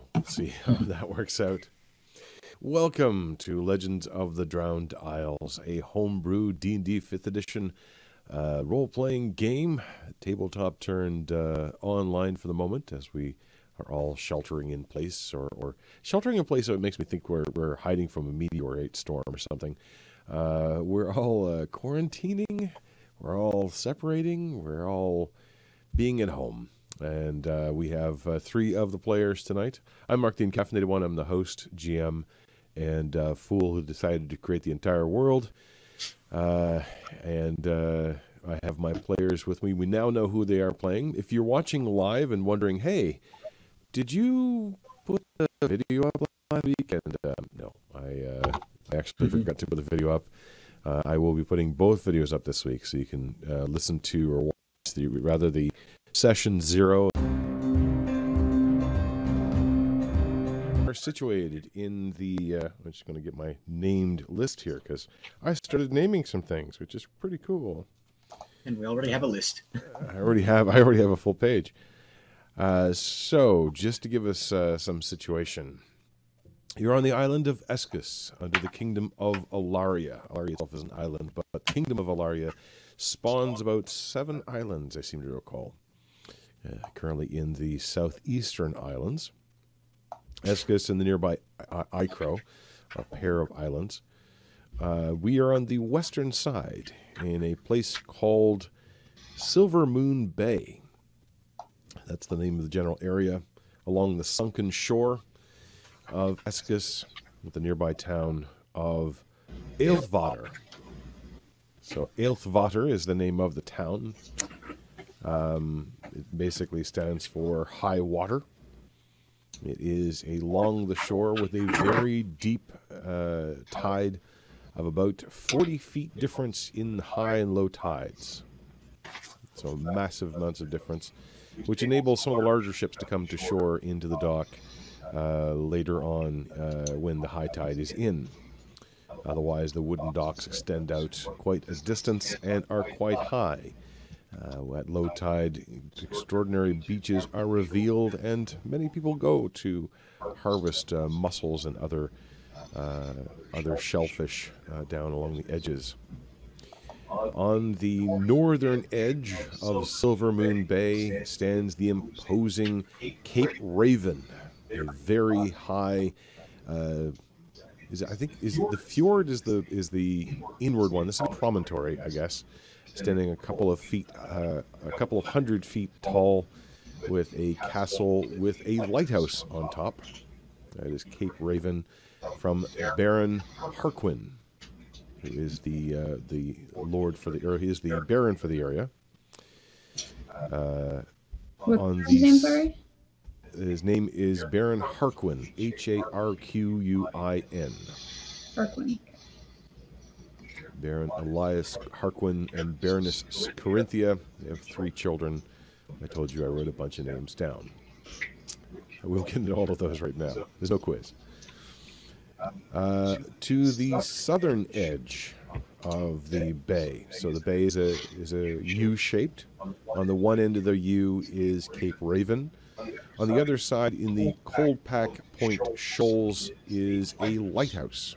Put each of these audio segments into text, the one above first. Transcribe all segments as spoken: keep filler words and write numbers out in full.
So we'll see how that works out. Welcome to Legends of the Drowned Isles, a homebrew D and D fifth Edition uh, role-playing game. Tabletop turned uh, online for the moment, as we are all sheltering in place, or, or sheltering in place, so it makes me think we're, we're hiding from a meteorite storm or something. Uh, we're all uh, quarantining, we're all separating, we're all being at home. And uh, we have uh, three of the players tonight. I'm Mark the Encaffeinated One. I'm the host, G M, and uh, fool who decided to create the entire world. Uh, and uh, I have my players with me. We now know who they are playing. If you're watching live and wondering, hey, did you put the video up last week? And uh, no, I, uh, I actually forgot to put the video up. Uh, I will be putting both videos up this week, so you can uh, listen to or watch the, rather the Session zero. Are situated in the. Uh, I'm just going to get my named list here because I started naming some things, which is pretty cool. And we already have a list. I already have. I already have a full page. Uh, so, just to give us uh, some situation, you're on the island of Eskys under the kingdom of Elaria. Elaria itself is an island, but the kingdom of Elaria spawns about seven islands, I seem to recall. Uh, currently in the southeastern islands. Eskys and the nearby I Ikrö, a pair of islands. Uh, we are on the western side in a place called Silver Moon Bay. That's the name of the general area along the sunken shore of Eskys with the nearby town of Aelthwater. So Aelthwater is the name of the town. Um, it basically stands for high water. It is along the shore with a very deep uh, tide of about forty feet difference in high and low tides. So massive amounts of difference, which enables some of the larger ships to come to shore into the dock uh, later on uh, when the high tide is in. Otherwise, the wooden docks extend out quite a distance and are quite high. Uh, at low tide, extraordinary beaches are revealed, and many people go to harvest uh, mussels and other uh, other shellfish uh, down along the edges. On the northern edge of Silver Moon Bay stands the imposing Cape Raven, a very high. Uh, is I think is the fjord is the is the inward one. This is a promontory, I guess. Standing a couple of feet, uh, a couple of hundred feet tall, with a castle with a lighthouse on top. That is Cape Raven, from Baron Harquin, who is the uh, the lord for the area. He is the baron for the area. Uh, on the his name is Baron Harquin, H A R Q U I N. Harquin. Baron Elias Harquin and Baroness Corinthia. They have three children. I told you I wrote a bunch of names down. We'll get into all of those right now. There's no quiz. Uh, to the southern edge of the bay. So the bay is a is a U-shaped. On the one end of the U is Cape Raven. On the other side, in the Coldpack Point Shoals, is a lighthouse.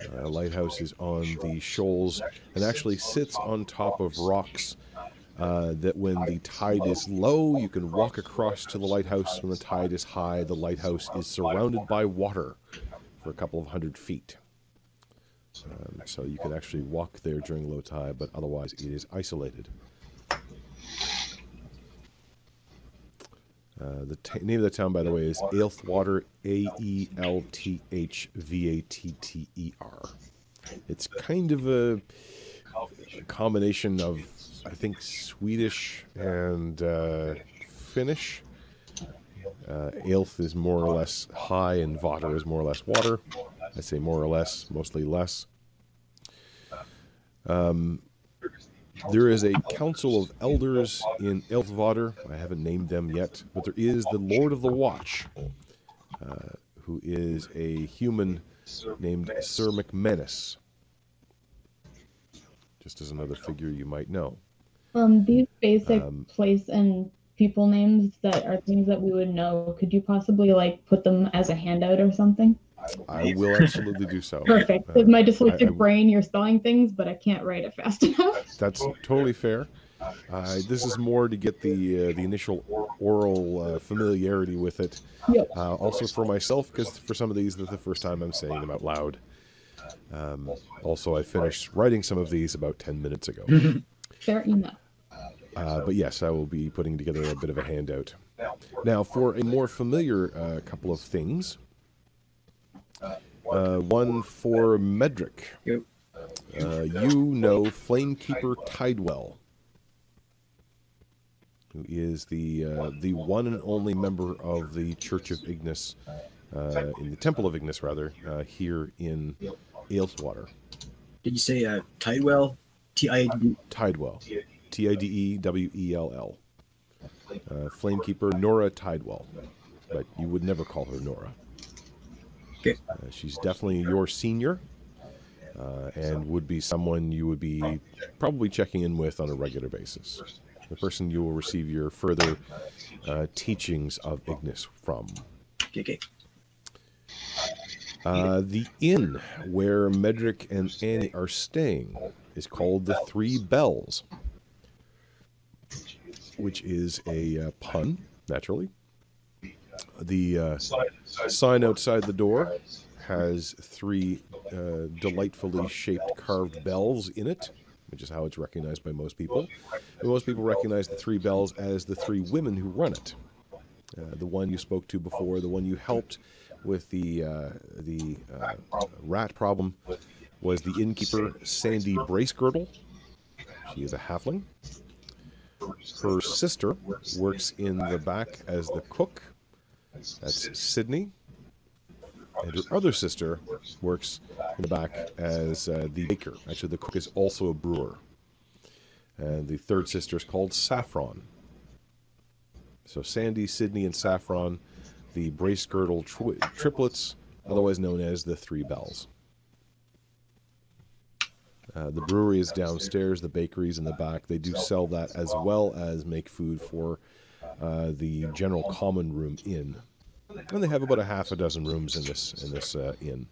A uh, lighthouse is on the shoals and actually sits on top of rocks uh, that when the tide is low, you can walk across to the lighthouse. When the tide is high, the lighthouse is surrounded by water for a couple of hundred feet. Um, so you can actually walk there during low tide, but otherwise it is isolated. Uh, the t name of the town, by the way, is Aelthwater, A E L T H V A T T E R. It's kind of a, a combination of, I think, Swedish and uh, Finnish. Uh, Aelth is more or less high, and Vater is more or less water. I say more or less, mostly less. Um... There is a council of elders in Aelthwater. I haven't named them yet, but there is the Lord of the Watch, uh, who is a human named Sir McManus. Just as another figure you might know. Um, these basic um, place and people names that are things that we would know, could you possibly like put them as a handout or something? I will absolutely do so. Perfect. With my dyslexic I, I, brain, you're spelling things, but I can't write it fast enough. That's totally fair. Uh, this is more to get the uh, the initial oral uh, familiarity with it. Yep. Uh, also for myself, because for some of these, this is the first time I'm saying them out loud. Um, also, I finished writing some of these about ten minutes ago. Fair enough. Uh, but yes, I will be putting together a bit of a handout. Now, for a more familiar uh, couple of things, Uh, one for Medric. Yep. Uh, you know Flamekeeper Tidewell, who is the uh, the one and only member of the Church of Ignis, uh, in the Temple of Ignis, rather, uh, here in Aelthwater. Did you say uh, Tidewell? T I D E? Tidewell. T I D E W E L L. Uh, Flamekeeper Nora Tidewell. But you would never call her Nora. Uh, she's definitely your senior, uh, and would be someone you would be probably checking in with on a regular basis. The person you will receive your further uh, teachings of Ignis from. Uh, the inn where Medric and Annie are staying is called the Three Bells, which is a uh, pun, naturally. The uh, sign outside the door has three uh, delightfully shaped carved bells in it, which is how it's recognized by most people. And most people recognize the Three Bells as the three women who run it. Uh, the one you spoke to before, the one you helped with the, uh, the uh, rat problem, was the innkeeper, Sandy Bracegirdle. She is a halfling. Her sister works in the back as the cook. That's Sydney, and her other sister works in the back as uh, the baker. Actually, the cook is also a brewer, and the third sister is called Saffron. So Sandy, Sydney, and Saffron, the Bracegirdle tri triplets, otherwise known as the Three Bells. Uh, the brewery is downstairs, the bakery's in the back. They do sell that as well as make food for Uh, the general common room inn, and they have about a half a dozen rooms in this in this uh, inn.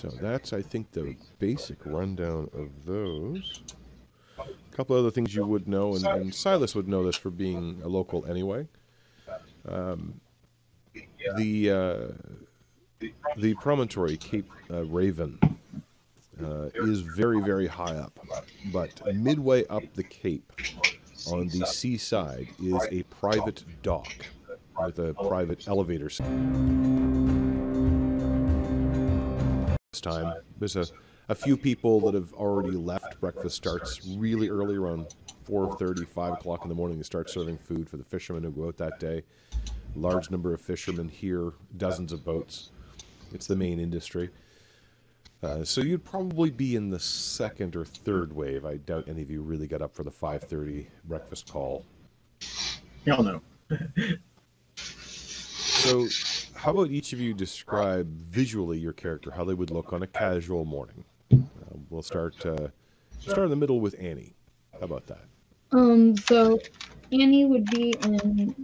So that's, I think, the basic rundown of those. A couple other things you would know, and, and Silas would know this for being a local anyway. Um, the uh, the promontory Cape uh, Raven. Uh, is very, very high up, but midway up the cape on the seaside is a private dock with a private elevator. This time, there's a, a few people that have already left. Breakfast starts really early, around four thirty, five o'clock in the morning. They start serving food for the fishermen who go out that day. Large number of fishermen here, dozens of boats. It's the main industry. Uh, so you'd probably be in the second or third wave. I doubt any of you really got up for the five thirty breakfast call. Y'all know. So how about each of you describe visually your character, how they would look on a casual morning? Uh, we'll start, uh, start in the middle with Annie. How about that? Um, so Annie would be in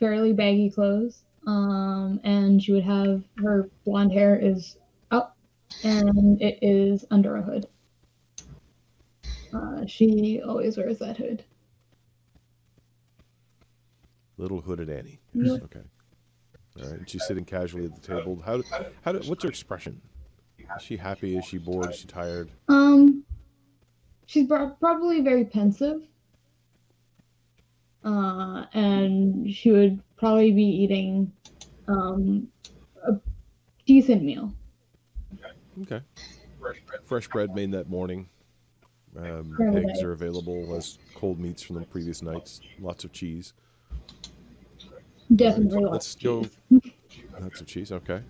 fairly baggy clothes, um, and she would have her blonde hair is... and it is under a hood. Uh, she always wears that hood. Little hooded Annie. Yes. Okay. All right. She's sitting casually at the table. How? How? Do, what's her expression? Is she happy? Is she bored? Is she tired? Um, she's probably very pensive. Uh, and she would probably be eating, um, a decent meal. Okay. Fresh bread made that morning. Um, eggs are available as cold meats from the previous nights. Lots of cheese. Definitely right, lots let's of go... cheese. Lots of cheese, okay.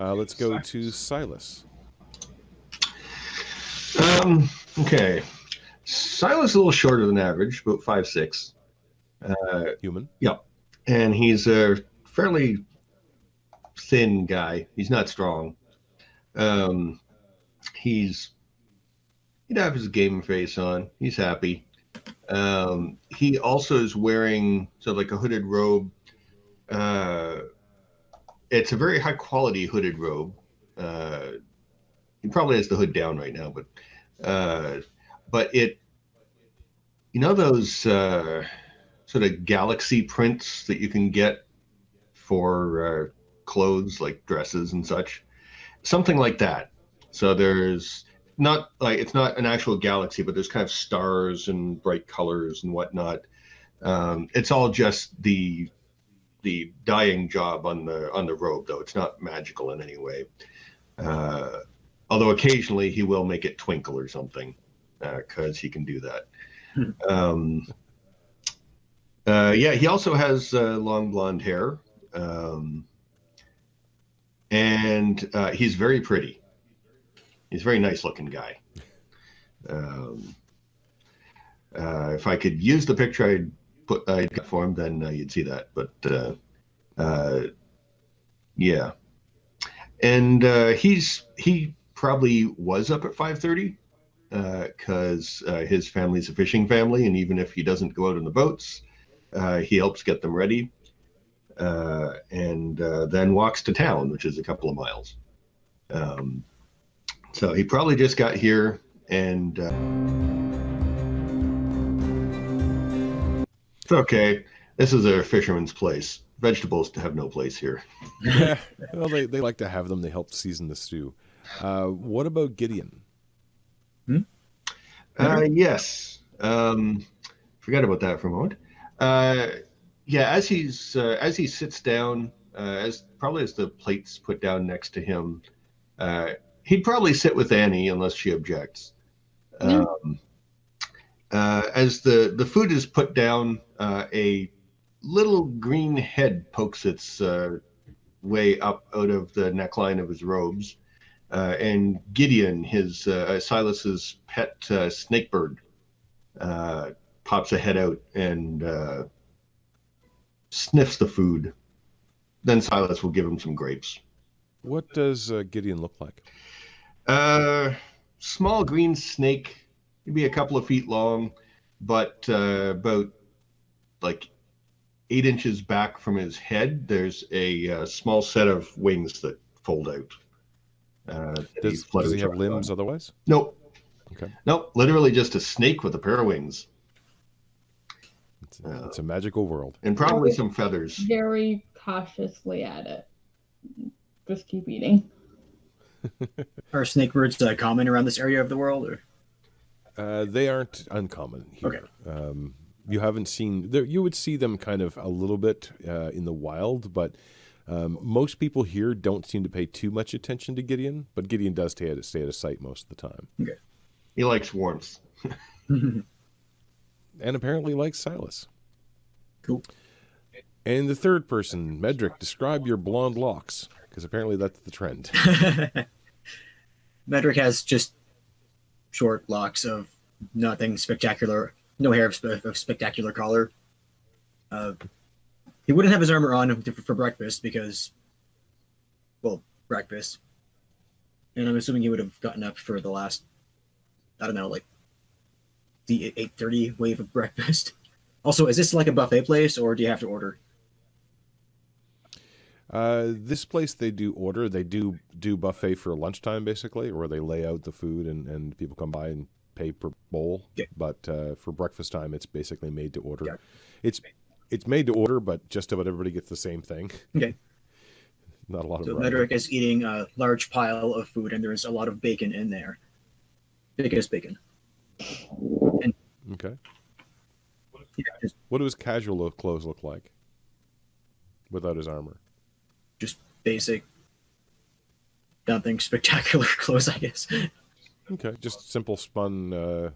Uh, let's go to Silas. Um, okay. Silas is a little shorter than average, about five six. Uh, Human? Yeah. And he's a fairly thin guy. He's not strong. Um, he's He'd have his gaming face on. He's happy. Um, he also is wearing so like a hooded robe. Uh, it's a very high quality hooded robe. Uh, he probably has the hood down right now, but uh, but it, you know, those uh, sort of galaxy prints that you can get for uh, clothes like dresses and such, something like that. So there's not like it's not an actual galaxy, but there's kind of stars and bright colors and whatnot. Um, it's all just the the dyeing job on the on the robe, though. It's not magical in any way. Uh, although occasionally he will make it twinkle or something, because uh, he can do that. um, uh, yeah, he also has uh, long blonde hair, um, and uh, he's very pretty. He's a very nice-looking guy. Um, uh, if I could use the picture I'd put I'd got for him, then uh, you'd see that. But uh, uh, yeah, and uh, he's he probably was up at five thirty because uh, uh, his family's a fishing family, and even if he doesn't go out on the boats, uh, he helps get them ready, uh, and uh, then walks to town, which is a couple of miles. Um, So he probably just got here and uh, it's okay. This is a fisherman's place. Vegetables have no place here. Yeah. Well, they, they like to have them. They help season the stew. Uh, what about Gideon? Hmm? Uh, yes. Um, forgot about that for a moment. Uh, yeah, as he's uh, as he sits down, uh, as probably as the plate's put down next to him, uh, he'd probably sit with Annie unless she objects. Mm. Um, uh, as the, the food is put down, uh, a little green head pokes its uh, way up out of the neckline of his robes. Uh, and Gideon, his uh, Silas's pet uh, snakebird, uh, pops a head out and uh, sniffs the food. Then Silas will give him some grapes. What does uh, Gideon look like? Uh, small green snake, maybe a couple of feet long, but uh, about like eight inches back from his head, there's a uh, small set of wings that fold out. Uh, that does he, does he have limbs on. Otherwise? Nope. Okay. Nope. Literally just a snake with a pair of wings. It's, uh, it's a magical world. And probably some feathers. Very cautiously at it. Just keep eating. Are snake birds uh, common around this area of the world? Or? Uh, they aren't uncommon here. Okay. Um, you haven't seen... There, you would see them kind of a little bit uh, in the wild, but um, most people here don't seem to pay too much attention to Gideon, but Gideon does stay at, stay at a site most of the time. Okay. He likes warmth. And apparently likes Silas. Cool. And the third person, Medric, describe your blonde locks. Because apparently that's the trend. Medric has just short locks of nothing spectacular, no hair of, sp of spectacular color. Uh, he wouldn't have his armor on for breakfast because, well, breakfast. And I'm assuming he would have gotten up for the last, I don't know, like the eight thirty wave of breakfast. Also, is this like a buffet place or do you have to order? Uh, this place they do order. They do do buffet for lunchtime, basically, where they lay out the food and, and people come by and pay per bowl. Yeah. But uh, for breakfast time, it's basically made to order. Yeah. It's it's made to order, but just about everybody gets the same thing. Okay. Not a lot so of. So Medric is eating a large pile of food, and there is a lot of bacon in there. Big as bacon. And okay. Yeah, just... What do his casual clothes look like? Without his armor. Just basic, nothing spectacular clothes, I guess. Okay, just simple spun, uh,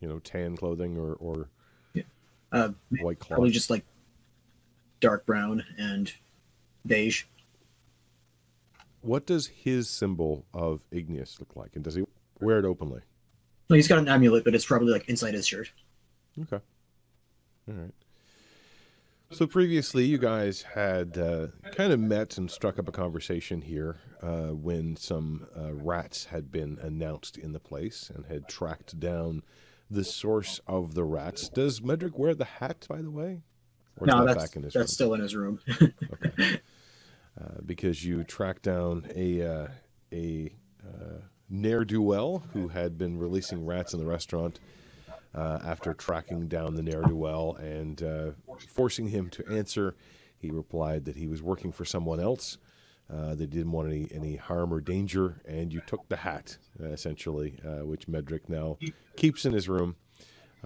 you know, tan clothing or, or yeah. uh, white cloth. Probably just like dark brown and beige. What does his symbol of Ignis look like? And does he wear it openly? Well, he's got an amulet, but it's probably like inside his shirt. Okay. All right. So previously, you guys had uh, kind of met and struck up a conversation here uh, when some uh, rats had been announced in the place and had tracked down the source of the rats. Does Medric wear the hat, by the way? Or no, that's, back in his that's still in his room. Okay. Uh, because you tracked down a uh, a uh, ne'er-do-well who had been releasing rats in the restaurant. Uh, after tracking down the ne'er-do-well and uh, forcing him to answer, he replied that he was working for someone else. Uh, they didn't want any, any harm or danger, and you took the hat, uh, essentially, uh, which Medric now keeps in his room.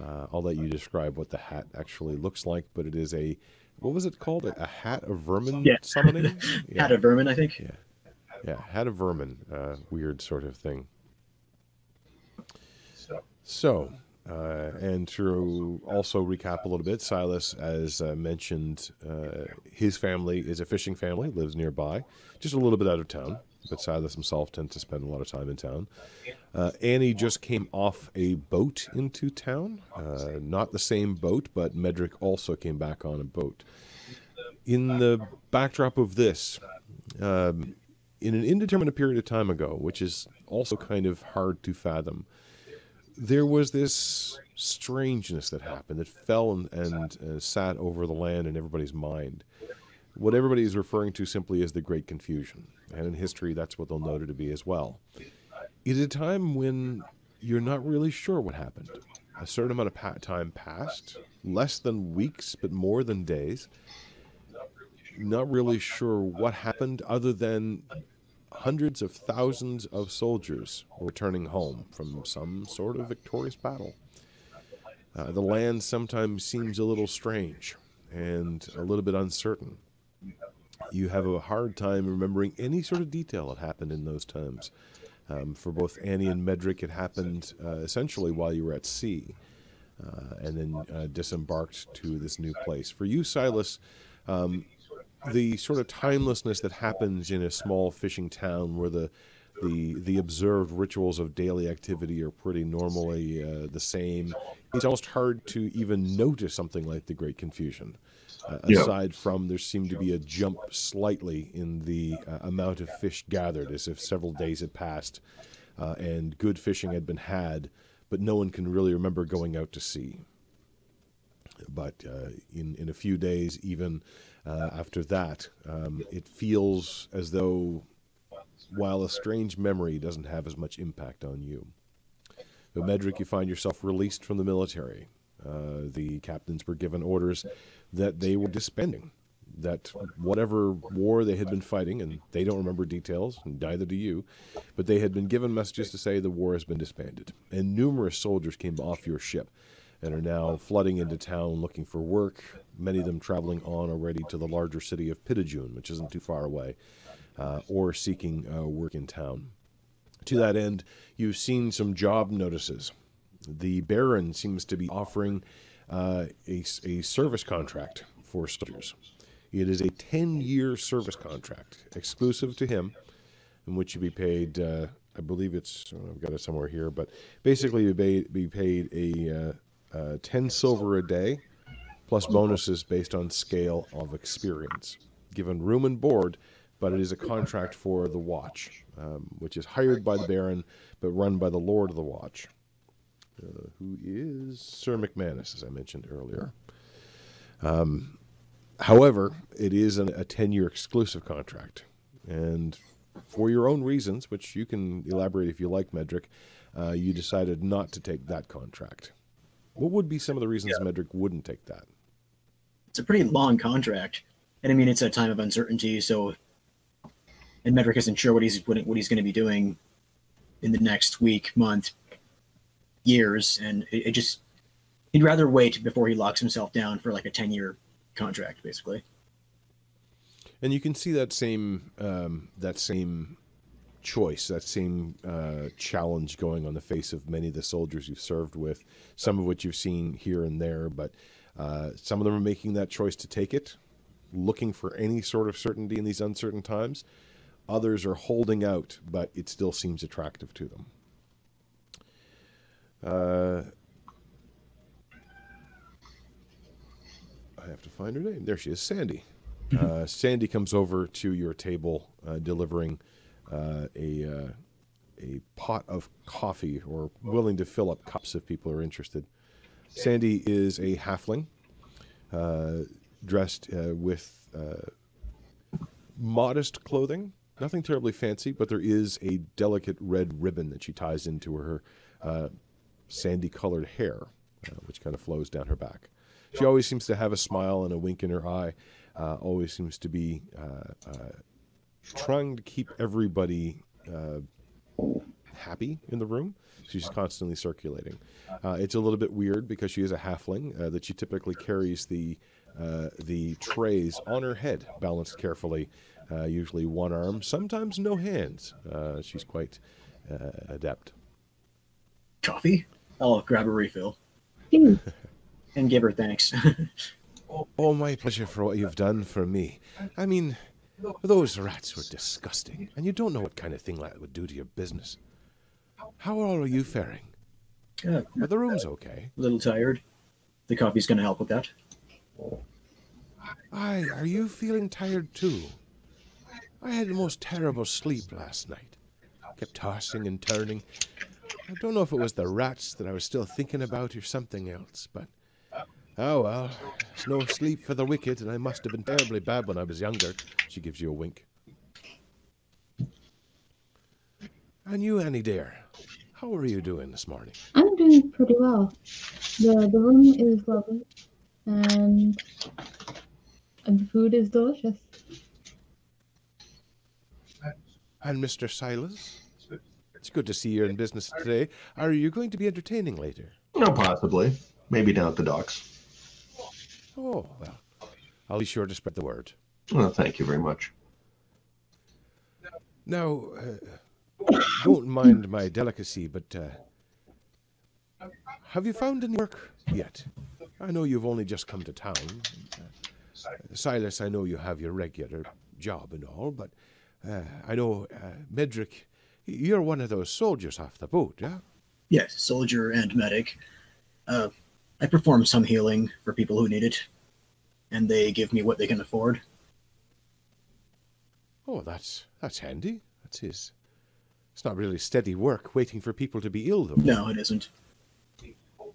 Uh, I'll let you describe what the hat actually looks like, but it is a, what was it called? A, a hat of vermin yeah. summoning? Yeah. Hat of vermin, I think. Yeah, yeah hat of vermin, uh, weird sort of thing. So... Uh, and to also recap a little bit, Silas, as uh, mentioned, uh, his family is a fishing family, lives nearby, just a little bit out of town, but Silas himself tends to spend a lot of time in town. Uh, Annie just came off a boat into town, uh, not the same boat, but Medric also came back on a boat. In the backdrop of this, um, in an indeterminate period of time ago, which is also kind of hard to fathom, there was this strangeness that happened, that fell and, and uh, sat over the land in everybody's mind. What everybody is referring to simply as the Great Confusion. And in history, that's what they'll note it to be as well. It's a time when you're not really sure what happened. A certain amount of pa time passed, less than weeks, but more than days. Not really sure what happened other than... Hundreds of thousands of soldiers were returning home from some sort of victorious battle. Uh, the land sometimes seems a little strange and a little bit uncertain. You have a hard time remembering any sort of detail that happened in those times. Um, for both Annie and Medric, it happened uh, essentially while you were at sea uh, and then uh, disembarked to this new place. For you, Silas, um, the sort of timelessness that happens in a small fishing town where the the, the observed rituals of daily activity are pretty normally uh, the same, it's almost hard to even notice something like the Great Confusion. Uh, yeah. Aside from there seemed to be a jump slightly in the uh, amount of fish gathered, as if several days had passed uh, and good fishing had been had, but no one can really remember going out to sea. But uh, in, in a few days, even... Uh, after that, um, it feels as though, while a strange memory doesn't have as much impact on you. But Medric, you find yourself released from the military. Uh, the captains were given orders that they were disbanding, that whatever war they had been fighting, and they don't remember details, and neither do you, but they had been given messages to say the war has been disbanded. And numerous soldiers came off your ship and are now flooding into town looking for work, many of them traveling on already to the larger city of Pitajun, which isn't too far away, uh, or seeking uh, work in town. To that end, you've seen some job notices. The Baron seems to be offering uh, a, a service contract for soldiers. It is a ten-year service contract, exclusive to him, in which you be paid... Uh, I believe it's... Oh, I've got it somewhere here, but basically you be paid a... Uh, Uh, ten silver a day, plus bonuses based on scale of experience. Given room and board, but it is a contract for the Watch, um, which is hired by the Baron, but run by the Lord of the Watch, uh, who is Sir McManus, as I mentioned earlier. Um, however, it is an, a ten-year exclusive contract, and for your own reasons, which you can elaborate if you like, Medric, uh, you decided not to take that contract. What would be some of the reasons yeah. Medric wouldn't take that? It's a pretty long contract. And I mean, it's a time of uncertainty, so... And Medric isn't sure what he's, what he's going to be doing in the next week, month, years, and it, it just... He'd rather wait before he locks himself down for like a ten-year contract, basically. And you can see that same, um, that same choice, that same uh, challenge going on the face of many of the soldiers you've served with, some of which you've seen here and there, but uh, some of them are making that choice to take it, looking for any sort of certainty in these uncertain times. Others are holding out, but it still seems attractive to them. Uh, I have to find her name. There she is, Sandy. Uh, Sandy comes over to your table, uh, delivering uh, a uh, a pot of coffee, or willing to fill up cups if people are interested. Sandy is a halfling, uh, dressed uh, with uh, modest clothing, nothing terribly fancy, but there is a delicate red ribbon that she ties into her uh, sandy-colored hair, uh, which kind of flows down her back. She always seems to have a smile and a wink in her eye, uh, always seems to be uh, uh, trying to keep everybody uh, happy in the room. She's constantly circulating. Uh, it's a little bit weird because she is a halfling, uh, that she typically carries the uh, the trays on her head, balanced carefully, uh, usually one arm, sometimes no hands. Uh, she's quite uh, adept. Coffee? I'll grab a refill. Mm. And give her thanks. oh, oh, my pleasure for what you've done for me. I mean, those rats were disgusting, and you don't know what kind of thing that would do to your business. How well are you faring? Uh, are the rooms okay? A little tired. The coffee's going to help with that. Aye, are you feeling tired too? I had the most terrible sleep last night. Kept tossing and turning. I don't know if it was the rats that I was still thinking about or something else, but... Oh, well, there's no sleep for the wicked, and I must have been terribly bad when I was younger. She gives you a wink. And you, Annie dear, how are you doing this morning? I'm doing pretty well. The, the room is lovely, and, and the food is delicious. And Mister Silas, it's good to see you're in business today. Are you going to be entertaining later? No, possibly. Maybe down at the docks. Oh, well, I'll be sure to spread the word. Well, thank you very much. Now, uh, don't mind my delicacy, but uh, have you found any work yet? I know you've only just come to town. Uh, Silas, I know you have your regular job and all, but uh, I know, uh, Medric, you're one of those soldiers off the boat, yeah? Yes, soldier and medic. Uh, I perform some healing for people who need it, and they give me what they can afford. Oh, that's that's handy. That's his. It's not really steady work waiting for people to be ill, though. No, it isn't.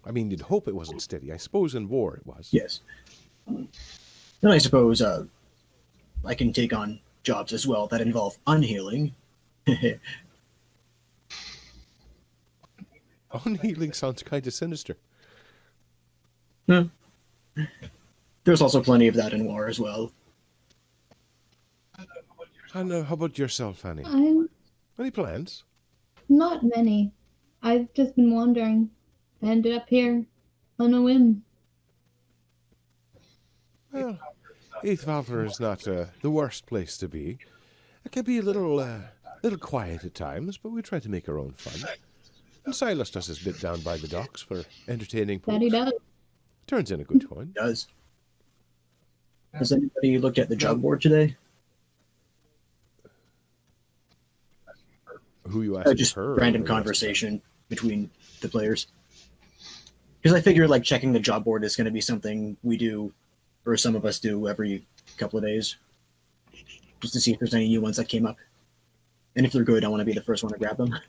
I mean, you'd hope it wasn't steady. I suppose in war it was. Yes. Then I suppose uh, I can take on jobs as well that involve unhealing. Unhealing sounds kind of sinister. Hmm. There's also plenty of that in war as well. And uh, how about yourself, Annie? I'm... Any plans? Not many. I've just been wandering. I ended up here on a whim. Well, Aelthwater is not uh, the worst place to be. It can be a little, uh, little quiet at times, but we try to make our own fun. And Silas does his bit down by the docks for entertaining folks. That he does. Turns in a good coin. Does. Has anybody looked at the job board today? Who you asked? Uh, just her random conversation between the players. Because I figure, like, checking the job board is going to be something we do, or some of us do, every couple of days, just to see if there's any new ones that came up. And if they're good, I want to be the first one to grab them.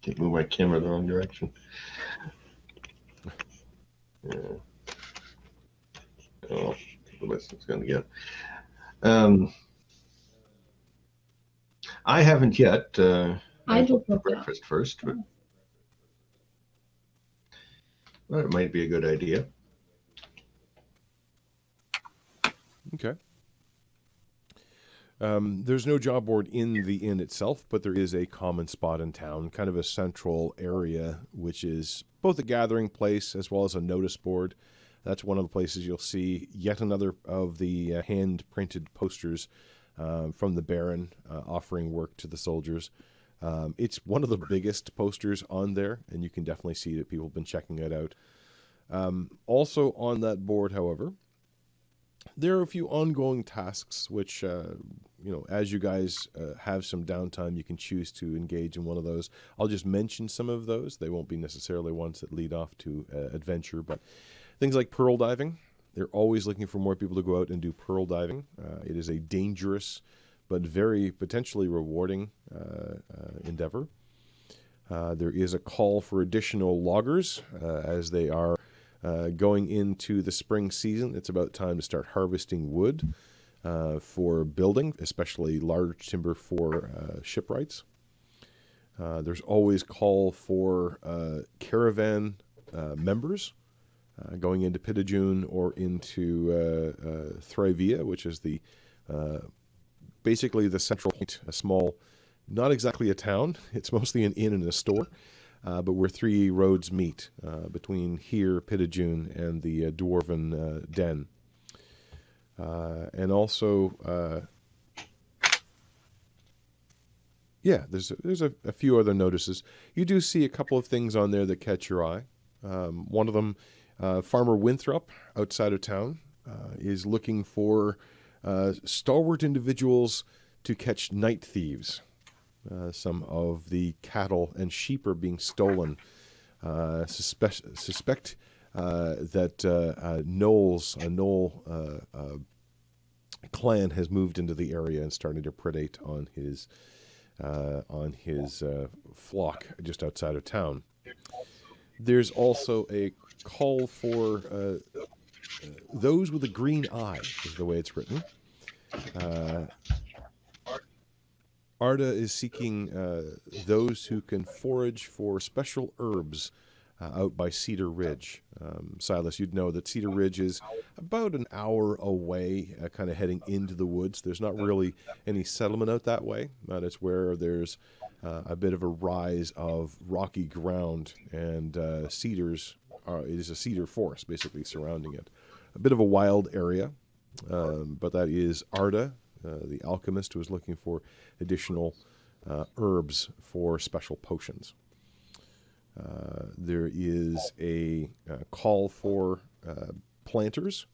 Can't move my camera the wrong direction. Yeah. Oh, the list is going to get. Um, I haven't yet. Uh, I, I just had breakfast first, but well, it might be a good idea. Okay. Um, there's no job board in the inn itself, but there is a common spot in town, kind of a central area, which is both a gathering place as well as a notice board. That's one of the places you'll see yet another of the uh, hand-printed posters uh, from the Baron uh, offering work to the soldiers. Um, it's one of the biggest posters on there, and you can definitely see that people have been checking it out. Um, also on that board, however, there are a few ongoing tasks which, uh, you know, as you guys uh, have some downtime, you can choose to engage in one of those. I'll just mention some of those. They won't be necessarily ones that lead off to uh, adventure, but things like pearl diving. They're always looking for more people to go out and do pearl diving. Uh, it is a dangerous but very potentially rewarding uh, uh, endeavor. Uh, there is a call for additional loggers uh, as they are Uh, going into the spring season. It's about time to start harvesting wood uh, for building, especially large timber for uh, shipwrights. Uh, there's always call for uh, caravan uh, members uh, going into Pitajun or into uh, uh, Thrivia, which is the uh, basically the central point, a small, not exactly a town. It's mostly an inn and a store. Uh, but where three roads meet uh, between here, Pitajun, and the uh, Dwarven uh, Den. Uh, and also, uh, yeah, there's, a, there's a, a few other notices. You do see a couple of things on there that catch your eye. Um, one of them, uh, Farmer Winthrop, outside of town, uh, is looking for uh, stalwart individuals to catch night thieves. Uh, some of the cattle and sheep are being stolen. Uh, suspect suspect uh, that uh, uh, Knolls, a Knoll uh, uh, clan has moved into the area and starting to predate on his uh, on his uh, flock just outside of town. There's also a call for uh, those with a green eye, is the way it's written. Uh, Arda is seeking uh, those who can forage for special herbs uh, out by Cedar Ridge. Um, Silas, you'd know that Cedar Ridge is about an hour away, uh, kind of heading into the woods. There's not really any settlement out that way. That is where there's uh, a bit of a rise of rocky ground, and uh, cedars are, it is a cedar forest basically surrounding it. A bit of a wild area, um, but that is Arda. Uh, the alchemist was looking for additional uh, herbs for special potions. Uh, there is a uh, call for uh, planters,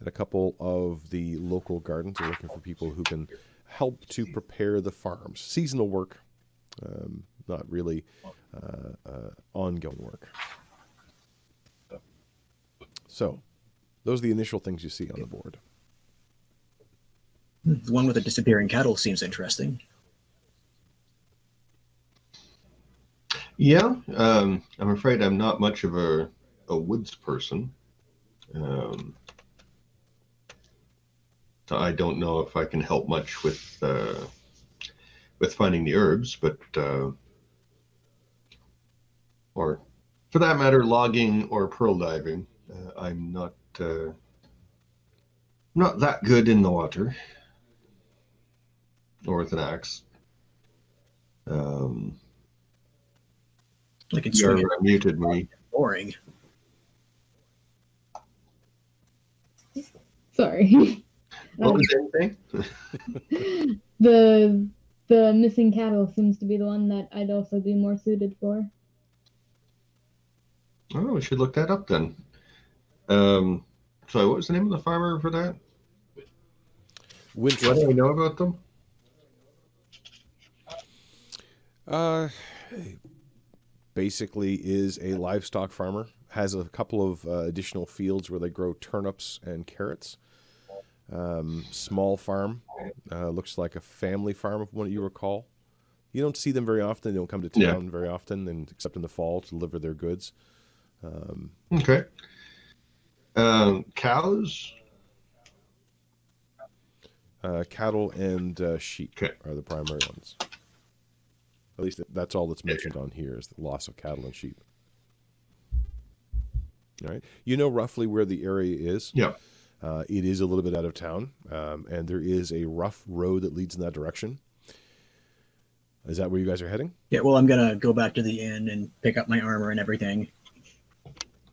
and a couple of the local gardens are looking for people who can help to prepare the farms. Seasonal work, um, not really uh, uh, ongoing work. So, those are the initial things you see on the board. The one with the disappearing cattle seems interesting. Yeah, um, I'm afraid I'm not much of a, a woods person. Um, so I don't know if I can help much with uh, with finding the herbs, but uh, or for that matter, logging or pearl diving. Uh, I'm not uh, not that good in the water. Or with an axe. Um, I can swing it. Muted me. Boring. Sorry. What was that thing? the the missing cattle seems to be the one that I'd also be more suited for. Oh, we should look that up then. Um, sorry, what was the name of the farmer for that? Which, what do we know about them? Uh, basically is a livestock farmer, has a couple of uh, additional fields where they grow turnips and carrots. Um, small farm, uh, looks like a family farm of what you recall. You don't see them very often. They don't come to town yeah. very often, and except in the fall to deliver their goods. Um, okay. Um, cows? Uh, cattle and uh, sheep okay. are the primary ones. At least that's all that's mentioned on here is the loss of cattle and sheep. All right. You know roughly where the area is. Yeah. Uh, it is a little bit out of town, um, and there is a rough road that leads in that direction. Is that where you guys are heading? Yeah, well, I'm going to go back to the inn and pick up my armor and everything.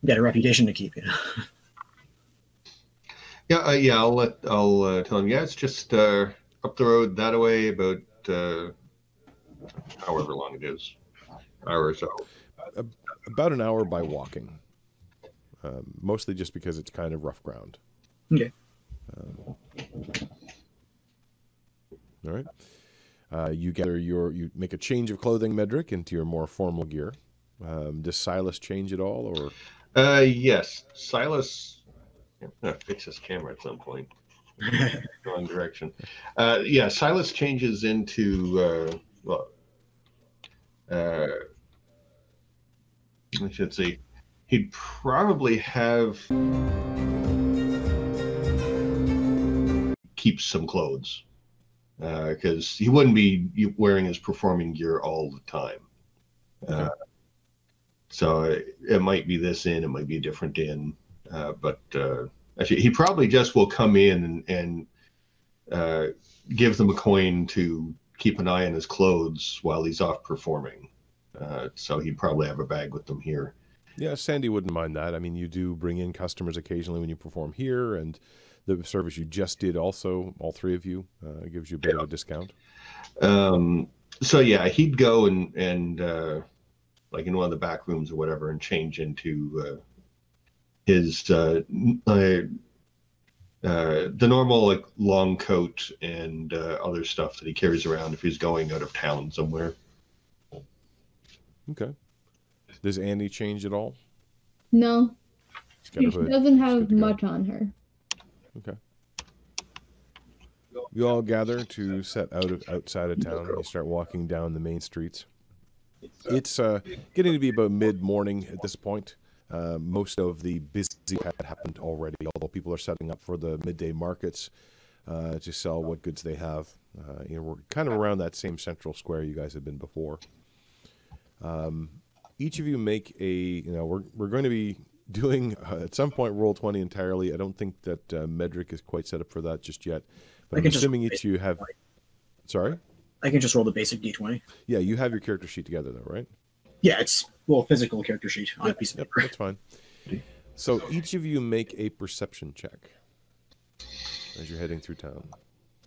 Got a reputation to keep, you know. yeah, uh, yeah, I'll, let, I'll uh, tell him, yeah, it's just uh, up the road that way about... Uh... however long it is, hour or so. About an hour by walking, um, mostly just because it's kind of rough ground. Okay. Um, all right. Uh, you gather your, you make a change of clothing, Medric, into your more formal gear. Um, does Silas change at all, or? Uh, yes, Silas. I'm gonna fix his camera at some point. Wrong direction. Uh, yeah, Silas changes into. Uh, well, uh, I should see. He'd probably have keep some clothes. Because uh, he wouldn't be wearing his performing gear all the time. Okay. Uh, so it, it might be this inn, it might be a different inn. Uh, but uh, actually, he probably just will come in and, and uh, give them a coin to keep an eye on his clothes while he's off performing. Uh, so he'd probably have a bag with them here. Yeah, Sandy wouldn't mind that. I mean, you do bring in customers occasionally when you perform here, and the service you just did also, all three of you, uh, gives you a bit yeah. of a discount. Um, so, yeah, he'd go and, and uh, like, in one of the back rooms or whatever, and change into uh, his, uh, uh, uh, the normal, like, long coat and uh, other stuff that he carries around if he's going out of town somewhere. Okay. Does Andy change at all? No. She doesn't have much on her. Okay. You all gather to set out of outside of town. You start walking down the main streets. It's uh, getting to be about mid-morning at this point. Uh, most of the busy had happened already, although people are setting up for the midday markets uh, to sell what goods they have. Uh, you know, we're kind of around that same central square you guys have been before. Um, each of you make a, you know, we're, we're going to be doing, uh, at some point, roll twenty entirely. I don't think that uh, Medric is quite set up for that just yet. But I'm assuming each you have... Sorry? I can just roll the basic d twenty. Yeah, you have your character sheet together, though, right? Yeah, it's, well, physical character sheet on a piece of paper. Yep, that's fine. So each of you make a perception check as you're heading through town.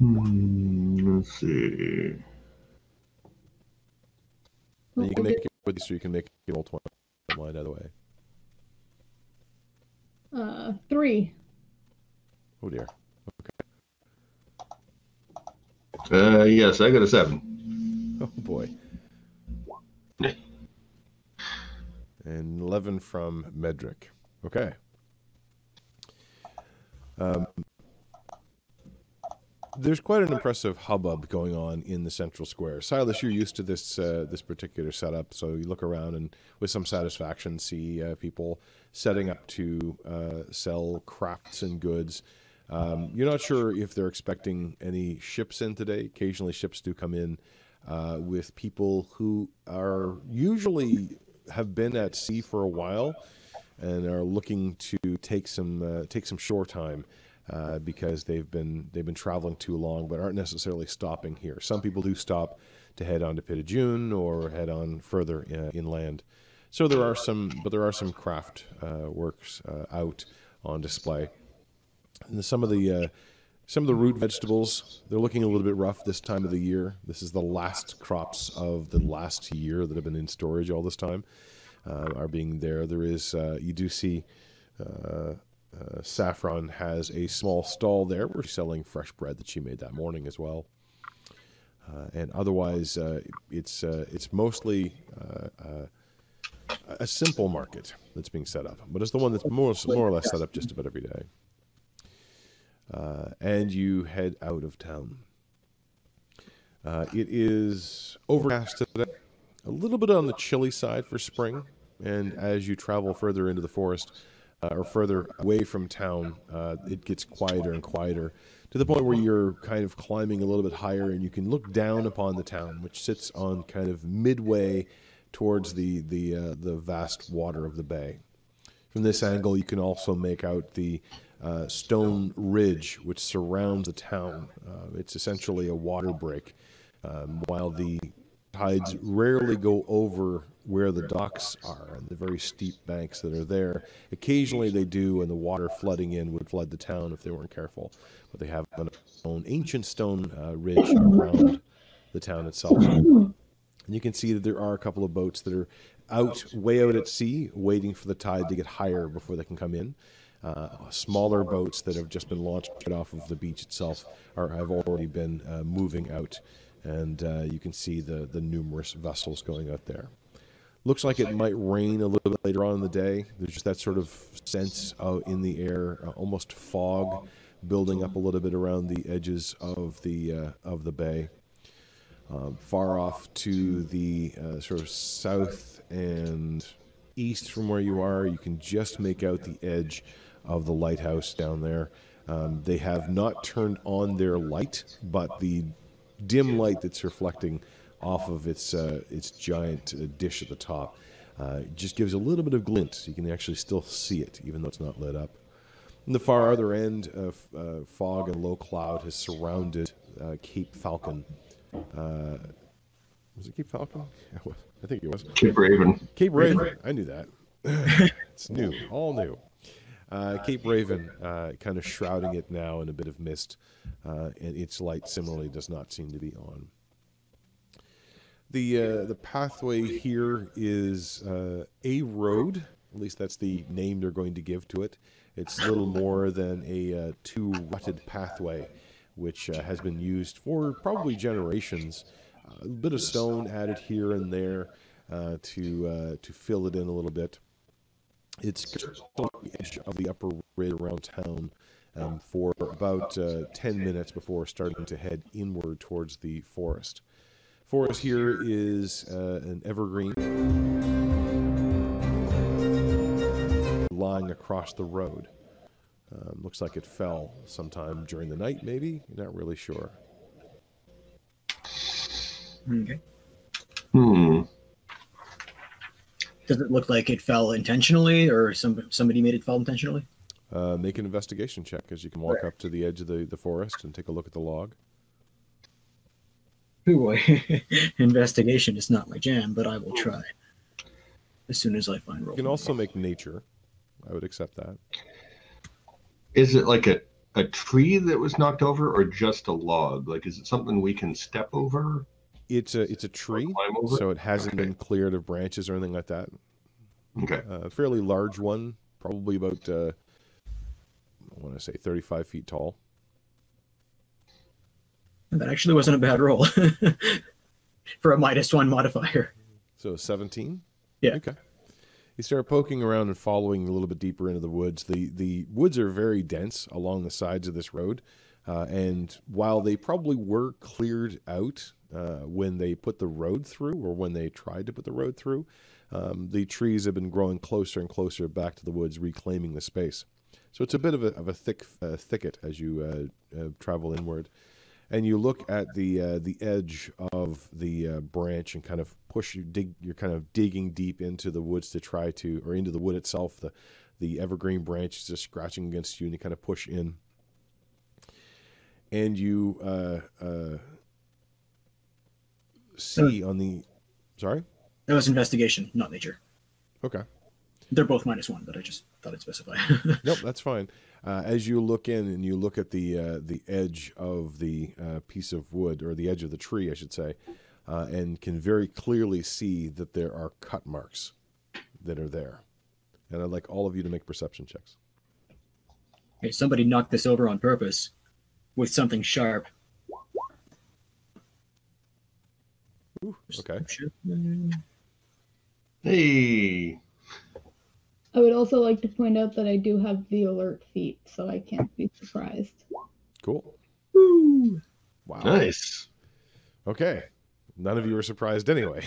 Mm, let's see. And you can make it with so you can make it roll twenty online either way. Uh, three. Oh dear. Okay. Uh, yes, I got a seven. Oh boy. And eleven from Medric. Okay. Um, there's quite an impressive hubbub going on in the central square. Silas, you're used to this uh, this particular setup, so you look around and with some satisfaction see uh, people setting up to uh, sell crafts and goods. Um, you're not sure if they're expecting any ships in today. Occasionally ships do come in uh, with people who are usually have been at sea for a while and are looking to take some uh, take some shore time uh, because they've been they've been traveling too long but aren't necessarily stopping here. Some people do stop to head on to Pitajun or head on further uh, inland. So there are some, but there are some craft uh, works uh, out on display. And some of the uh, some of the root vegetables, they're looking a little bit rough this time of the year. This is the last crops of the last year that have been in storage all this time uh, are being there. There is uh, you do see uh, uh, Saffron has a small stall there. We're selling fresh bread that she made that morning as well. Uh, and otherwise, uh, it's uh, it's mostly. Uh, uh, A simple market that's being set up, but it's the one that's more, more or less set up just about every day. Uh, and you head out of town. Uh, it is overcast today, a little bit on the chilly side for spring. And as you travel further into the forest uh, or further away from town, uh, it gets quieter and quieter to the point where you're kind of climbing a little bit higher and you can look down upon the town, which sits on kind of midway towards the the uh, the vast water of the bay. From this angle, you can also make out the uh, stone ridge which surrounds the town. Uh, it's essentially a water break. Um, while the tides rarely go over where the docks are and the very steep banks that are there, occasionally they do, and the water flooding in would flood the town if they weren't careful. But they have an ancient stone uh, ridge around the town itself. And you can see that there are a couple of boats that are out, way out at sea, waiting for the tide to get higher before they can come in. Uh, smaller boats that have just been launched right off of the beach itself are, have already been uh, moving out, and uh, you can see the, the numerous vessels going out there. Looks like it might rain a little bit later on in the day. There's just that sort of sense of in the air, uh, almost fog building up a little bit around the edges of the, uh, of the bay. Uh, far off to the uh, sort of south and east from where you are, you can just make out the edge of the lighthouse down there. Um, they have not turned on their light, but the dim light that's reflecting off of its uh, its giant uh, dish at the top uh, just gives a little bit of glint, so you can actually still see it, even though it's not lit up. In the far other end, uh, uh, fog and low cloud has surrounded uh, Cape Falcon. Uh, was it Cape Falcon? I think it was. Cape Raven. Cape Raven. I knew that. It's new. All new. Uh, Cape Raven, uh, kind of shrouding it now in a bit of mist, uh, and its light similarly does not seem to be on. The uh, the pathway here is uh, a road. At least that's the name they're going to give to it. It's little more than a uh, two-rutted pathway, which uh, has been used for probably generations. A bit of stone added here and there uh, to uh, to fill it in a little bit. It's on the edge of the upper ridge around town um, for about uh, ten minutes before starting to head inward towards the forest. Forest here is uh, an evergreen lying across the road. Um, looks like it fell sometime during the night, maybe? You're not really sure. Okay. Hmm. Does it look like it fell intentionally, or some somebody made it fall intentionally? Uh, make an investigation check, as you can walk Where? up to the edge of the, the forest and take a look at the log. Oh boy. Investigation is not my jam, but I will try as soon as I find roll. You can also make nature. I would accept that. Is it like a, a tree that was knocked over, or just a log? Like, is it something we can step over? It's a it's a tree, so it hasn't okay. been cleared of branches or anything like that. Okay. A uh, fairly large one, probably about, uh, I want to say thirty-five feet tall. That actually wasn't a bad roll for a minus one modifier. So seventeen? Yeah. Okay. You start poking around and following a little bit deeper into the woods. The the woods are very dense along the sides of this road, uh, and while they probably were cleared out uh, when they put the road through, or when they tried to put the road through, um, the trees have been growing closer and closer back to the woods, reclaiming the space. So it's a bit of a, of a thick uh, thicket as you uh, uh, travel inward, and you look at the uh, the edge of the uh, branch and kind of push you dig you're kind of digging deep into the woods to try to or into the wood itself. The the evergreen branch is just scratching against you, and you kind of push in, and you uh uh see uh, on the sorry that was investigation, not nature. Okay, they're both minus one, but I just thought I'd specify. Nope, that's fine. Uh, as you look in and you look at the uh, the edge of the uh, piece of wood, or the edge of the tree, I should say, uh, and can very clearly see that there are cut marks that are there. And I'd like all of you to make perception checks. Hey, somebody knocked this over on purpose with something sharp. Ooh, okay. Hey. I would also like to point out that I do have the alert feat, so I can't be surprised. Cool. Woo. Wow. Nice. Okay. None of you are surprised anyway.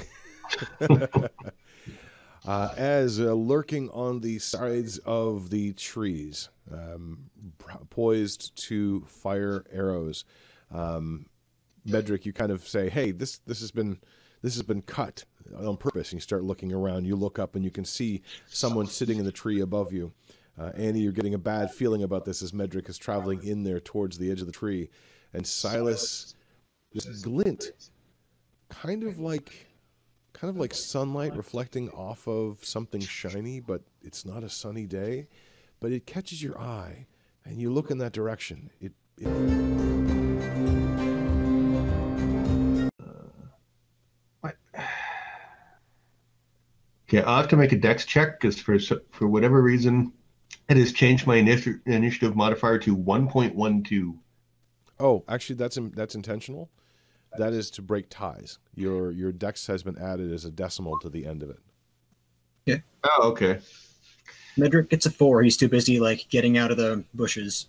uh, as uh, lurking on the sides of the trees, um, poised to fire arrows, um, Medric, you kind of say, "Hey, this this has been." This has been cut on purpose." And you start looking around. You look up and you can see someone sitting in the tree above you. Uh, Annie, you're getting a bad feeling about this as Medric is traveling in there towards the edge of the tree. And Silas, this glint, kind of like, kind of like sunlight reflecting off of something shiny, but it's not a sunny day. But it catches your eye, and you look in that direction. It. it... Yeah, I'll have to make a dex check, because for for whatever reason, It has changed my initi initiative modifier to one point one two. Oh, actually, that's in, that's intentional. That is to break ties. Your your dex has been added as a decimal to the end of it. Yeah. Oh, okay. Medric gets a four. He's too busy like getting out of the bushes.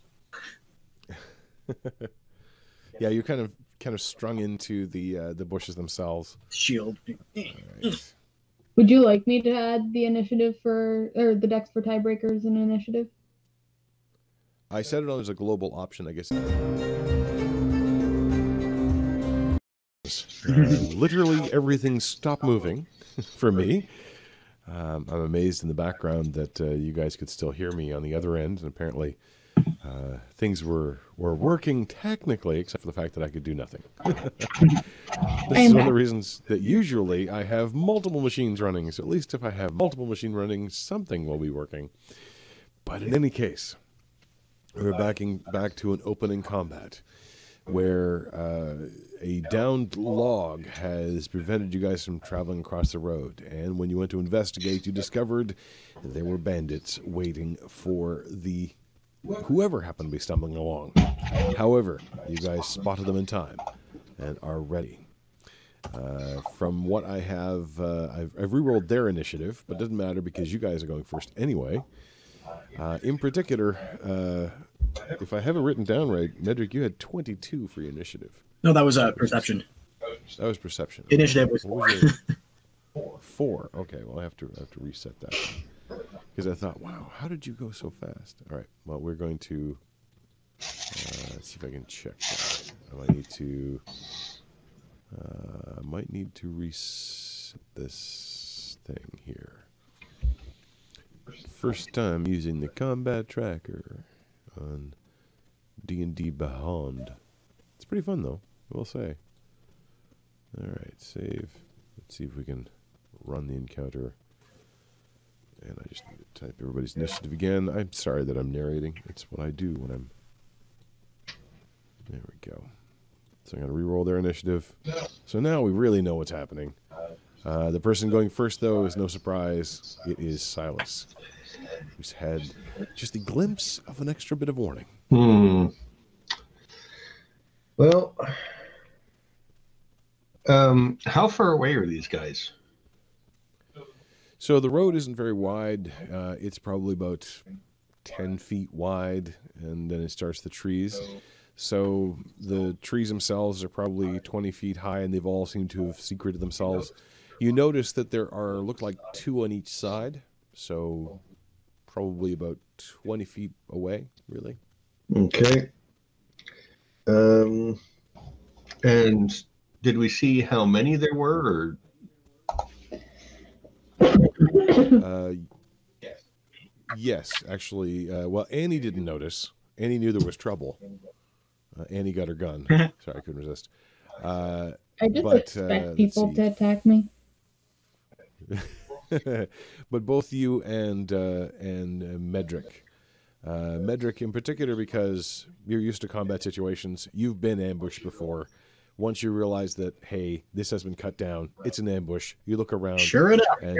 Yeah, you're kind of kind of strung into the uh, the bushes themselves. Shield. Right. Would you like me to add the initiative for or the dex for tiebreakers in initiative? I said it on as a global option, I guess. Uh, literally everything stopped moving for me. Um, I'm amazed in the background that uh, you guys could still hear me on the other end, and apparently uh, things were were working technically, except for the fact that I could do nothing. This is one of the reasons that usually I have multiple machines running, so at least if I have multiple machine running, something will be working. But in any case, we're backing back to an opening combat, where uh, a downed log has prevented you guys from traveling across the road. And when you went to investigate, you discovered there were bandits waiting for the whoever happened to be stumbling along. However, you guys spotted them in time and are ready. Uh, from what I have, uh, I've, I've rerolled their initiative, but it doesn't matter because you guys are going first anyway. Uh, in particular, uh, if I have it written down right, Medric, you had twenty-two for your initiative. No, that was uh, perception. That was perception. Initiative was four. four. Four. Okay, well, I have to I have to reset that. Because I thought, wow, how did you go so fast? All right, well, we're going to... Uh, let's see if I can check that. I might need to... Uh, I might need to reset this thing here. First time using the combat tracker on D and D Beyond. It's pretty fun, though, I will say. Alright, save. Let's see if we can run the encounter. And I just need to type everybody's initiative again. I'm sorry that I'm narrating. It's what I do when I'm... There we go. So I'm going to re-roll their initiative. So now we really know what's happening. Uh, the person going first, though, is no surprise. It is Silas, who's had just a glimpse of an extra bit of warning. Hmm. Well, um, how far away are these guys? So the road isn't very wide. Uh, it's probably about ten feet wide, and then it starts the trees. So the trees themselves are probably twenty feet high, and they've all seemed to have secreted themselves. You notice that there are, look like two on each side, so probably about twenty feet away, really. Okay. Um, and did we see how many there were? Or... Uh, yes, actually. Uh, well, Annie didn't notice. Annie knew there was trouble. Uh, Annie got her gun. Sorry, I couldn't resist. Uh, I just but, expect uh, people to attack me. But both you and uh, and uh, Medric, uh, Medric in particular, because you're used to combat situations, you've been ambushed before. Once you realize that, hey, this has been cut down, it's an ambush. You look around, sure enough, and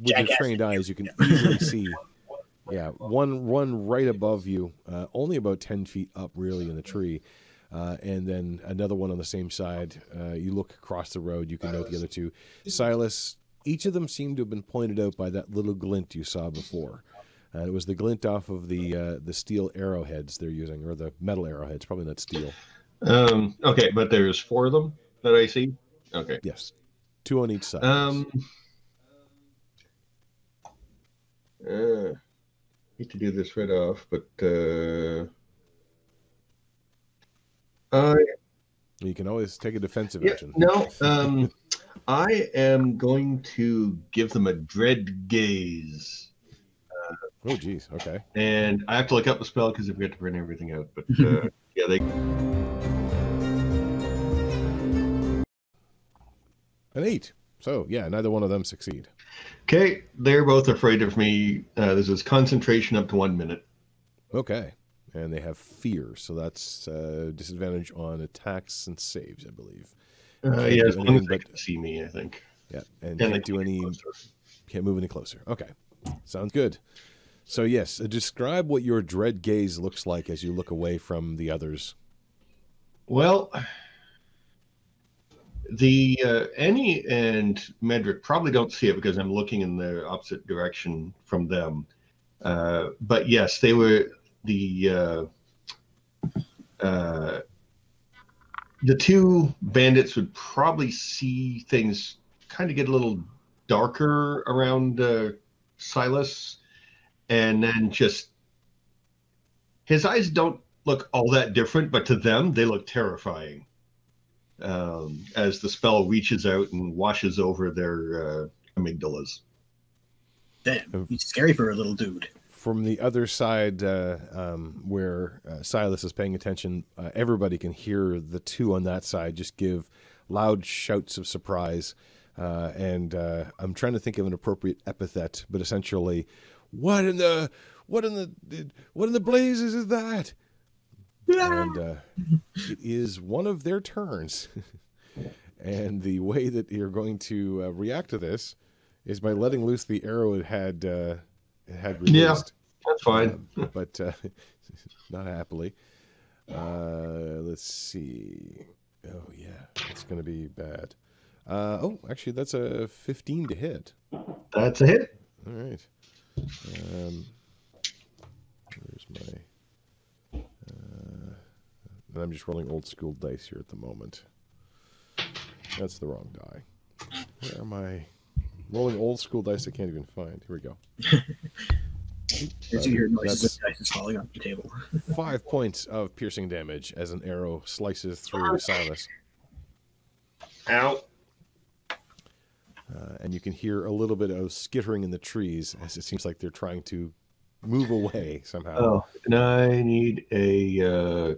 with your trained eyes, you can easily see. Yeah, one one right above you, uh, only about ten feet up, really, in the tree. Uh, and then another one on the same side. Uh, you look across the road, you can note the other two. Silas, each of them seemed to have been pointed out by that little glint you saw before. Uh, it was the glint off of the uh, the steel arrowheads they're using, or the metal arrowheads, probably not steel. Um, okay, but there's four of them that I see? Okay. Yes, two on each side. Um, uh, hate to do this right off, but... Uh... Uh, you can always take a defensive yeah, action. No, um, I am going to give them a dread gaze. Uh, oh, geez. Okay. And I have to look up the spell because I forgot to print everything out. But uh, yeah, they. An eight. So yeah, neither one of them succeed. Okay, they're both afraid of me. Uh, this is concentration up to one minute. Okay. And they have fear, so that's uh, disadvantage on attacks and saves, I believe. Uh, yeah, as long as they can see me, I think. Yeah, and, and can't do any, can't move any closer. Okay, sounds good. So yes, describe what your dread gaze looks like as you look away from the others. Well, the uh, Annie and Medric probably don't see it because I'm looking in the opposite direction from them. Uh, but yes, they were the uh, uh, the two bandits would probably see things kind of get a little darker around uh, Silas, and then just his eyes don't look all that different, but to them they look terrifying um, as the spell reaches out and washes over their uh, amygdalas. Damn, he's scary for a little dude. From the other side, uh, um, where uh, Silas is paying attention, uh, everybody can hear the two on that side just give loud shouts of surprise. Uh, and uh, I'm trying to think of an appropriate epithet, but essentially, what in the what in the what in the blazes is that? Yeah. And uh, it is one of their turns. And the way that you're going to uh, react to this is by letting loose the arrow it had uh, it had released. Yeah, that's fine. Um, but uh, not happily. Uh, let's see. Oh yeah, it's going to be bad. Uh, oh, actually, that's a fifteen to hit. That's a hit. All right. Um, where's my... Uh, and I'm just rolling old school dice here at the moment. That's the wrong die. Where am I? Rolling old school dice I can't even find. Here we go. There's um, your noises dice is falling off the table. Five points of piercing damage as an arrow slices through Silas. Ow. Uh, and you can hear a little bit of skittering in the trees as it seems like they're trying to move away somehow. Oh, and I need a uh,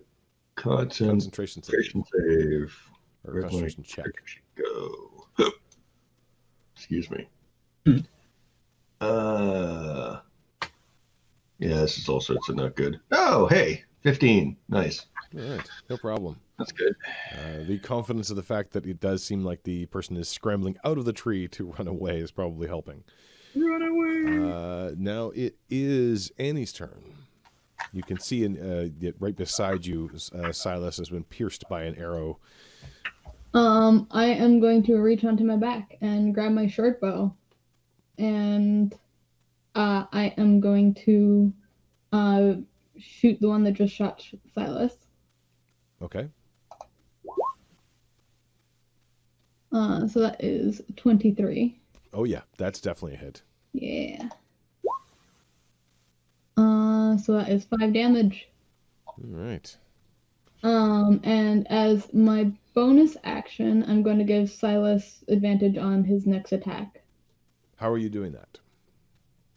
concentration, concentration save. save. Or Where's concentration check. Go. Excuse me. Mm-hmm. uh, yeah, this is all sorts of not good. Oh, hey, fifteen. Nice. All right, no problem. That's good. Uh, the confidence of the fact that it does seem like the person is scrambling out of the tree to run away is probably helping. Run away! Uh, now it is Annie's turn. You can see in, uh, right beside you, uh, Silas has been pierced by an arrow. Um, I am going to reach onto my back and grab my short bow. And uh, I am going to uh, shoot the one that just shot Silas. Okay. Uh, so that is twenty-three. Oh yeah, that's definitely a hit. Yeah. Uh, so that is five damage. All right. Um, and as my bonus action, I'm going to give Silas advantage on his next attack. How are you doing that?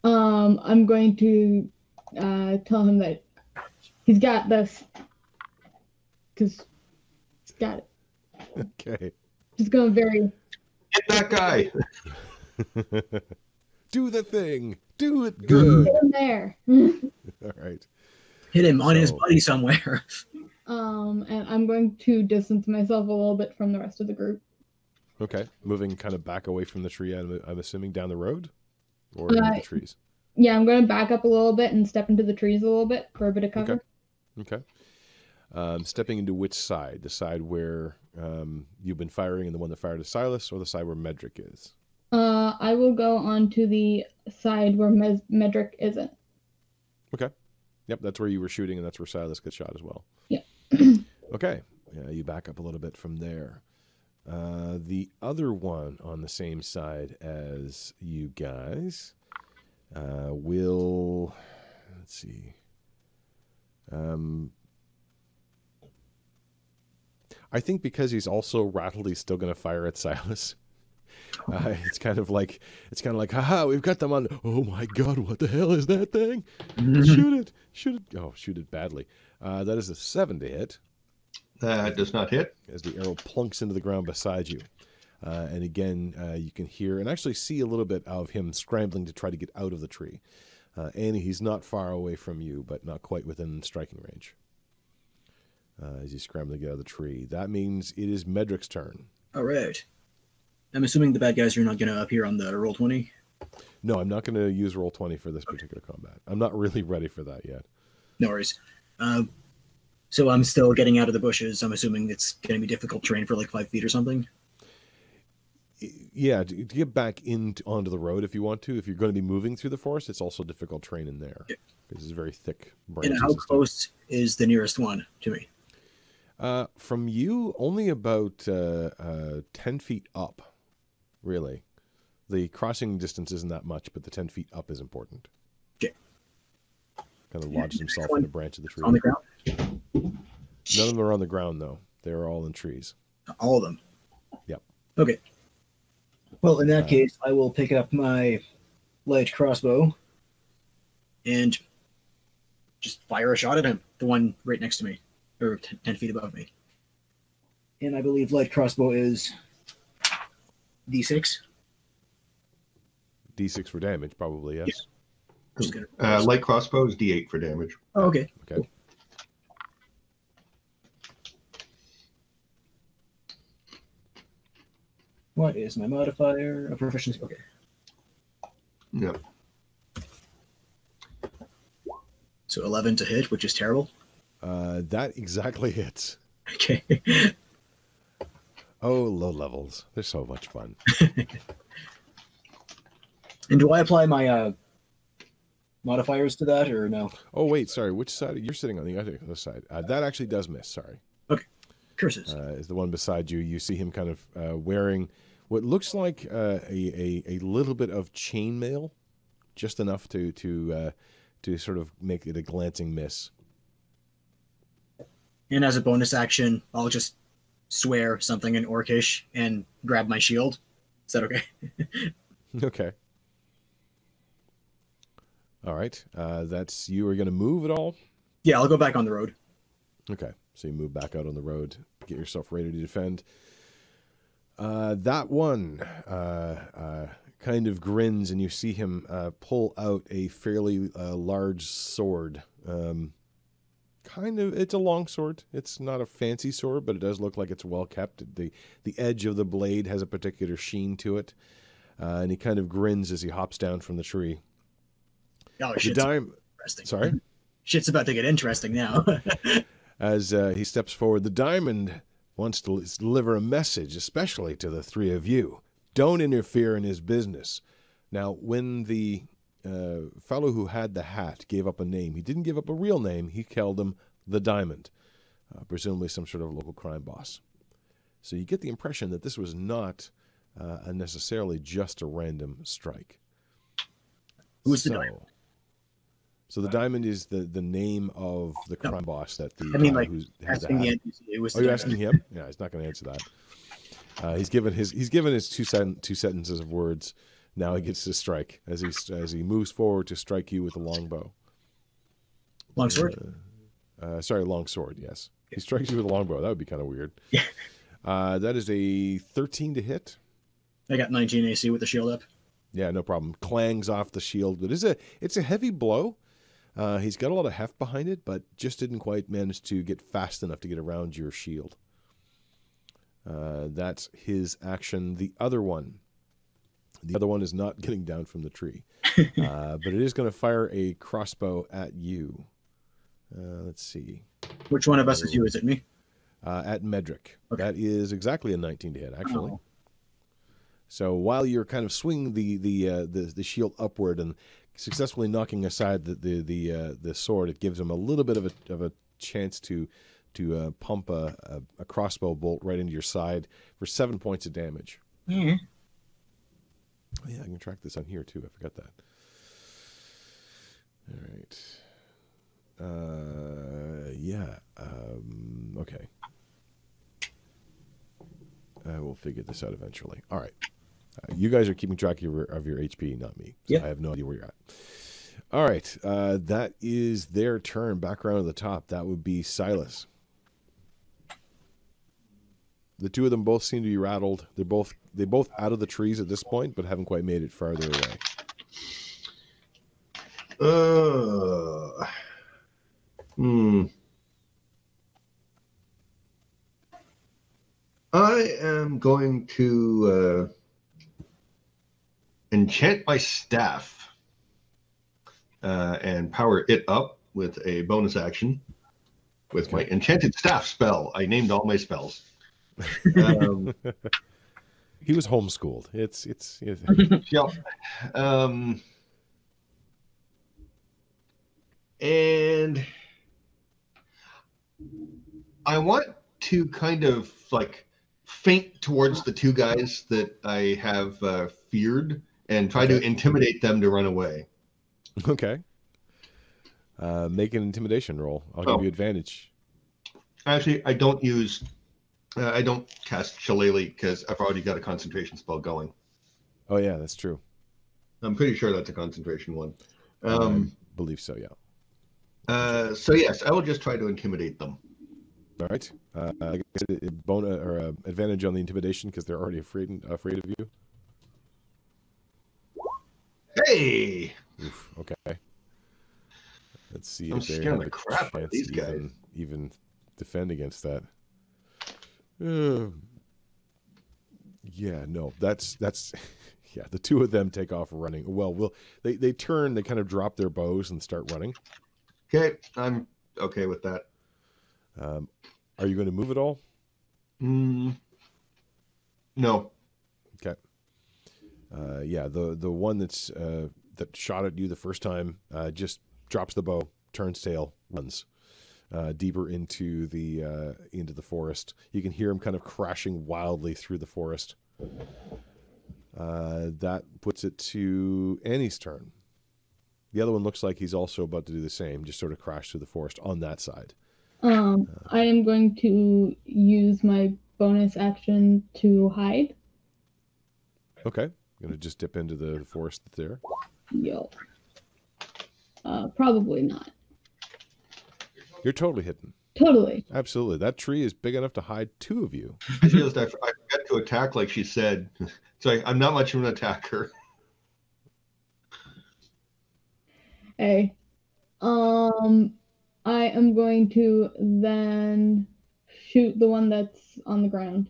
Um, I'm going to uh, tell him that he's got this, because he's got it. Okay. Just going very... Get that guy! Do the thing! Do it good! Get him there! Alright. Hit him on so... his body somewhere. um, and I'm going to distance myself a little bit from the rest of the group. Okay. Moving kind of back away from the tree, I'm, I'm assuming down the road? Or uh, into the trees? Yeah, I'm going to back up a little bit and step into the trees a little bit for a bit of cover. Okay. Okay. Um, stepping into which side? The side where um, you've been firing and the one that fired at Silas, or the side where Medric is? Uh, I will go on to the side where Mes Medric isn't. Okay. Yep, that's where you were shooting, and that's where Silas gets shot as well. Yeah. Okay. Yeah, you back up a little bit from there. Uh, the other one on the same side as you guys uh, will... Let's see. Um... I think because he's also rattled, he's still going to fire at Silas. Uh, it's kind of like, it's kind of like, haha, we've got them on. Oh my God, what the hell is that thing? Shoot it, shoot it. Oh, shoot it badly. Uh, that is a seven to hit. That does not hit. As the arrow plunks into the ground beside you. Uh, and again, uh, you can hear and actually see a little bit of him scrambling to try to get out of the tree. Uh, Annie, he's not far away from you, but not quite within striking range. Uh, as you scramble to get out of the tree. That means it is Medric's turn. All right. I'm assuming the bad guys are not going to appear on the roll twenty? No, I'm not going to use roll twenty for this particular combat. I'm not really ready for that yet. No worries. Uh, so I'm still getting out of the bushes. I'm assuming it's going to be difficult terrain for like five feet or something. Yeah, to get back in onto the road if you want to. If you're going to be moving through the forest, it's also difficult terrain in there. Yeah. Because it's very thick branches. And how close is the nearest one to me? Uh, from you, only about uh, uh, ten feet up, really. The crossing distance isn't that much, but the ten feet up is important. Okay. Kind of lodged himself in a branch of the tree. On the ground? None of them are on the ground, though. They're all in trees. All of them? Yep. Okay. Well, in that uh, case, I will pick up my light crossbow and just fire a shot at him. The one right next to me, or ten feet above me. And I believe light crossbow is D six. D six for damage, probably, yes. Yeah. Cool. Uh, light crossbow is D eight for damage. Oh, okay. Okay. Cool. What is my modifier? A proficiency. Okay. Yeah. So eleven to hit, which is terrible. Uh, that exactly hits. Okay. Oh, low levels. They're so much fun. And do I apply my uh, modifiers to that or no? Oh, wait, sorry. Which side? You're sitting on the other side. Uh, that actually does miss, sorry. Okay. Curses. Uh, is the one beside you. You see him kind of uh, wearing what looks like uh, a, a, a little bit of chainmail, just enough to, to, uh, to sort of make it a glancing miss. And as a bonus action, I'll just swear something in Orcish and grab my shield. Is that okay? Okay. All right. Uh, that's you are going to move at all? Yeah, I'll go back on the road. Okay. So you move back out on the road, get yourself ready to defend. Uh, that one uh, uh, kind of grins, and you see him uh, pull out a fairly uh, large sword. Um, kind of, it's a long sword. It's not a fancy sword, but it does look like it's well kept. The, the edge of the blade has a particular sheen to it, uh, and he kind of grins as he hops down from the tree. Oh, shit's Diamond. Sorry? Shit's about to get interesting now. As uh, he steps forward, the Diamond wants to deliver a message, especially to the three of you. Don't interfere in his business. Now, when the uh, fellow who had the hat gave up a name, he didn't give up a real name. He called him the Diamond, uh, presumably some sort of local crime boss. So you get the impression that this was not uh, necessarily just a random strike. Who's so, the Diamond? So the Diamond is the, the name of the crime no. boss that the I mean, like, who's asking the N P C. It was oh, the you're asking him? Yeah, he's not going to answer that. Uh, he's given his he's given his two sen two sentences of words. Now he gets to strike as he as he moves forward to strike you with a longbow. Long sword. Uh, uh, sorry, long sword. Yes, okay. He strikes you with a longbow. That would be kind of weird. Yeah. Uh, that is a thirteen to hit. I got nineteen A C with the shield up. Yeah, no problem. Clangs off the shield, but it's a it's a heavy blow. Uh, he's got a lot of heft behind it, but just didn't quite manage to get fast enough to get around your shield. Uh, that's his action. The other one, the other one is not getting down from the tree, uh, but it is going to fire a crossbow at you. Uh, let's see. Which one of us is you? Is it me? Uh, at Medric. Okay. That is exactly a nineteen to hit, actually. Oh. So while you're kind of swinging the the uh, the, the shield upward and successfully knocking aside the the the, uh, the sword, it gives him a little bit of a of a chance to to uh, pump a, a a crossbow bolt right into your side for seven points of damage. Yeah. Oh, yeah, I can track this on here too. I forgot that. All right. Uh, yeah. Um, okay. I will figure this out eventually. All right. Uh, you guys are keeping track of your, of your H P, not me. So yeah. I have no idea where you're at. All right. Uh, that is their turn. Back around to the top. That would be Silas. The two of them both seem to be rattled. They're both they're both out of the trees at this point, but haven't quite made it farther away. Uh, hmm. I am going to uh, enchant my staff uh, and power it up with a bonus action with my enchanted staff spell. I named all my spells. Um, he was homeschooled. It's it's. it's... Yep. Um, and I want to kind of like feint towards the two guys that I have uh, feared and try to intimidate them to run away. Okay. Uh, make an intimidation roll. I'll oh. give you advantage. Actually, I don't use... Uh, I don't cast Shillelagh because I've already got a concentration spell going. Oh, yeah, that's true. I'm pretty sure that's a concentration one. Um, I believe so, yeah. Uh, so, yes, I will just try to intimidate them. All right. Uh, I guess a bonus or uh, advantage on the intimidation because they're already afraid afraid of you. Hey. Oof, okay. Let's see I'm if they have the crap out of these guys. Even, even defend against that. Uh, yeah, no, that's that's yeah. The two of them take off running. Well, will they? They turn. They kind of drop their bows and start running. Okay, I'm okay with that. Um, are you going to move at all? Mm, no. Okay. Uh, yeah, the the one that's uh, that shot at you the first time uh, just drops the bow, turns tail, runs uh, deeper into the uh, into the forest. You can hear him kind of crashing wildly through the forest. Uh, that puts it to Annie's turn. The other one looks like he's also about to do the same, just sort of crash through the forest on that side. Um, I am going to use my bonus action to hide. Okay. I'm going to just dip into the forest there. Yo. Uh, probably not. You're totally hidden. Totally. Absolutely. That tree is big enough to hide two of you. I realized I forgot to attack like she said. So I, I'm not much of an attacker. Hey. Um... I am going to then shoot the one that's on the ground.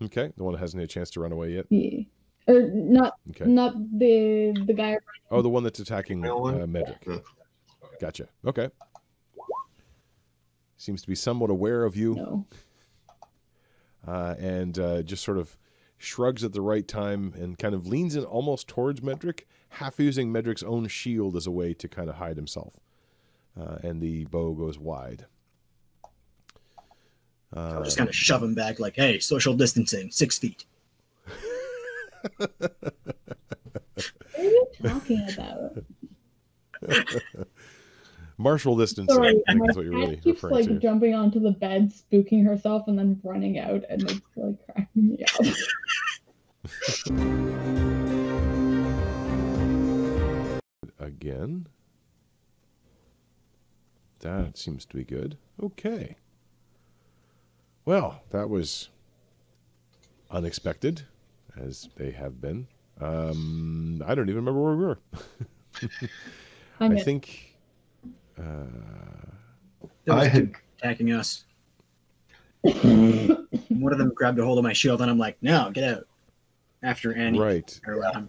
Okay, the one that hasn't had a chance to run away yet. Yeah, or not. Okay. Not the the guy. Oh, the one that's attacking uh, Medric. Yeah. Gotcha. Okay. Seems to be somewhat aware of you. No. Uh, and uh, just sort of shrugs at the right time and kind of leans in almost towards Medric, half using Medric's own shield as a way to kind of hide himself. Uh, and the bow goes wide. Uh, so I'm just going to shove him back like, hey, social distancing, six feet. What are you talking about? Martial distancing. Sorry, I think that's what you're really keeps, referring like, to. Jumping onto the bed, spooking herself, and then running out, and it's like cracking me up. Again. That seems to be good. Okay. Well, that was unexpected, as they have been. Um, I don't even remember where we were. I good. think... Uh, I had... attacking us. One of them grabbed a hold of my shield, and I'm like, no, get out. After Annie. Right.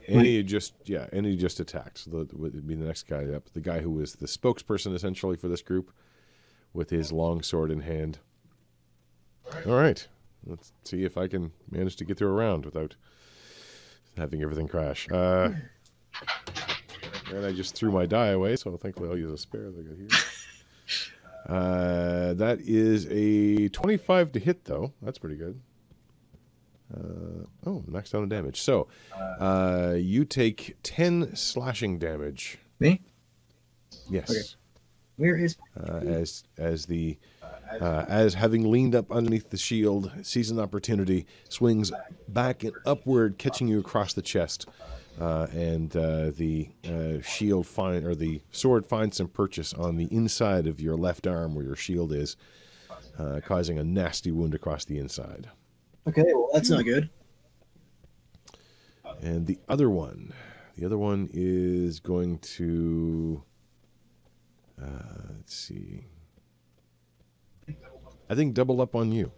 Annie just, yeah, Annie just attacked. The, would be the next guy up. The guy who was the spokesperson, essentially, for this group with his long sword in hand. All right. Let's see if I can manage to get through a round without having everything crash. Uh, and I just threw my die away, so thankfully I'll use a spare that I got here. Uh, that is a twenty-five to hit, though. That's pretty good. Uh, oh, knocks down the damage. So, uh, you take ten slashing damage. Me? Yes. Okay. Where is uh, as as the uh, as having leaned up underneath the shield, sees an opportunity, swings back and upward, catching you across the chest, uh, and uh, the uh, shield find or the sword finds some purchase on the inside of your left arm where your shield is, uh, causing a nasty wound across the inside. Okay, well, that's not good. And the other one. The other one is going to... Uh, let's see. I think double up on you.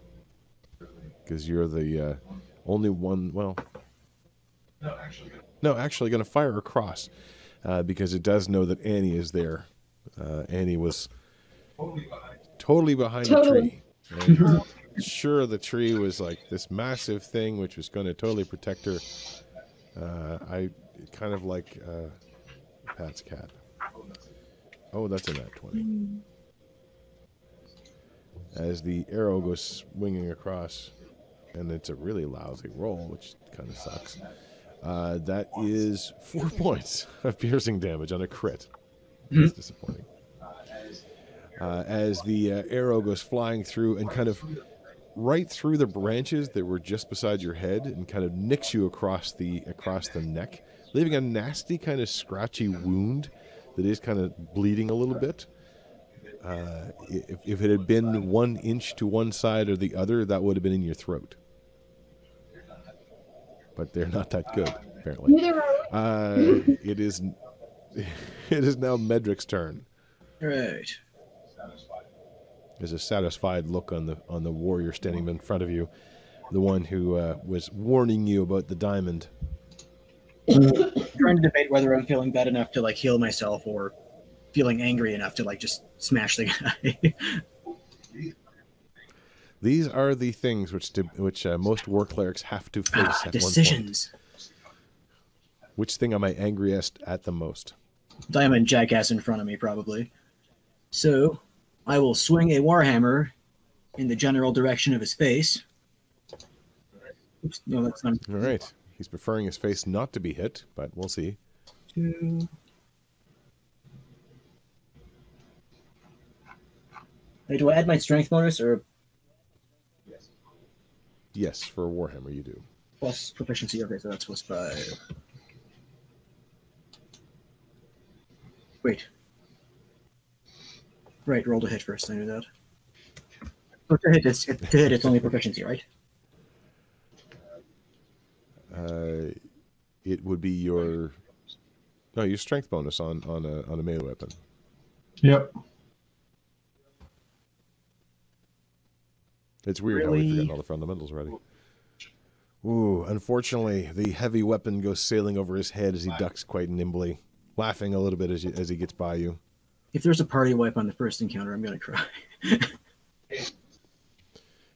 Because you're the uh, only one... Well, No, actually gonna, no, actually gonna fire across, uh, because it does know that Annie is there. Uh, Annie was totally behind, totally behind totally. the tree. And sure, the tree was like this massive thing, which was going to totally protect her. Uh, I kind of like uh, Pat's cat. Oh, that's a nat twenty. Mm. As the arrow goes swinging across, and it's a really lousy roll, which kind of sucks. Uh, that is four points of piercing damage on a crit. Mm-hmm. That's disappointing. Uh, as the uh, arrow goes flying through and kind of right through the branches that were just beside your head, and kind of nicks you across the across the neck, leaving a nasty kind of scratchy wound that is kind of bleeding a little bit. Uh, if, if it had been one inch to one side or the other, that would have been in your throat. But they're not that good, apparently. Uh, it is it is now Medric's turn. Right. There's a satisfied look on the on the warrior standing in front of you, the one who uh, was warning you about the diamond. Trying to debate whether I'm feeling bad enough to like heal myself or feeling angry enough to like just smash the guy. These are the things which to, which uh, most war clerics have to face ah, at decisions. One point. Which thing am I angriest at the most? Diamond jackass in front of me, probably. So, I will swing a warhammer in the general direction of his face. Oops, no, that's not. All right. He's preferring his face not to be hit, but we'll see. Two. Wait, do I add my strength bonus or? Yes. Yes, for a warhammer you do. Plus proficiency. Okay, so that's plus five. Wait. Right, roll to hit first, I knew that. Or to hit, it's, to hit, it's only proficiency, right? Uh, it would be your... No, your strength bonus on, on, a, on a melee weapon. Yep. It's weird really? How we've forgotten all the fundamentals already. Ooh, unfortunately, the heavy weapon goes sailing over his head as he ducks quite nimbly, laughing a little bit as, you, as he gets by you. If there's a party wipe on the first encounter, I'm going to cry.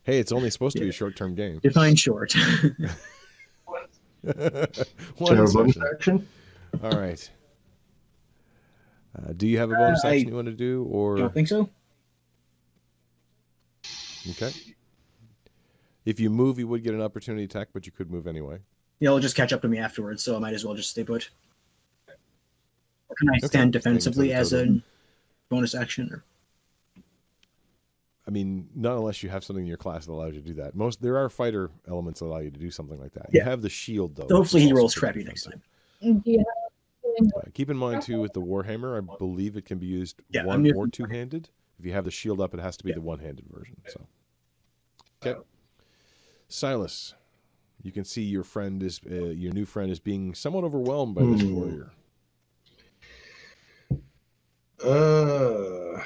Hey, it's only supposed to be a short-term game. Define short. One bonus action. All right. Uh, do you have a bonus uh, action I you want to do? Or... I don't think so. Okay. If you move, you would get an opportunity attack, but you could move anyway. Yeah, it'll just catch up to me afterwards, so I might as well just stay put. Or can I stand okay. defensively as a... bonus action? Or... I mean, not unless you have something in your class that allows you to do that. Most there are fighter elements that allow you to do something like that. Yeah. You have the shield, though. So hopefully he rolls crappy next time. Yeah. Uh, keep in mind, too, with the warhammer, I believe it can be used yeah, one or two-handed. If you have the shield up, it has to be yeah. the one-handed version. So, okay. Uh, Silas, you can see your friend is uh, your new friend is being somewhat overwhelmed by mm. this warrior. Uh,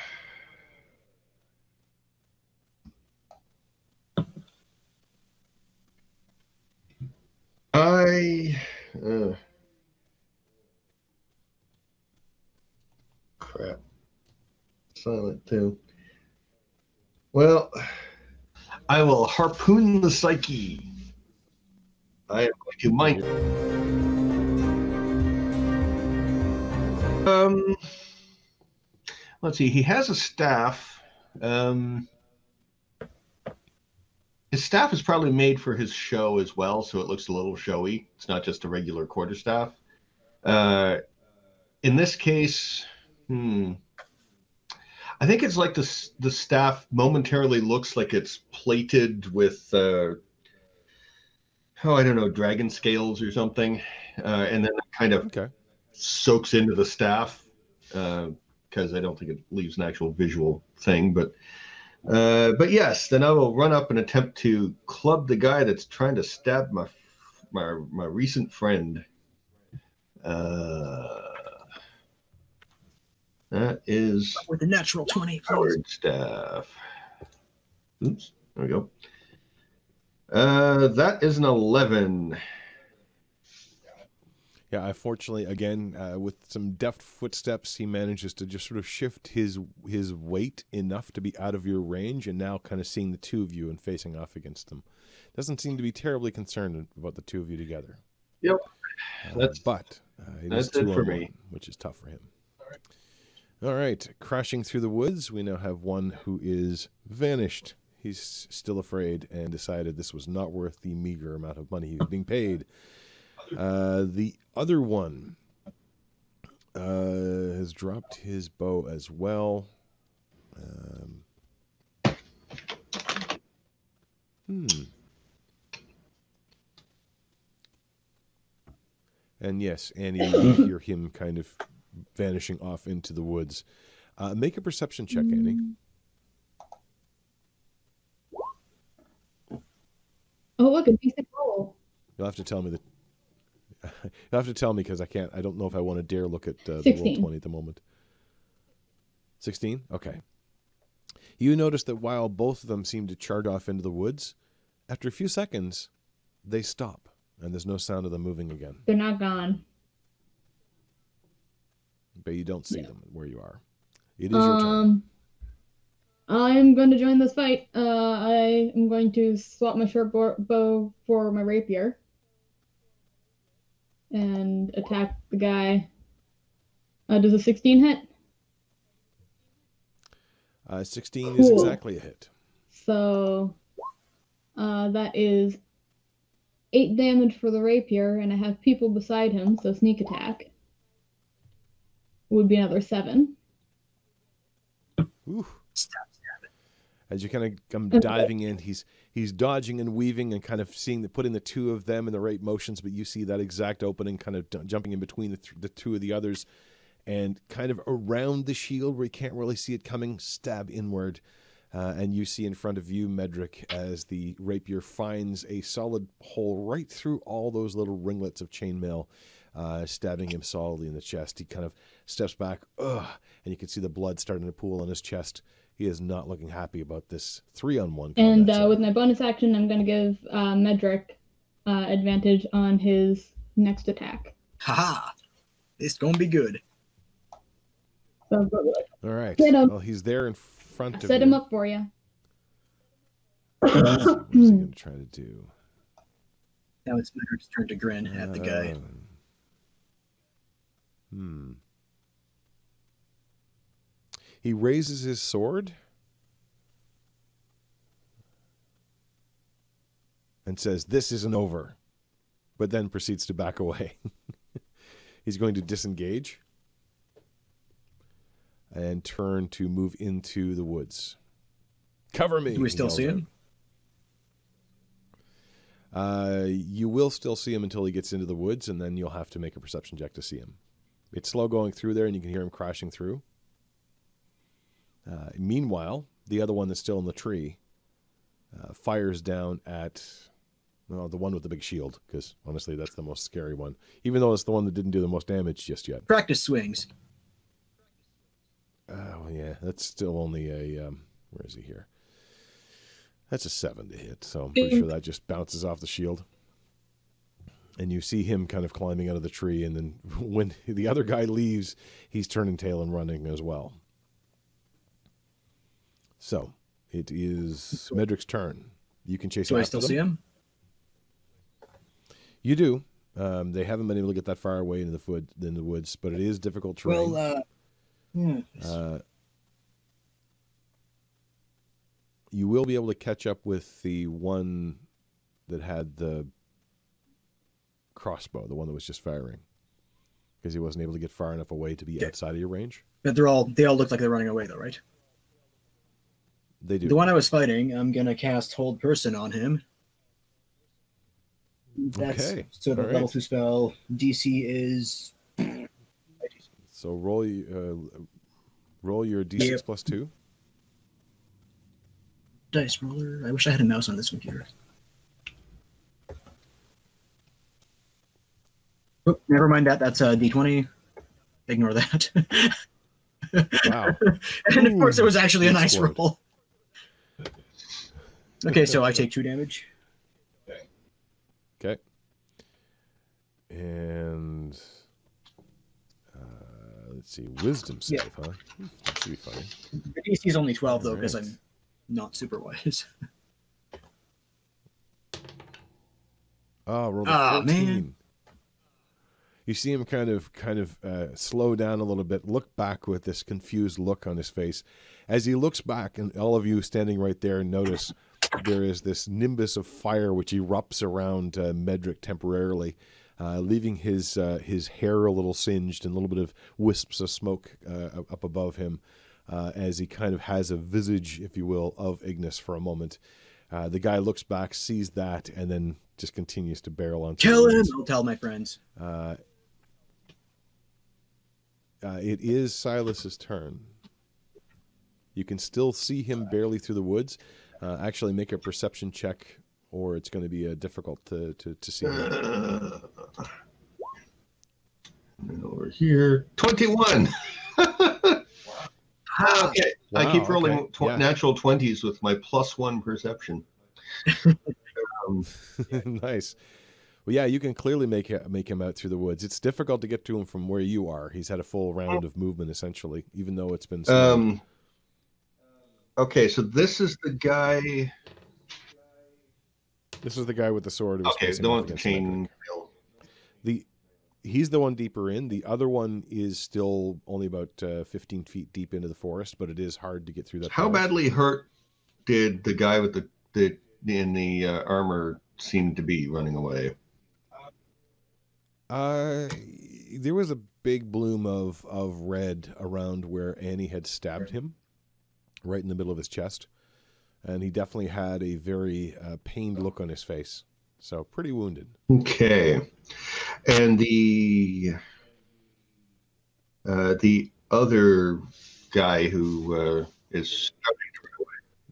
I, uh, crap, silent too. Well, I will harpoon the psyche. I am going to mine. Um. Let's see, he has a staff. Um, his staff is probably made for his show as well, so it looks a little showy. It's not just a regular quarterstaff. Uh, in this case, hmm, I think it's like the, the staff momentarily looks like it's plated with, uh, oh, I don't know, dragon scales or something, uh, and then it kind of okay. soaks into the staff. Uh, because I don't think it leaves an actual visual thing. But uh, but yes, then I will run up and attempt to club the guy that's trying to stab my my, my recent friend. Uh, that is... With a natural twenty. Powered staff. Oops, there we go. Uh, that is an eleven. Yeah, I fortunately, again, uh, with some deft footsteps, he manages to just sort of shift his his weight enough to be out of your range, and now kind of seeing the two of you and facing off against them. Doesn't seem to be terribly concerned about the two of you together. Yep. Uh, that's but uh, it that's is two it for on me. One, which is tough for him. All right. All right. Crashing through the woods, we now have one who is vanished. He's still afraid and decided this was not worth the meager amount of money he was being paid. Uh, the other one uh, has dropped his bow as well. Um, hmm. And yes, Annie, you hear him kind of vanishing off into the woods. Uh, make a perception check, Annie. Oh, look, a decent roll. You'll have to tell me the. You'll have to tell me because I can't. I don't know if I want to dare look at uh, the roll twenty at the moment. Sixteen. Okay. You notice that while both of them seem to chart off into the woods, after a few seconds, they stop. And there's no sound of them moving again. They're not gone. But you don't see yeah. them where you are. It is um, your turn. I'm going to join this fight. Uh, I am going to swap my short bow for my rapier. And attack the guy. Uh, does a sixteen hit? Uh, sixteen cool. is exactly a hit. So uh, that is... eight damage for the rapier, and I have people beside him, so sneak attack would be another seven. Ooh. As you kind of come okay. diving in, he's he's dodging and weaving and kind of seeing the, putting the two of them in the right motions, but you see that exact opening, kind of jumping in between the, th the two of the others, and kind of around the shield where you can't really see it coming, stab inward. Uh, and you see in front of you, Medric, as the rapier finds a solid hole right through all those little ringlets of chainmail, uh, stabbing him solidly in the chest. He kind of steps back, ugh, and you can see the blood starting to pool on his chest. He is not looking happy about this three-on-one. And uh, with my bonus action, I'm going to give uh, Medric uh, advantage on his next attack. Ha-ha! It's going to be good. So, all right. Well, he's there in front. I set him up for you. What is he going to try to do? Now it's Medric's turn to grin at the guy. Um, hmm. He raises his sword and says, "This isn't over," but then proceeds to back away. He's going to disengage and turn to move into the woods. Cover me. Do we still see him? Uh, you will still see him until he gets into the woods, and then you'll have to make a perception check to see him. It's slow going through there, and you can hear him crashing through. Uh, meanwhile, the other one that's still in the tree uh, fires down at well, the one with the big shield, because honestly, that's the most scary one, even though it's the one that didn't do the most damage just yet. Practice swings. Oh, yeah, that's still only a, um, where is he here? That's a seven to hit, so I'm pretty sure that just bounces off the shield. And you see him kind of climbing out of the tree, and then when the other guy leaves, he's turning tail and running as well. So, it is Medric's turn. You can chase him. Do I still see him? You do. Um, they haven't been able to get that far away into the, food, in the woods, but it is difficult terrain. Well, uh... Yeah. Uh, you will be able to catch up with the one that had the crossbow, the one that was just firing, because he wasn't able to get far enough away to be yeah. outside of your range. But they're all they all look like they're running away, though, right? They do. The one I was fighting, I'm gonna cast Hold Person on him. That's okay. So the right. level two spell D C is. So roll uh, roll your D six yep. plus two. Dice roller. I wish I had a mouse on this computer. Oh, never mind that. That's a D twenty. Ignore that. Wow. And of Ooh, course, it was actually a nice explode. roll. Okay, so I take two damage. Okay. And uh, let's see, wisdom save, yeah. huh? That should be funny. The D C is only twelve though, because right. I'm not super wise. Oh, roll oh, man. You see him kind of, kind of uh, slow down a little bit, look back with this confused look on his face. As he looks back, and all of you standing right there notice there is this nimbus of fire which erupts around uh, Medric temporarily, uh, leaving his uh, his hair a little singed and a little bit of wisps of smoke uh, up above him uh, as he kind of has a visage, if you will, of Ignis for a moment. Uh, the guy looks back, sees that, and then just continues to barrel on. Kill him! I'll tell my friends. Uh, Uh, it is Silas's turn. You can still see him barely through the woods. Uh, actually, make a perception check, or it's going to be uh, difficult to, to, to see him. Uh, and over here, twenty-one. Wow. Okay, wow, I keep rolling okay. tw yeah. natural twenties with my plus one perception. um, nice. Well, yeah, you can clearly make make him out through the woods. It's difficult to get to him from where you are. He's had a full round of movement, essentially, even though it's been... Um, okay, so this is the guy... This is the guy with the sword. Okay, the one with the chain. The, he's the one deeper in. The other one is still only about uh, fifteen feet deep into the forest, but it is hard to get through that. How forest. badly hurt did the guy with the, the in the uh, armor seem to be running away? Uh, there was a big bloom of, of red around where Annie had stabbed him, right in the middle of his chest. And he definitely had a very uh, pained look on his face. So pretty wounded. Okay. And the, uh, the other guy who uh, is...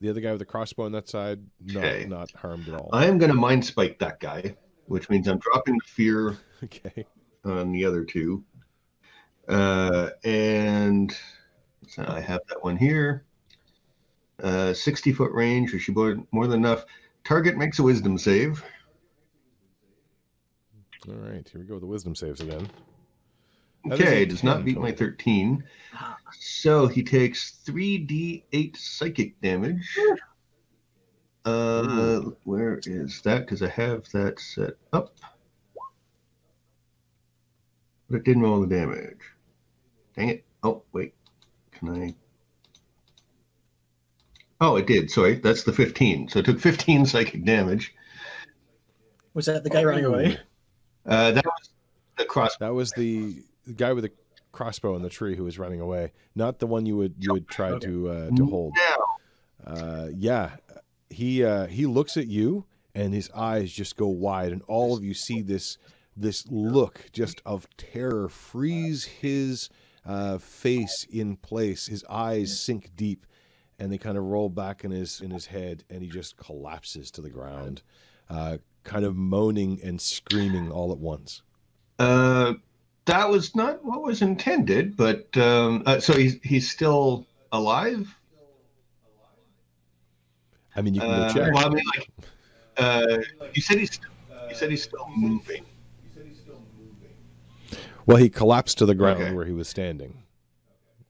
The other guy with the crossbow on that side, not, okay. not harmed at all. I'm going to mind spike that guy, which means I'm dropping the fear okay. on the other two. Uh, and so I have that one here. Uh, sixty foot range, or she boarded more than enough. Target makes a wisdom save. All right, here we go with the wisdom saves again. Okay, does not beat my thirteen. So he takes three d eight psychic damage. Uh, where is that? Because I have that set up. But it didn't roll the damage. Dang it. Oh, wait. Can I? Oh, it did. Sorry, that's the fifteen. So it took fifteen psychic damage. Was that the guy oh, running away? Uh, that was the crossbow. That was the... The guy with the crossbow in the tree who was running away, not the one you would you would try okay. to uh, to hold. Yeah, uh, yeah. he uh, he looks at you and his eyes just go wide, and all of you see this this look just of terror freeze his uh, face in place. His eyes sink deep, and they kind of roll back in his in his head, and he just collapses to the ground, uh, kind of moaning and screaming all at once. Uh. That was not what was intended, but um, uh, so he's he's still alive. I mean, you can uh, go check. Well, I mean, like, uh, you said he's you said he's still moving. Well, he collapsed to the ground okay. where he was standing,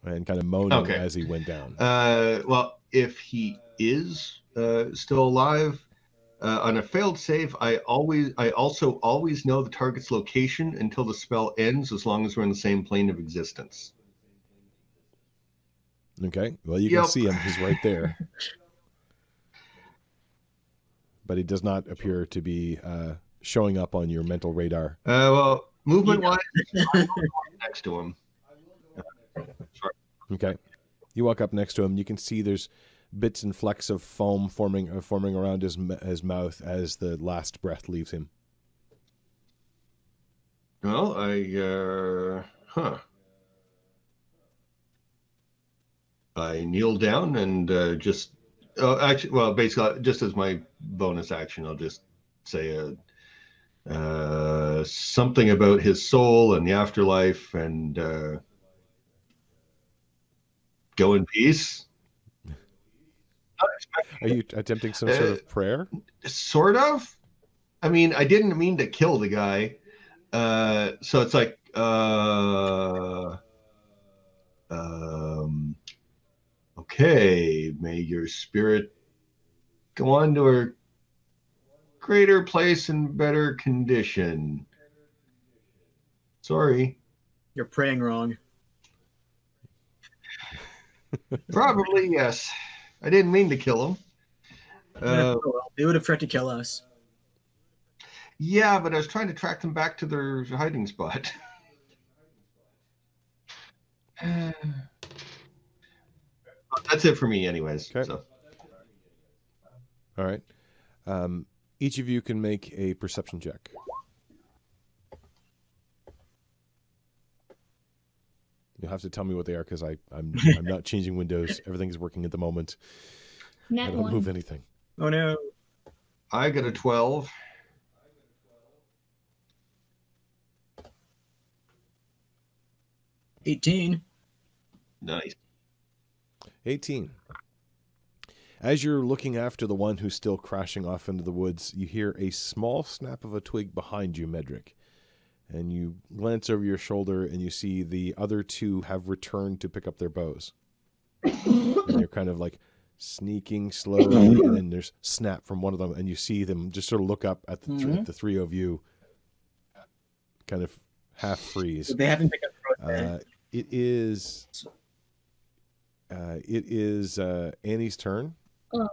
and kind of moaning okay. as he went down. Uh, well, if he is uh, still alive. Uh, on a failed save, I always, I also always know the target's location until the spell ends, as long as we're in the same plane of existence. Okay. Well, you yep. can see him. He's right there. But he does not appear to be uh, showing up on your mental radar. Uh, well, movement-wise, I will walk next to him. Sorry. Okay. You walk up next to him. You can see there's bits and flecks of foam forming uh, forming around his his mouth as the last breath leaves him. Well, I uh, huh. I kneel down and uh, just oh, actually, well, basically, just as my bonus action, I'll just say uh, uh, something about his soul and the afterlife, and uh, go in peace. Are you attempting some sort of prayer? Uh, sort of. I mean, I didn't mean to kill the guy. Uh, so it's like uh, um, okay, may your spirit go on to a greater place and better condition. Sorry. You're praying wrong. Probably, yes. I didn't mean to kill him. Uh, they would have tried to kill us. Yeah, but I was trying to track them back to their hiding spot. uh, that's it for me anyways. Okay. So. All right. Um, each of you can make a perception check. You'll have to tell me what they are because I'm I'm not changing windows. Everything's working at the moment. Net I don't one. move anything. Oh no! I got a twelve. eighteen. Nice. eighteen. As you're looking after the one who's still crashing off into the woods, you hear a small snap of a twig behind you, Medric. And you glance over your shoulder, and you see the other two have returned to pick up their bows. And they're kind of like sneaking slowly, and then there's snap from one of them, and you see them just sort of look up at the, mm-hmm. th the three of you, kind of half freeze. They haven't picked up. Uh, it is. Uh, it is uh, Annie's turn. Oh.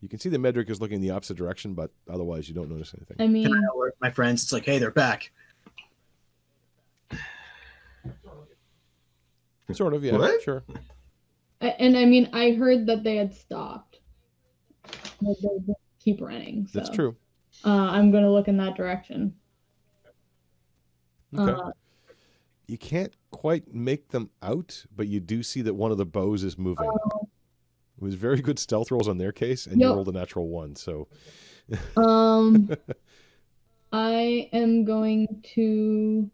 You can see that Medric is looking in the opposite direction, but otherwise you don't notice anything. I mean, my friends, it's like, hey, they're back. Sort of, yeah, what? Sure. And I mean, I heard that they had stopped. They didn't keep running. So. That's true. Uh, I'm going to look in that direction. Okay. Uh, you can't quite make them out, but you do see that one of the bows is moving. Uh, it was very good stealth rolls on their case, and yep. You rolled a natural one, so. um, I am going to.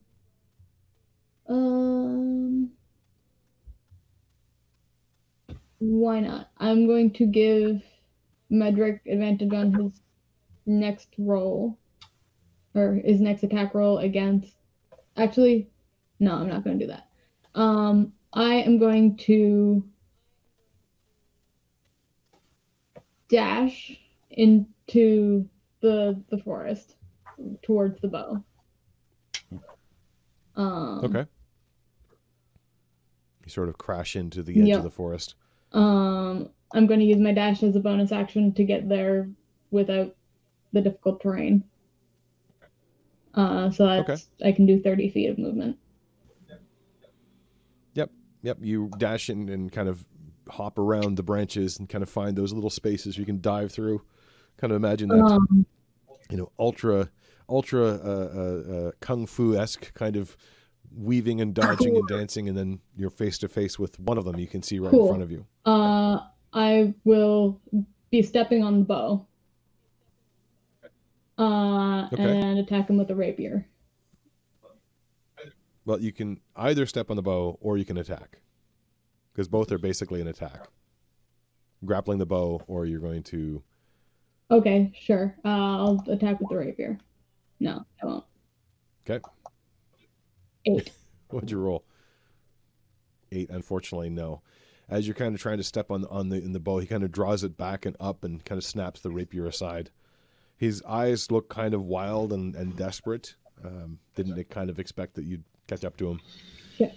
Um. Why not? I'm going to give Medric advantage on his next roll, or his next attack roll against. Actually, no, I'm not going to do that. Um, I am going to dash into the the forest towards the bow. Um, okay. You sort of crash into the edge yep. of the forest. Um, I'm going to use my dash as a bonus action to get there without the difficult terrain. Uh, so that's, okay. I can do thirty feet of movement. Yep, yep. You dash in and kind of hop around the branches and kind of find those little spaces you can dive through. Kind of imagine that, um, you know, ultra, ultra uh, uh, uh, kung fu-esque kind of weaving and dodging cool. and dancing, and then you're face to face with one of them you can see right cool. in front of you. Uh, I will be stepping on the bow. Uh, okay. And attack him with a rapier. Well, you can either step on the bow or you can attack. Because both are basically an attack. Grappling the bow, or you're going to... Okay, sure. Uh, I'll attack with the rapier. No, I won't. Okay. Eight. What'd you roll? Eight, unfortunately, no. As you're kind of trying to step on, on the in the bow, he kind of draws it back and up and kind of snaps the rapier aside. His eyes look kind of wild and, and desperate. Um, didn't they kind of expect that you'd catch up to him? Yeah.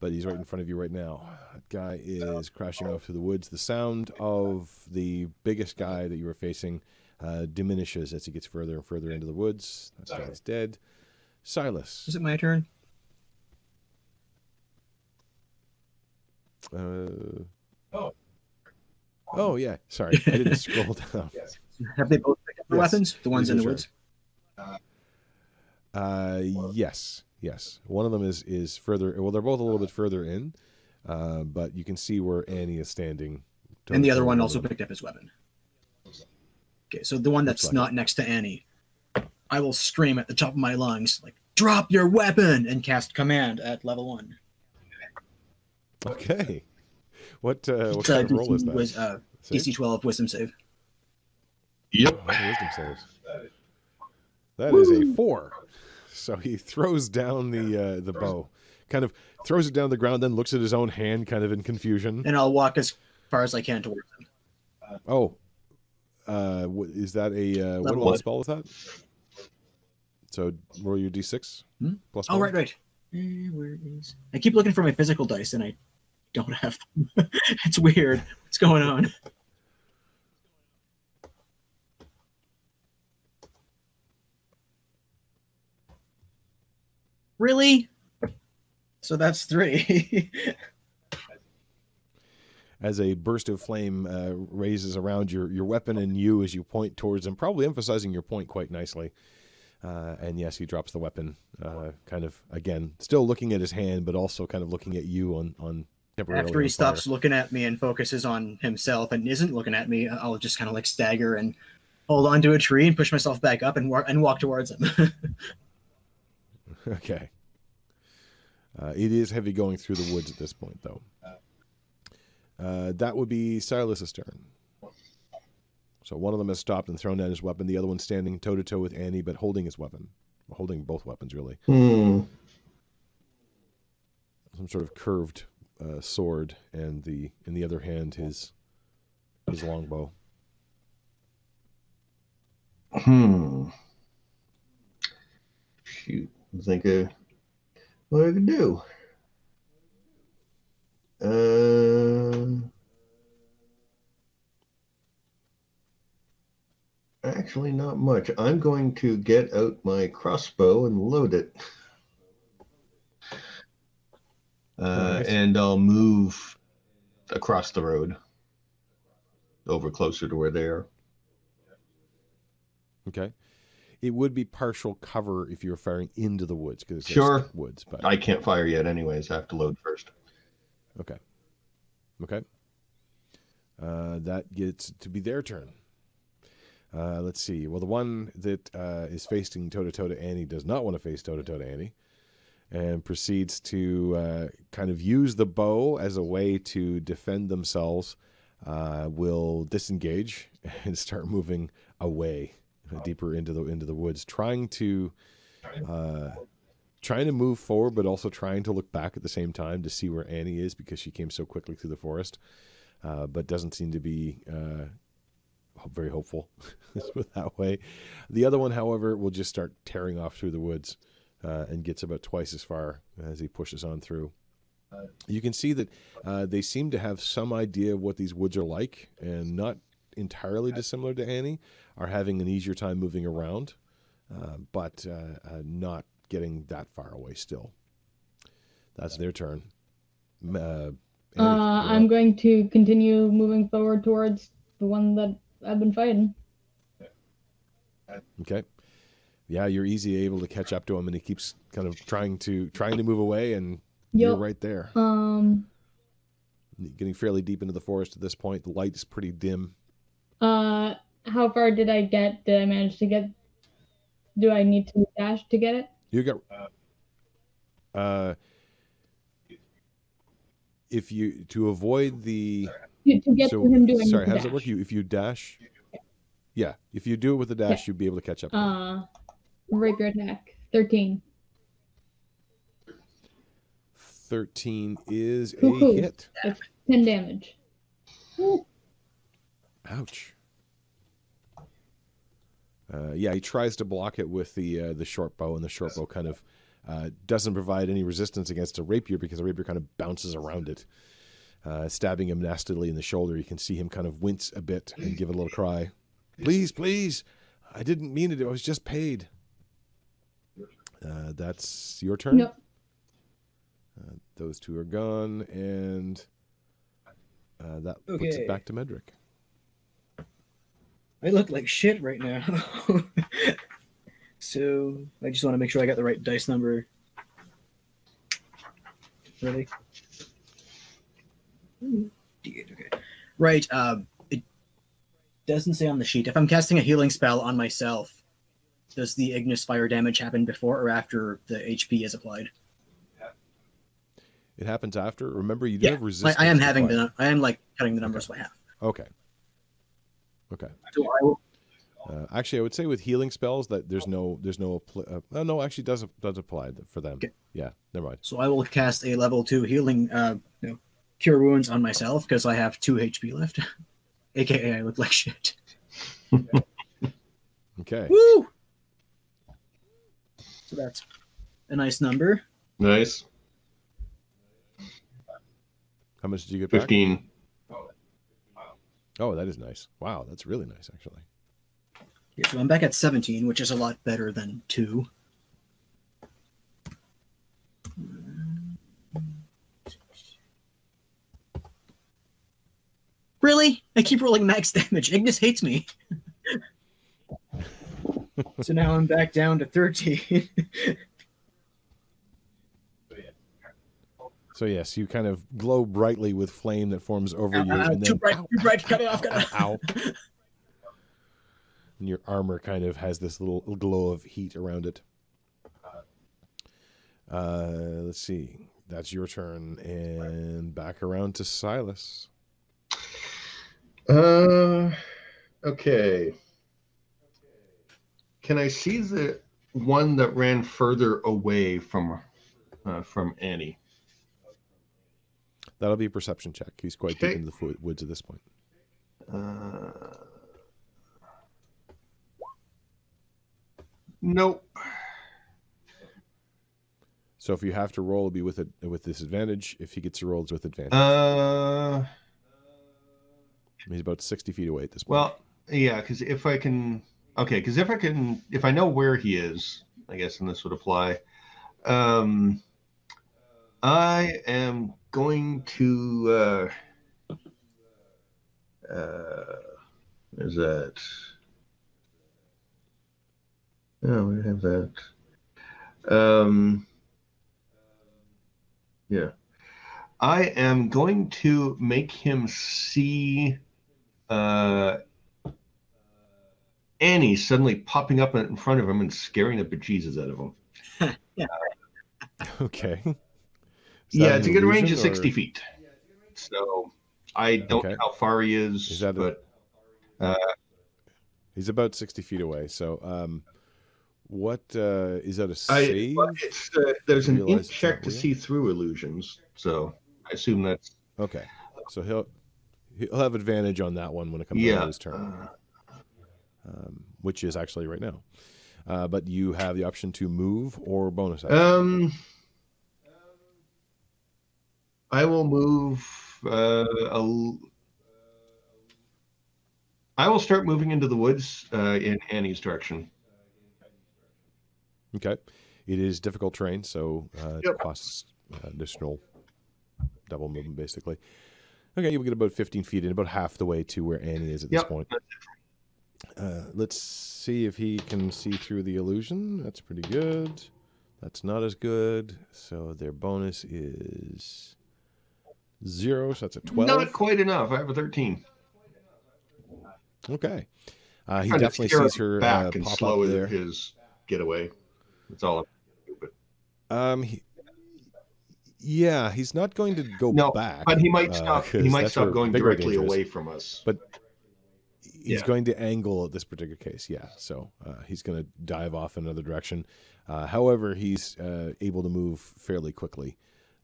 But he's right in front of you right now. That guy is crashing off through the woods. The sound of the biggest guy that you were facing uh, diminishes as he gets further and further into the woods. That guy's dead. Silas. Is it my turn? Uh, oh. Oh, yeah. Sorry. I didn't scroll down. Yes. Have they both picked up the yes. weapons? The ones in the sure. woods? Uh, yes. Yes, one of them is is further. Well, they're both a little bit further in, uh, but you can see where Annie is standing. And the other one also picked up his weapon. Okay, so the one that's not next to Annie, I will scream at the top of my lungs, like, "Drop your weapon!" and cast command at level one. Okay, what uh, what kind of roll is that? Was uh, D C twelve wisdom save. Yep. Wisdom saves. That Woo! Is a four. So he throws down the uh, the bow, kind of throws it down the ground, then looks at his own hand kind of in confusion. And I'll walk as far as I can towards him. Uh, oh, uh, is that a, uh, what, what spell is that? So roll your d six. Hmm? Plus oh, one. right, right. Where is... I keep looking for my physical dice, and I don't have them. It's weird. What's going on? Really? So that's three. As a burst of flame uh, raises around your, your weapon and you as you point towards him, probably emphasizing your point quite nicely. Uh, and yes, he drops the weapon, uh, kind of, again, still looking at his hand, but also kind of looking at you on, on temporarily. After he stops looking at me and focuses on himself and isn't looking at me, I'll just kind of like stagger and hold onto a tree and push myself back up and, wa and walk towards him. Okay. Uh, it is heavy going through the woods at this point, though. Uh, that would be Silas's turn. So one of them has stopped and thrown down his weapon. The other one's standing toe-to-toe with Annie, but holding his weapon. Holding both weapons, really. Mm. Some sort of curved uh, sword, and the in the other hand, his, his longbow. Hmm. Shoot. I think uh, what I could do. Uh, actually, not much. I'm going to get out my crossbow and load it. Uh, nice. And I'll move across the road over closer to where they are. Okay. It would be partial cover if you were firing into the woods, because it's sure. woods. But I can't fire yet, anyways. I have to load first. Okay. Okay. Uh, that gets to be their turn. Uh, let's see. Well, the one that uh, is facing toe-to-toe to Annie does not want to face toe-to-toe to Annie, and proceeds to uh, kind of use the bow as a way to defend themselves. Uh, will disengage and start moving away. Deeper into the into the woods, trying to uh, trying to move forward, but also trying to look back at the same time to see where Annie is, because she came so quickly through the forest, uh, but doesn't seem to be uh, very hopeful that way. The other one, however, will just start tearing off through the woods uh, and gets about twice as far as he pushes on through. You can see that uh, they seem to have some idea of what these woods are like, and not entirely dissimilar to Annie, are having an easier time moving around, uh, but uh, uh, not getting that far away still. That's their turn. Uh, Annie, uh, I'm going to continue moving forward towards the one that I've been fighting. Okay. Yeah, you're easy able to catch up to him, and he keeps kind of trying to trying to move away, and yep. You're right there. Um, Getting fairly deep into the forest at this point. The light is pretty dim. Uh, how far did I get? Did I manage to get? Do I need to dash to get it? You got. Uh, if you to avoid the. To, to get so, to him doing. Sorry, how dash. does it work? You if you dash. Yeah. yeah, if you do it with a dash, yeah. you'd be able to catch up. Uh, rigor attack thirteen. Thirteen is a Ooh, hit. That's ten damage. Ouch. Uh, yeah, he tries to block it with the uh, the short bow, and the short bow kind of uh, doesn't provide any resistance against a rapier, because the rapier kind of bounces around it, uh, stabbing him nastily in the shoulder. You can see him kind of wince a bit and give a little cry. Please, please, I didn't mean it. I was just paid. Uh, that's your turn? Nope. Uh, those two are gone, and uh, that okay. puts it back to Medric. I look like shit right now. So I just want to make sure I got the right dice number. Ready? Okay. Right. Um, it doesn't say on the sheet. If I'm casting a healing spell on myself, does the Ignis fire damage happen before or after the H P is applied? It happens after. Remember, you do yeah. have resistance. I am having applied. the. I am like cutting the numbers okay. I have. Okay. Okay. So I will, Uh, actually, I would say with healing spells that there's no, there's no, uh, no, actually does does apply for them. Okay. Yeah, never mind. So I will cast a level two healing, uh, you know, cure wounds on myself because I have two H P left, aka I look like shit. Okay. Woo! So that's a nice number. Nice. How much did you get back? Fifteen. Oh, that is nice. Wow, that's really nice, actually. Yeah, so I'm back at seventeen, which is a lot better than two. Really? I keep rolling max damage. Ignis hates me. So now I'm back down to thirteen. So yes, you kind of glow brightly with flame that forms over ow, you. Ow, and too then, bright, ow, too ow, bright, cut it off, cut it off. And your armor kind of has this little glow of heat around it. Uh, let's see. That's your turn. And back around to Silas. Uh, okay. Can I see the one that ran further away from uh, from Annie? That'll be a perception check. He's quite okay. deep into the woods at this point. Uh, nope. So if you have to roll, it'll be with a, with disadvantage. If he gets to roll, it's with advantage. Uh, He's about sixty feet away at this point. Well, yeah, because if I can... Okay, because if I can... If I know where he is, I guess, and this would apply, um, I am... going to uh uh is that oh we have that um yeah I am going to make him see uh Annie suddenly popping up in front of him and scaring the bejesus out of him. Yeah. Uh, okay. Yeah, it's a good range of sixty or... feet. So I don't okay. know how far he is, is that but a... uh... he's about sixty feet away. So um, what uh, is that a save? I, it's, uh, there's an int check to see through illusions. So I assume that's okay. So he'll he'll have advantage on that one when it comes yeah. to his turn, uh... um, which is actually right now. Uh, but you have the option to move or bonus action. Um. I will move, uh, a, I will start moving into the woods uh, in Annie's direction. Okay. It is difficult terrain, so uh, yep. it costs uh, additional double movement, basically. Okay, you will get about fifteen feet in, about half the way to where Annie is at this yep. point. Uh, let's see if he can see through the illusion. That's pretty good. That's not as good. So their bonus is... zero, so that's a twelve. Not quite enough. I have a thirteen. Okay. Uh, he definitely sees her back uh, and pop slow up there. His getaway. That's all. But... Um. He... Yeah, he's not going to go no, back. But he might stop. Uh, he might stop going directly away from us. But he's yeah. going to angle at this particular case. Yeah. So uh, he's going to dive off in another direction. Uh, however, he's uh, able to move fairly quickly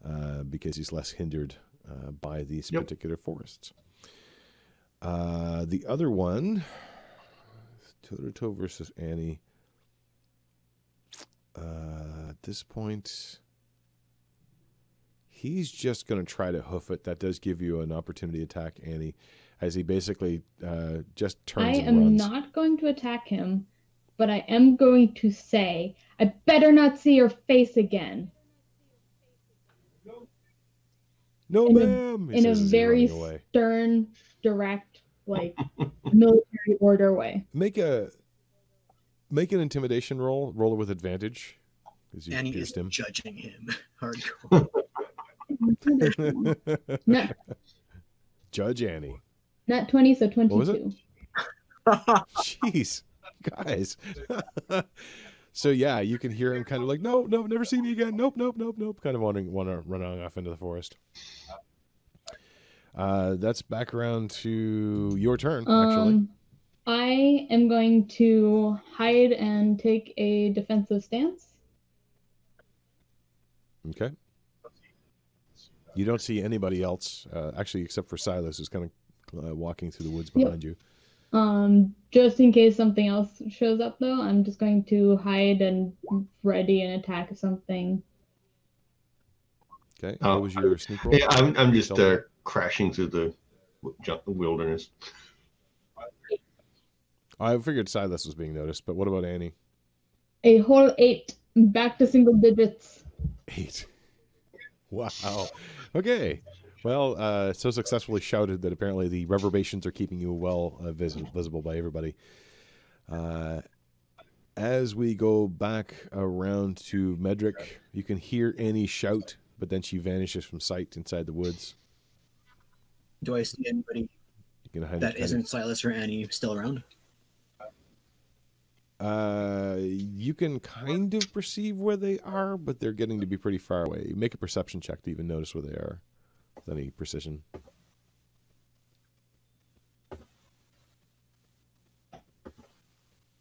uh, because he's less hindered. Uh, by these yep. particular forests. Uh, the other one, toe-to-toe versus Annie. Uh, at this point, he's just going to try to hoof it. That does give you an opportunity to attack Annie, as he basically uh, just turns I and runs. I am not going to attack him, but I am going to say, I better not see your face again. No, in ma'am. A, in a very stern, direct, like military order way. Make a make an intimidation roll. Roll it with advantage. You and he is him. judging him hardcore. Not, Judge Annie. Not twenty, so twenty-two. Jeez, guys. So yeah, you can hear him kind of like, no, no, never see me again. Nope, nope, nope, nope. Kind of wanting want to run off into the forest. Uh, that's back around to your turn, um, actually. I am going to hide and take a defensive stance. Okay. You don't see anybody else, uh, actually, except for Silas, who's kind of uh, walking through the woods behind yep. you. Um, just in case something else shows up, though, I'm just going to hide and ready an attack of something. Okay. What um, was your sneak roll? Yeah, I'm, I'm just uh, crashing through the wilderness. I figured Silas was being noticed, but what about Annie? A whole eight. Back to single digits. Eight. Wow. Okay. Well, uh, so successfully shouted that apparently the reverberations are keeping you well uh, vis visible by everybody. Uh, as we go back around to Medric, you can hear Annie shout, but then she vanishes from sight inside the woods. Do I see anybody you can that isn't of... Silas or Annie still around? Uh, you can kind of perceive where they are, but they're getting to be pretty far away. Make a perception check to even notice where they are with any precision.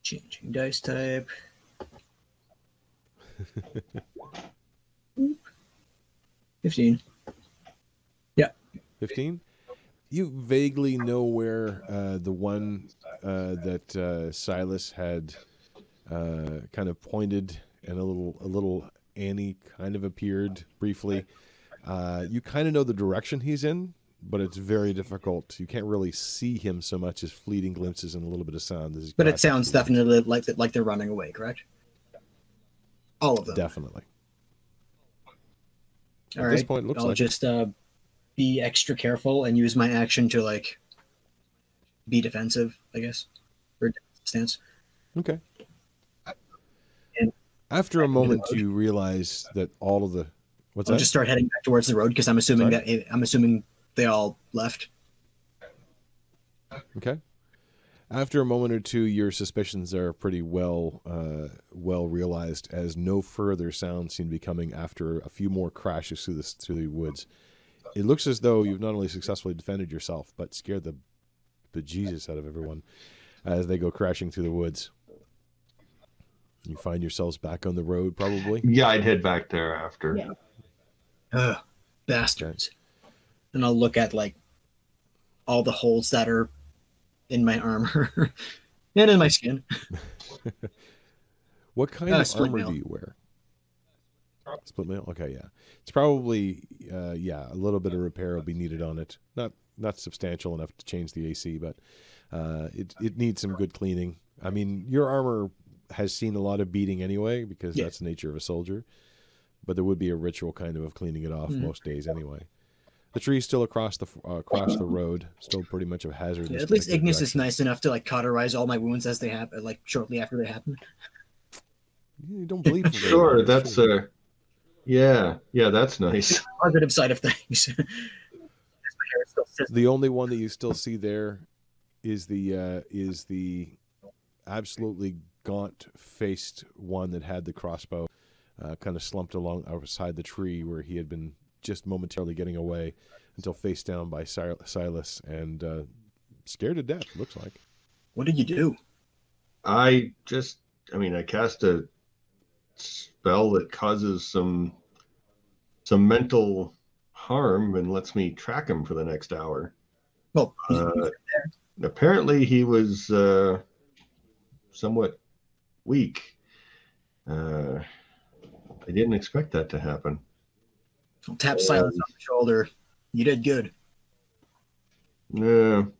Changing dice type. fifteen. Yeah. fifteen? You vaguely know where uh, the one uh, that uh, Silas had uh, kind of pointed, and a little, a little Annie kind of appeared briefly. Uh, you kind of know the direction he's in, but it's very difficult. You can't really see him so much as fleeting glimpses and a little bit of sound. This is but it sounds definitely like the, like they're running away, correct? All of them. Definitely. All At right. this point, it looks I'll like just. Uh... be extra careful and use my action to like be defensive, I guess, or stance. Okay. And after a moment, you realize that all of the what's I'll that? just start heading back towards the road because I'm assuming Sorry? that I'm assuming they all left. Okay. After a moment or two, your suspicions are pretty well uh, well realized, as no further sounds seem to be coming after a few more crashes through the through the woods. It looks as though you've not only successfully defended yourself, but scared the bejesus out of everyone as they go crashing through the woods. You find yourselves back on the road, probably? Yeah, I'd head back there after. Yeah. Ugh, bastards. Okay. And I'll look at, like, all the holes that are in my armor and in my skin. What kind uh, of armor mail. do you wear? Split mail? Okay, yeah. It's probably, uh, yeah, a little bit of repair will be needed on it. Not not substantial enough to change the A C, but uh, it, it needs some good cleaning. I mean, your armor has seen a lot of beating anyway, because yeah. that's the nature of a soldier. But there would be a ritual kind of of cleaning it off mm. most days anyway. The tree's still across the uh, across the road, still pretty much a hazard. Yeah, at least Ignis direction. is nice enough to like cauterize all my wounds as they happen, like shortly after they happen. You don't bleed. Sure, that's a... Uh... Yeah, yeah, that's nice. Positive side of things. The only one that you still see there is the uh, is the absolutely gaunt-faced one that had the crossbow, uh, kind of slumped along outside the tree where he had been just momentarily getting away, until faced down by Sil Silas and uh, scared to death. Looks like. What did you do? I just, I mean, I cast a spell that causes some some mental harm and lets me track him for the next hour. Well, uh, apparently he was uh, somewhat weak. Uh, I didn't expect that to happen. I'll tap Silas um, on the shoulder. You did good. No,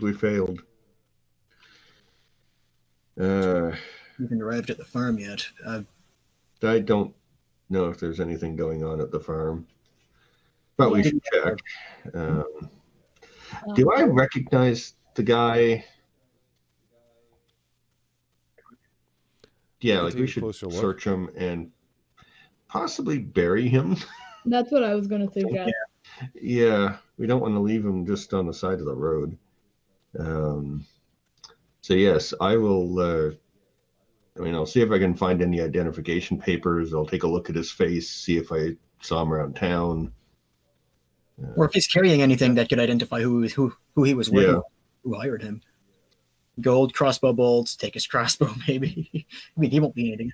we failed. Uh, you haven't arrived at the farm yet. Uh, I don't know if there's anything going on at the farm, but we should check. Um, do I recognize the guy? Yeah, like we should search him and possibly bury him. That's what I was going to suggest. Yeah, we don't want to leave him just on the side of the road. Um, so yes, I will... Uh, I mean, I'll see if I can find any identification papers. I'll take a look at his face, see if I saw him around town. Uh, or if he's carrying anything that could identify who, who, who he was with, yeah. who hired him. gold crossbow bolts, take his crossbow, maybe. I mean, he won't be anything.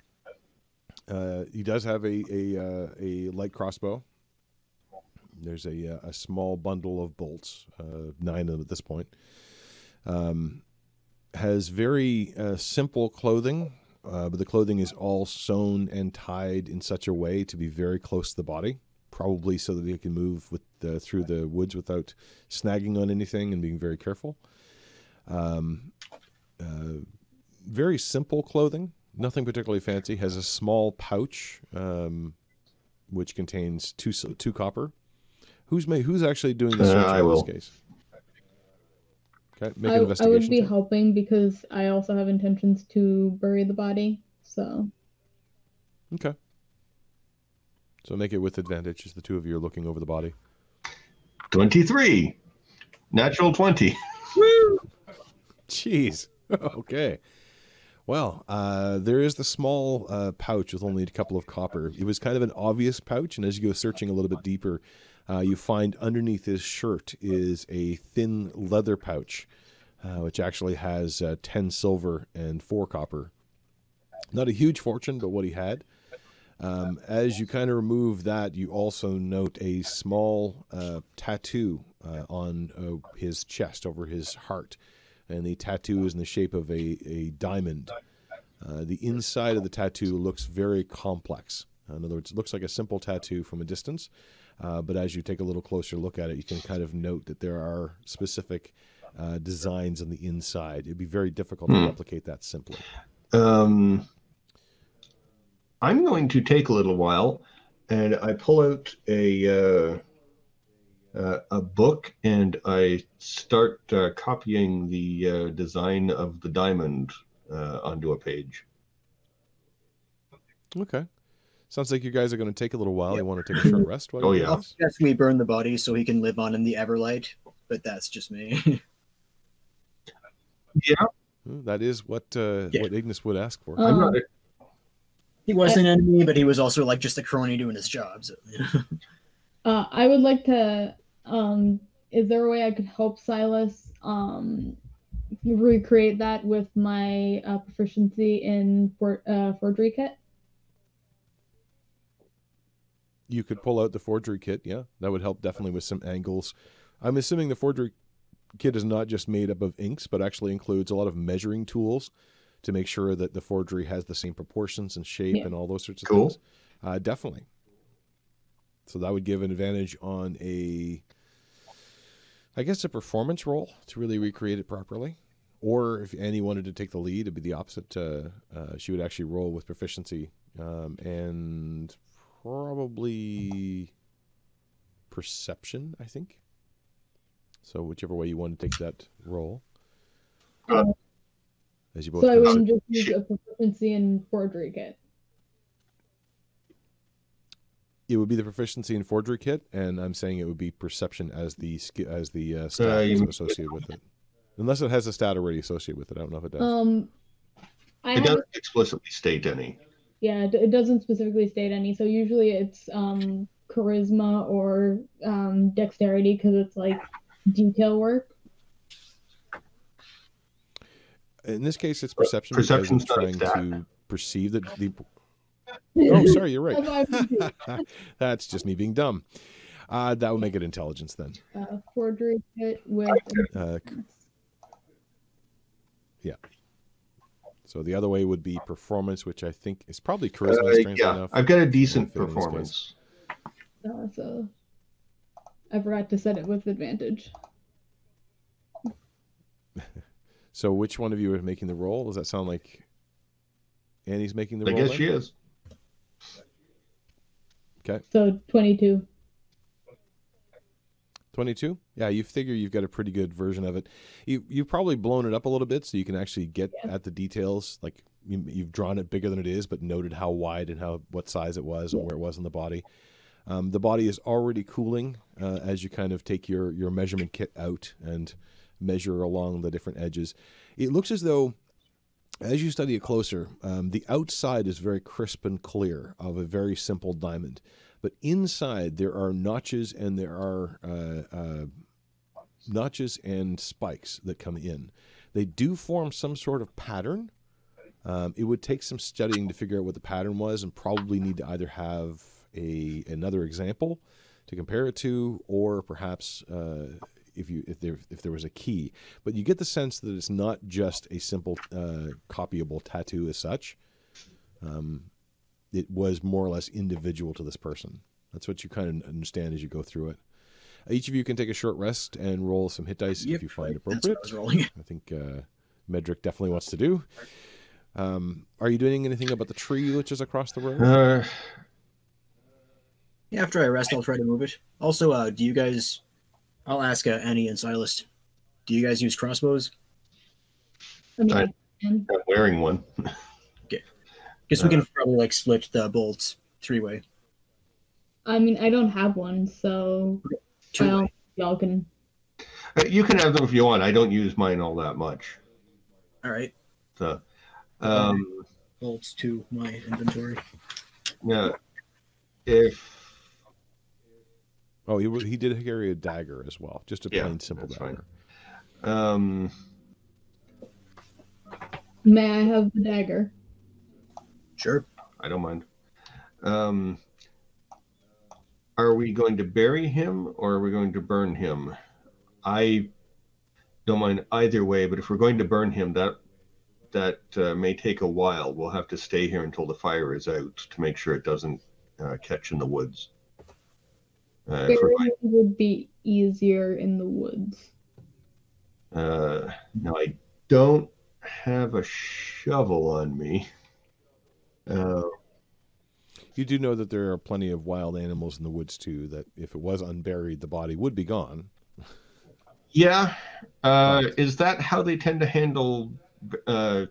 Uh, he does have a a, uh, a light crossbow. There's a a small bundle of bolts, uh, nine of them at this point. Um, has very uh, simple clothing, uh, but the clothing is all sewn and tied in such a way to be very close to the body, probably so that he can move with the, through the woods without snagging on anything and being very careful. Um, uh, very simple clothing, nothing particularly fancy. Has a small pouch, um, which contains two two copper. Who's may who's actually doing the search uh, in this case? Okay, make I, an investigation. I would be check. helping because I also have intentions to bury the body. So okay, so make it with advantage as the two of you are looking over the body. twenty-three, natural twenty. Woo! Jeez. Okay. Well, uh, there is the small uh, pouch with only a couple of copper. It was kind of an obvious pouch, and as you go searching a little bit deeper, uh, you find underneath his shirt is a thin leather pouch, uh, which actually has uh, ten silver and four copper. Not a huge fortune, but what he had. Um, as you kind of remove that, you also note a small uh, tattoo uh, on uh, his chest over his heart. And the tattoo is in the shape of a, a diamond. Uh, the inside of the tattoo looks very complex. In other words, it looks like a simple tattoo from a distance. Uh, but as you take a little closer look at it, you can kind of note that there are specific uh, designs on the inside. It'd be very difficult hmm. to replicate that simply. Um, I'm going to take a little while, and I pull out a... Uh... Uh, a book, and I start uh, copying the uh, design of the diamond uh, onto a page. Okay. Sounds like you guys are going to take a little while. Yep. You want to take a short rest? While oh, yeah. Guys? Yes, we burn the body so he can live on in the Everlight, but that's just me. Yeah. That is what, uh, yeah. what Ignis would ask for. Um, I'm not a... He was I... an enemy, but he was also like just a crony doing his job. So, you know. uh, I would like to... Um, is there a way I could help Silas um, recreate that with my uh, proficiency in for, uh, forgery kit? You could pull out the forgery kit, yeah. That would help definitely with some angles. I'm assuming the forgery kit is not just made up of inks, but actually includes a lot of measuring tools to make sure that the forgery has the same proportions and shape yeah. and all those sorts of cool. things. Uh, definitely. So that would give an advantage on a, I guess, a performance roll to really recreate it properly. Or if Annie wanted to take the lead, it'd be the opposite. Uh, uh, she would actually roll with proficiency um, and probably perception, I think. So whichever way you want to take that roll. Um, As you both so I wouldn't just use a proficiency in forgery kit. It would be the proficiency in forgery kit, and I'm saying it would be perception as the as the uh, stat uh, associated with it, unless it has a stat already associated with it. I don't know if it does. Um, I it doesn't explicitly state any. Yeah, it doesn't specifically state any. So usually it's um, charisma or um, dexterity because it's like detail work. In this case, it's perception. Perception's because it's trying to perceive that the. Oh, sorry, you're right. That's just me being dumb. Uh, that would make it intelligence then. Uh, forgery kit with... Uh, yeah. So the other way would be performance, which I think is probably charisma. Uh, yeah, enough. I've got a decent performance. Uh, so I forgot to set it with advantage. So which one of you is making the roll? Does that sound like Annie's making the roll? I guess then? She is. Okay. So twenty-two. twenty-two? Yeah, you figure you've got a pretty good version of it. You, you've probably blown it up a little bit so you can actually get yeah. at the details. Like you, you've drawn it bigger than it is, but noted how wide and how what size it was yeah. and where it was in the body. Um, the body is already cooling uh, as you kind of take your, your measurement kit out and measure along the different edges. It looks as though... As you study it closer, um, the outside is very crisp and clear of a very simple diamond. But inside, there are notches and there are uh, uh, notches and spikes that come in. They do form some sort of pattern. Um, it would take some studying to figure out what the pattern was, and probably need to either have a another example to compare it to, or perhaps uh, if you if there if there was a key. But you get the sense that it's not just a simple uh, copyable tattoo as such. Um, it was more or less individual to this person. That's what you kind of understand as you go through it. Each of you can take a short rest and roll some hit dice yep, if you find appropriate. I, I think uh, Medric definitely wants to do. Um, are you doing anything about the tree which is across the road? Uh, yeah, after I rest, I'll try to move it. Also, uh, do you guys... I'll ask uh, Annie and Silas. Do you guys use crossbows? I mean, I, I'm wearing one. Okay. Guess uh, we can probably like split the bolts three-way. I mean, I don't have one, so... Well, y'all can... You can have them if you want. I don't use mine all that much. All right. So... Um, bolts to my inventory. Yeah. If oh, he he did carry a dagger as well, just a yeah, plain simple dagger. Fine. Um, may I have the dagger? Sure, I don't mind. Um, are we going to bury him or are we going to burn him? I don't mind either way, but if we're going to burn him, that. That uh, may take a while. We'll have to stay here until the fire is out to make sure it doesn't uh, catch in the woods. Uh, Burying would be easier in the woods. Uh, no, I don't have a shovel on me. Uh, you do know that there are plenty of wild animals in the woods too, that if it was unburied, the body would be gone. Yeah. Uh, is that how they tend to handle... Uh,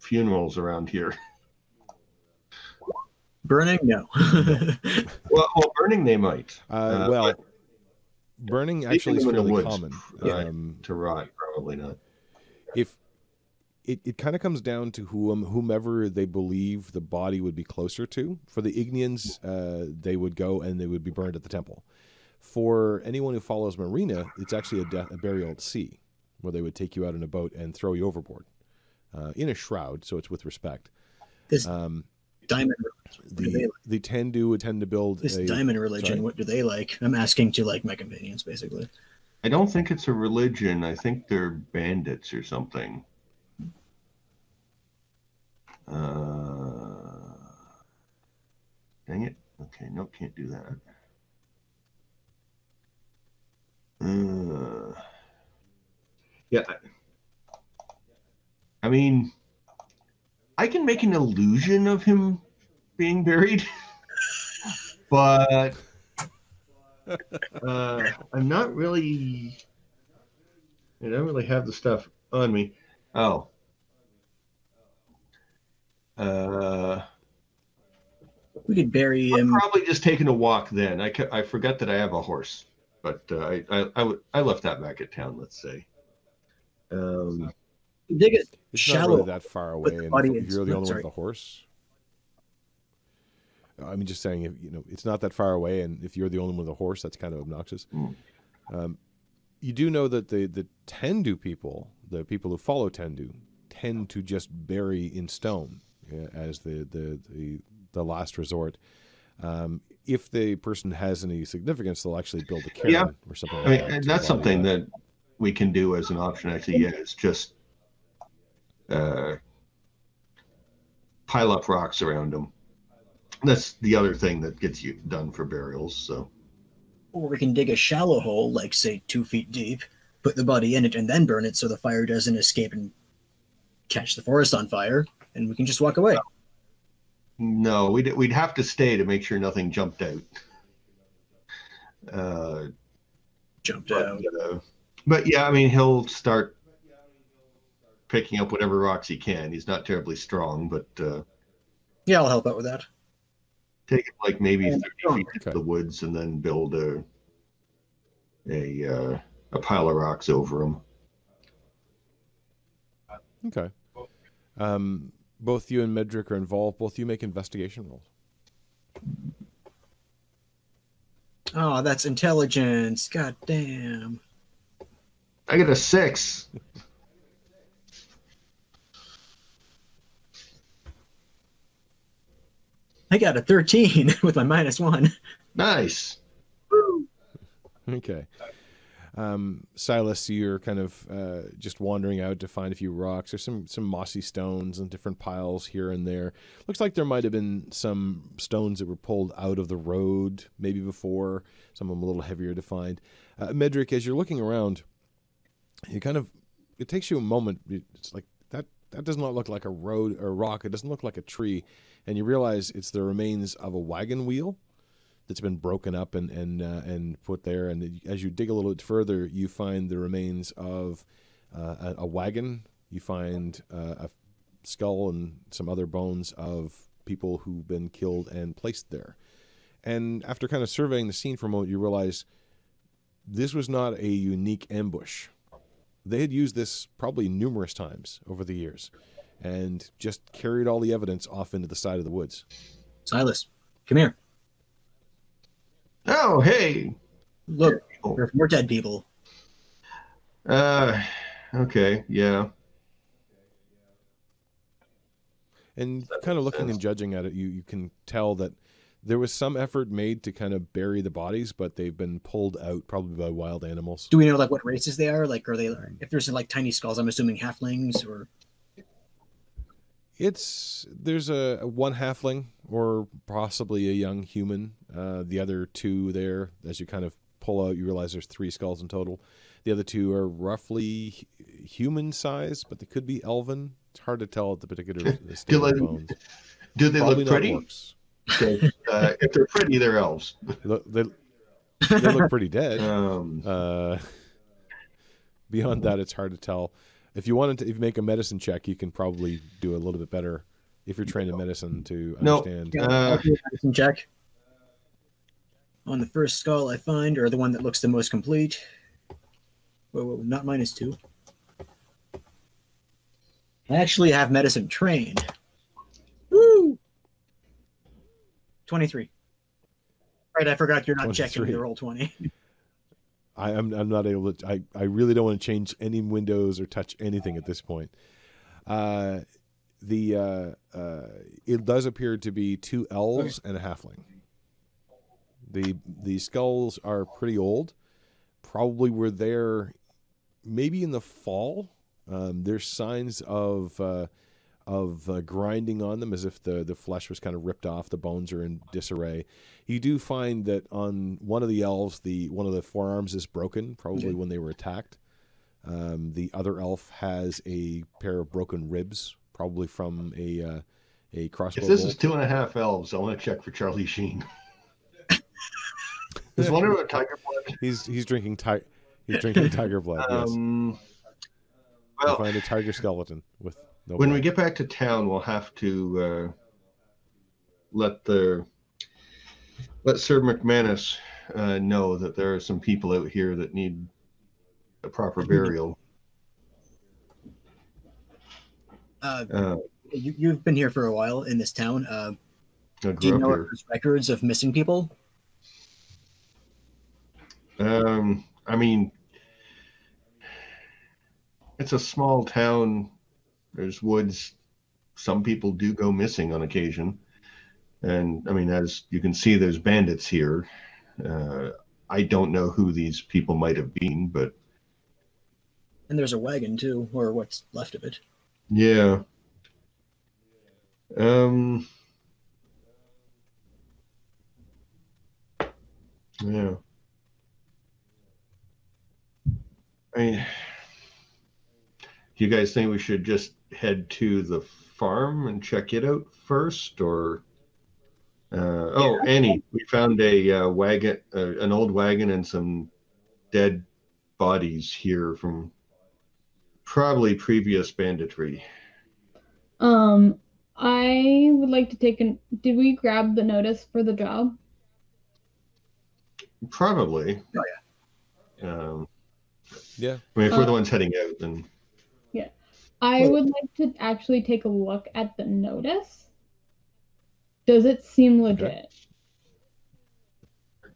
funerals around here? Burning? No. well, well, burning they might. Uh, uh, well, burning actually is fairly common. Yeah. Um, to rot, probably not. If it, it kind of comes down to whom, whomever they believe the body would be closer to. For the Ignians, uh, they would go and they would be burned at the temple. For anyone who follows Marina, it's actually a, death, a burial at sea, where they would take you out in a boat and throw you overboard uh, in a shroud, so it's with respect. This um, diamond the, like? the Tendu would tend to build this a, diamond religion. Sorry. What do they like? I'm asking to like my companions, basically. I don't think it's a religion. I think they're bandits or something. Uh, dang it. Okay, no, can't do that. Uh... Yeah, I mean, I can make an illusion of him being buried, but uh, I'm not really, I don't really have the stuff on me. Oh. Uh, we could bury him. I'm probably just taking a walk then. I, I forgot that I have a horse, but uh, I, I, I, w I left that back at town, let's say. Um, dig it it's shallow not really that far away, and if you're the only one with a horse. I mean, just saying, if, you know, it's not that far away, and if you're the only one with a horse, that's kind of obnoxious. Mm. Um, you do know that the the Tendu people, the people who follow Tendu, tend to just bury in stone yeah, as the, the the the last resort. Um, if the person has any significance, they'll actually build a cairn yeah. or something. Like I mean, that and that's something that. that we can do as an option actually yeah it's just uh pile up rocks around them. That's the other thing that gets you done for burials. So or we can dig a shallow hole, like say two feet deep, put the body in it and then burn it so the fire doesn't escape and catch the forest on fire, and we can just walk away. No, we'd, we'd have to stay to make sure nothing jumped out uh jumped but, out uh, But yeah, I mean, he'll start picking up whatever rocks he can. He's not terribly strong, but uh, yeah, I'll help out with that. Take him like maybe thirty feet into the woods, and then build a a uh, a pile of rocks over him. Okay. Um, both you and Medric are involved. Both you make investigation rolls. Oh, that's intelligence! God damn. I got a six. I got a thirteen with my minus one. Nice. Woo. Okay. Um, Silas, you're kind of uh, just wandering out to find a few rocks. There's some, some mossy stones and different piles here and there. Looks like there might have been some stones that were pulled out of the road maybe before, some of them a little heavier to find. Uh, Medric, as you're looking around, you kind of, it takes you a moment. It's like, that, that does not look like a road or a rock. It doesn't look like a tree. And you realize it's the remains of a wagon wheel that's been broken up and and uh, and put there. And as you dig a little bit further, you find the remains of uh, a, a wagon. You find uh, a skull and some other bones of people who've been killed and placed there. And after kind of surveying the scene for a moment, you realize this was not a unique ambush. They had used this probably numerous times over the years and just carried all the evidence off into the side of the woods. Silas, come here. Oh, hey. Look, we're, we're dead people. Uh, okay, yeah. And kind of looking and judging at it, you, you can tell that there was some effort made to kind of bury the bodies, but they've been pulled out probably by wild animals. Do we know, like, what races they are? Like, are they, if there's, like, tiny skulls, I'm assuming halflings or... It's there's a, a one halfling or possibly a young human. Uh, the other two there, as you kind of pull out, you realize there's three skulls in total. The other two are roughly human size, but they could be elven. It's hard to tell at the particular state of bones. Do they probably look pretty? So, uh, if they're pretty, they're elves. They, they, they look pretty dead. Um, uh, beyond that, it's hard to tell. If you wanted to, if you make a medicine check, you can probably do a little bit better if you're trained in medicine to understand. No, uh, medicine check. On the first skull I find, or the one that looks the most complete. Whoa, whoa, not minus two. I actually have medicine trained. Woo! twenty-three. Right, I forgot you're not checking the roll twenty. I, I'm, I'm not able to, I, I really don't want to change any windows or touch anything at this point. Uh, the uh, uh, it does appear to be two elves and a halfling. The, the skulls are pretty old. Probably were there maybe in the fall. Um, there's signs of, uh, of uh, grinding on them as if the, the flesh was kind of ripped off. The bones are in disarray. You do find that on one of the elves, the one of the forearms is broken, probably yeah. when they were attacked. Um, the other elf has a pair of broken ribs, probably from a uh, a crossbow. If this bolt. Is two and a half elves, I want to check for Charlie Sheen. Is one of them tiger blood? He's he's drinking tiger he's drinking tiger blood. Um, yes. Well, you find a tiger skeleton with. No when way. We get back to town, we'll have to uh, let the let Sir McManus uh, know that there are some people out here that need a proper burial. Uh, uh, you, you've been here for a while in this town. Uh, do you know if there's records of missing people? Um, I mean, it's a small town. There's woods. Some people do go missing on occasion. And I mean, as you can see, there's bandits here. Uh, I don't know who these people might have been, but. And there's a wagon too, or what's left of it. Yeah. Um. Yeah. I mean, do you guys think we should just head to the farm and check it out first, or uh oh Annie, we found a uh, wagon uh, an old wagon and some dead bodies here from probably previous banditry. um I would like to take an did we grab the notice for the job? Probably. Oh yeah. Um yeah, I mean, if uh, we're the ones heading out, then I would like to actually take a look at the notice. Does it seem legit? Okay.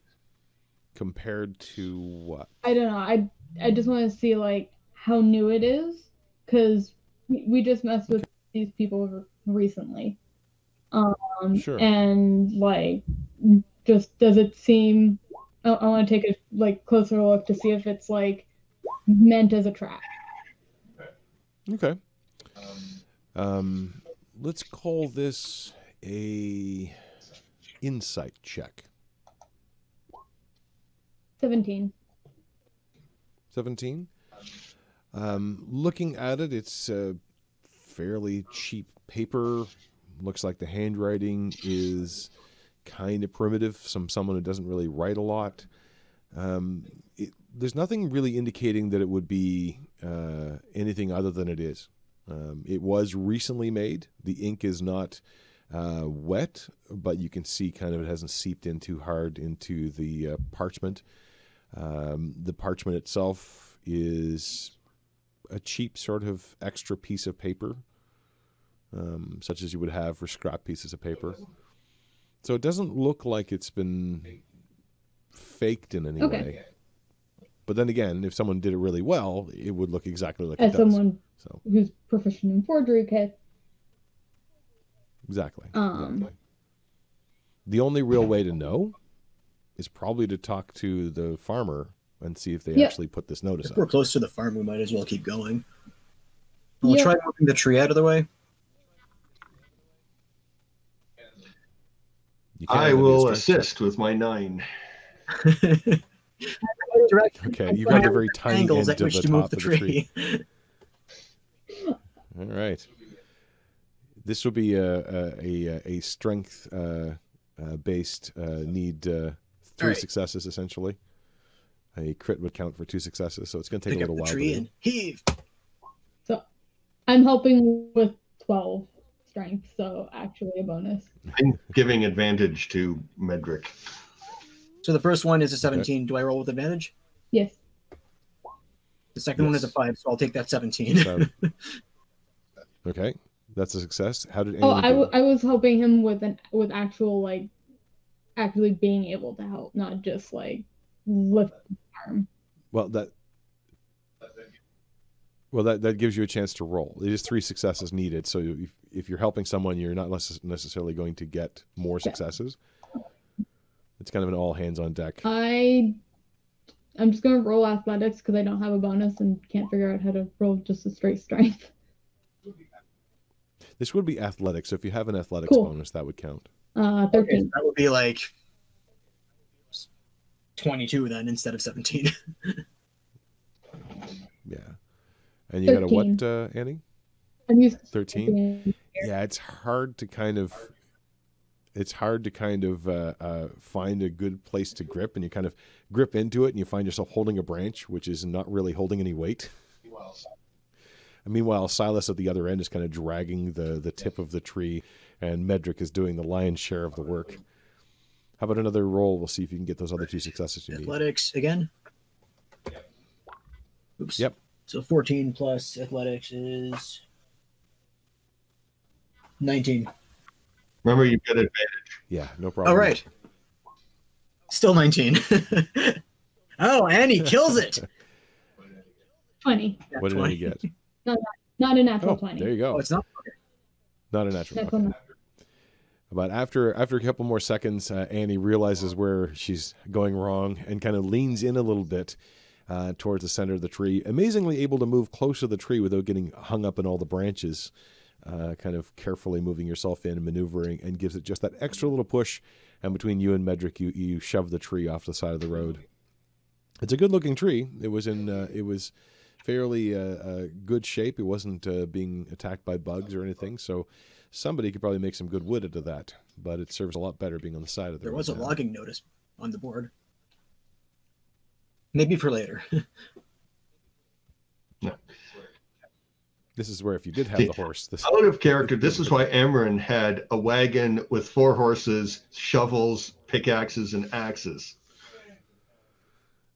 Compared to what? I don't know. I I just want to see like how new it is, because we just messed with okay. these people recently. Um, Um, sure. And like, just does it seem? I, I want to take a like closer look to see if it's like meant as a trap. Okay. Um, let's call this a insight check. Seventeen. Seventeen. Um, looking at it, it's a fairly cheap paper. Looks like the handwriting is kind of primitive. Some someone who doesn't really write a lot. Um, it, there's nothing really indicating that it would be uh, anything other than it is. Um, it was recently made. The ink is not uh, wet, but you can see kind of it hasn't seeped in too hard into the uh, parchment. Um, the parchment itself is a cheap sort of extra piece of paper, um, such as you would have for scrap pieces of paper. So it doesn't look like it's been faked in any okay. way. But then again, if someone did it really well, it would look exactly like As it does. As someone so. who's proficient in forgery, kid. Exactly. Um, exactly. The only real way to know is probably to talk to the farmer and see if they yeah. actually put this notice up. If we're close to the farm, we might as well keep going. We'll yeah. try moving the tree out of the way. You I will assist check. with my nine. Okay, you got the very tiny end of the top to of the tree. tree. All right. This will be a a, a strength uh, uh, based uh, need uh, three right. successes essentially. A crit would count for two successes, so it's going to take Pick a little up the while. Tree and heave. So, I'm helping with twelve strength, so actually a bonus. I'm giving advantage to Medric. So the first one is a seventeen. Okay. Do I roll with advantage? Yes. The second yes. one is a five, so I'll take that seventeen. So, okay, that's a success. How did? Oh, I, w I was helping him with an with actual like, actually being able to help, not just like lift the arm. Well, that. Well, that that gives you a chance to roll. It is three successes needed. So if if you're helping someone, you're not necessarily going to get more successes. Yeah. It's kind of an all hands on deck. I, I'm just going to roll athletics because I don't have a bonus and can't figure out how to roll just a straight strength. This would be athletics. So if you have an athletics cool. bonus, that would count. Uh, thirteen. Okay, that would be like twenty-two then instead of seventeen. Yeah. And you thirteen. Got a what, uh, Annie? I'm used to thirteen. Yeah, it's hard to kind of... It's hard to kind of uh, uh, find a good place to grip, and you kind of grip into it, and you find yourself holding a branch, which is not really holding any weight. And meanwhile, Silas at the other end is kind of dragging the, the tip of the tree, and Medric is doing the lion's share of the work. How about another roll? We'll see if you can get those other two successes you need. Athletics again? Oops. Yep. So fourteen plus athletics is nineteen. Remember, you've got advantage. Yeah, no problem. All right. Still nineteen. Oh, and he kills it. twenty. What did he get? Not, not a natural oh, twenty. There you go. Oh, it's not. Not a natural. Okay. Not. But after after a couple more seconds, uh, Annie realizes where she's going wrong and kind of leans in a little bit uh, towards the center of the tree. Amazingly able to move close to the tree without getting hung up in all the branches. Uh, kind of carefully moving yourself in and maneuvering, and gives it just that extra little push, and between you and Medric, you, you shove the tree off the side of the road. It's a good-looking tree. It was in uh, it was fairly uh, uh, good shape. It wasn't uh, being attacked by bugs or anything, so somebody could probably make some good wood out of that, but it serves a lot better being on the side of the there road. There was a now. logging notice on the board. Maybe for later. No. This is where if you did have the, the horse. This out of character, this is why Emran had a wagon with four horses, shovels, pickaxes, and axes.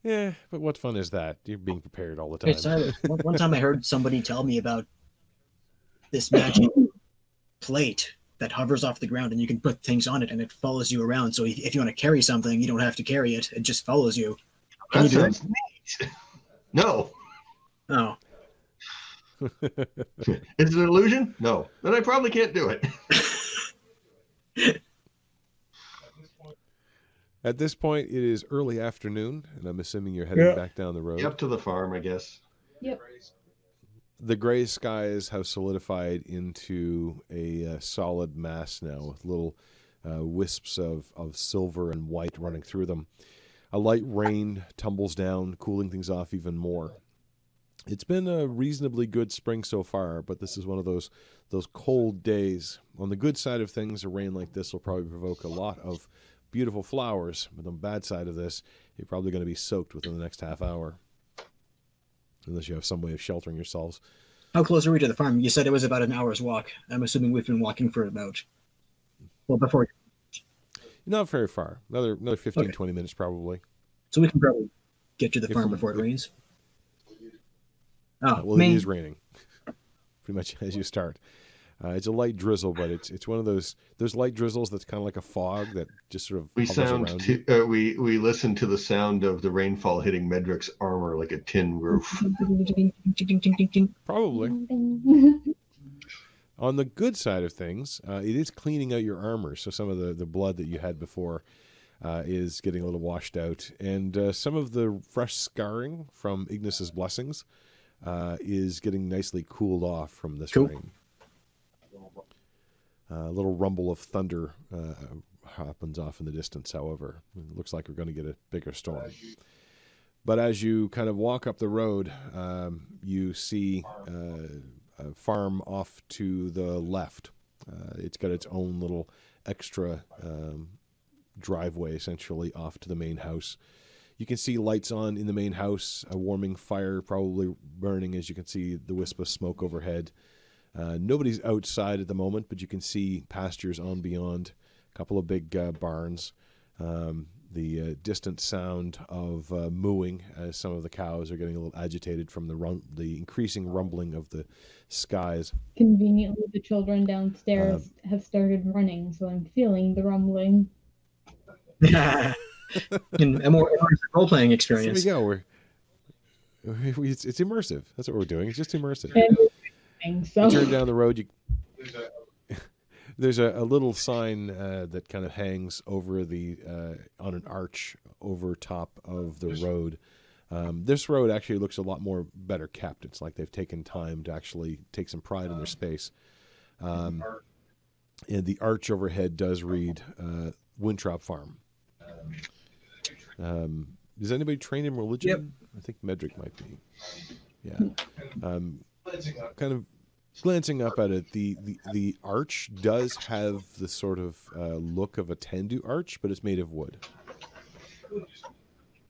Yeah, but what fun is that? You're being prepared all the time. Hey, one, one time I heard somebody tell me about this magic plate that hovers off the ground, and you can put things on it, and it follows you around. So if you want to carry something, you don't have to carry it. It just follows you. Can that you sounds neat. No. Oh. Is it an illusion? No. Then I probably can't do it. At this point, it is early afternoon, and I'm assuming you're heading yeah. back down the road. Yep, to the farm, I guess. Yep. The gray skies have solidified into a uh, solid mass now, with little uh, wisps of, of silver and white running through them. A light rain tumbles down, cooling things off even more. It's been a reasonably good spring so far, but this is one of those those cold days. On the good side of things, a rain like this will probably provoke a lot of beautiful flowers, but on the bad side of this, you're probably going to be soaked within the next half hour. Unless you have some way of sheltering yourselves. How close are we to the farm? You said it was about an hour's walk. I'm assuming we've been walking for about... Well, before... Not very far. Another another fifteen, okay. twenty minutes probably. So we can probably get to the if farm we, before it we, rains. Oh, uh, well, main... it is raining. Pretty much as you start. Uh, it's a light drizzle, but it's it's one of those those light drizzles that's kind of like a fog that just sort of we sound to, uh, we we listen to the sound of the rainfall hitting Medric's armor like a tin roof. Probably. On the good side of things, uh, it is cleaning out your armor, so some of the the blood that you had before uh, is getting a little washed out, and uh, some of the fresh scarring from Ignis's blessings uh, is getting nicely cooled off from this cool. rain. A uh, little rumble of thunder uh, happens off in the distance, however. It looks like we're going to get a bigger storm. But as you kind of walk up the road, um, you see uh, a farm off to the left. Uh, it's got its own little extra um, driveway, essentially, off to the main house. You can see lights on in the main house, a warming fire probably burning, as you can see the wisp of smoke overhead. Uh, nobody's outside at the moment, but you can see pastures on beyond, a couple of big uh, barns, um, the uh, distant sound of uh, mooing as some of the cows are getting a little agitated from the rum the increasing rumbling of the skies. Conveniently, the children downstairs um, have started running, so I'm feeling the rumbling. In a more immersive role-playing experience. There we go. We're, we, it's, it's immersive. That's what we're doing. It's just immersive. And So. You turn down the road, you, there's a, a little sign uh, that kind of hangs over the, uh, on an arch over top of the road. Um, this road actually looks a lot more better kept. It's like they've taken time to actually take some pride in their space. Um, and the arch overhead does read uh, Winthrop Farm. Um, does anybody train in religion? Yep. I think Medric might be. Yeah. Um, kind of glancing up at it, the, the, the arch does have the sort of uh, look of a Tendu arch, but it's made of wood.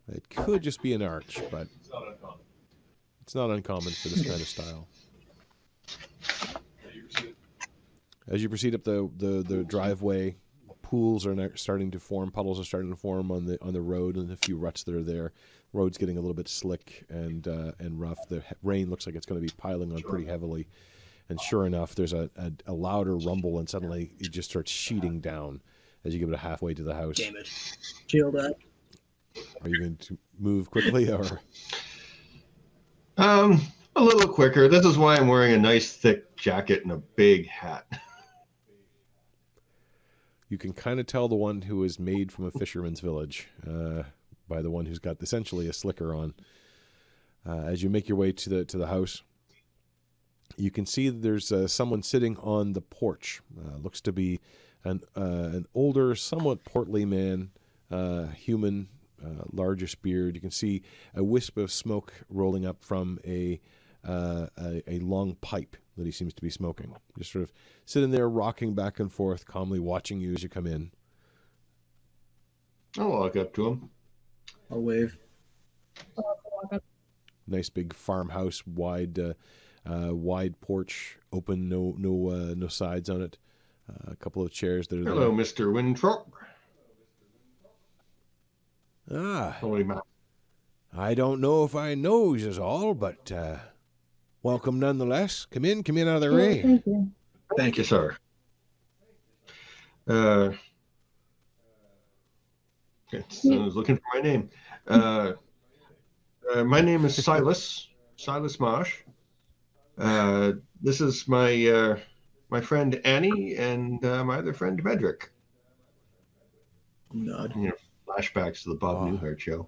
It could just be an arch, but it's not uncommon for this kind of style. As you proceed up the, the, the driveway, pools are starting to form, puddles are starting to form on the on the road, and a few ruts that are there. Road's getting a little bit slick and uh, and rough. The rain looks like it's going to be piling on pretty heavily, and sure enough, there's a, a, a louder rumble, and suddenly it just starts sheeting down as you get about halfway to the house. Damn it! Chill out. Are you going to move quickly or? Um, a little quicker. This is why I'm wearing a nice thick jacket and a big hat. You can kind of tell the one who is made from a fisherman's village. Uh, by the one who's got essentially a slicker on. Uh, as you make your way to the to the house, you can see there's uh, someone sitting on the porch. Uh, looks to be an uh, an older, somewhat portly man, uh, human, uh, largish beard. You can see a wisp of smoke rolling up from a, uh, a a long pipe that he seems to be smoking. Just sort of sitting there, rocking back and forth, calmly watching you as you come in. I'll walk up to him. I'll wave. Nice big farmhouse, wide, uh, uh, wide porch, open, no, no, uh, no sides on it. Uh, a couple of chairs that are Hello, there. Hello, Mister Winthrop. Ah, holy man. I don't know if I knows is all, but uh, welcome nonetheless. Come in, come in out of the yeah, rain. Thank you. Thank you, sir. Uh. Okay, so I was looking for my name. Uh, uh, my name is Silas, Silas Marsh. Uh, this is my uh, my friend Annie and uh, my other friend Medric. Nod. You know, flashbacks to the Bob oh. Newhart show.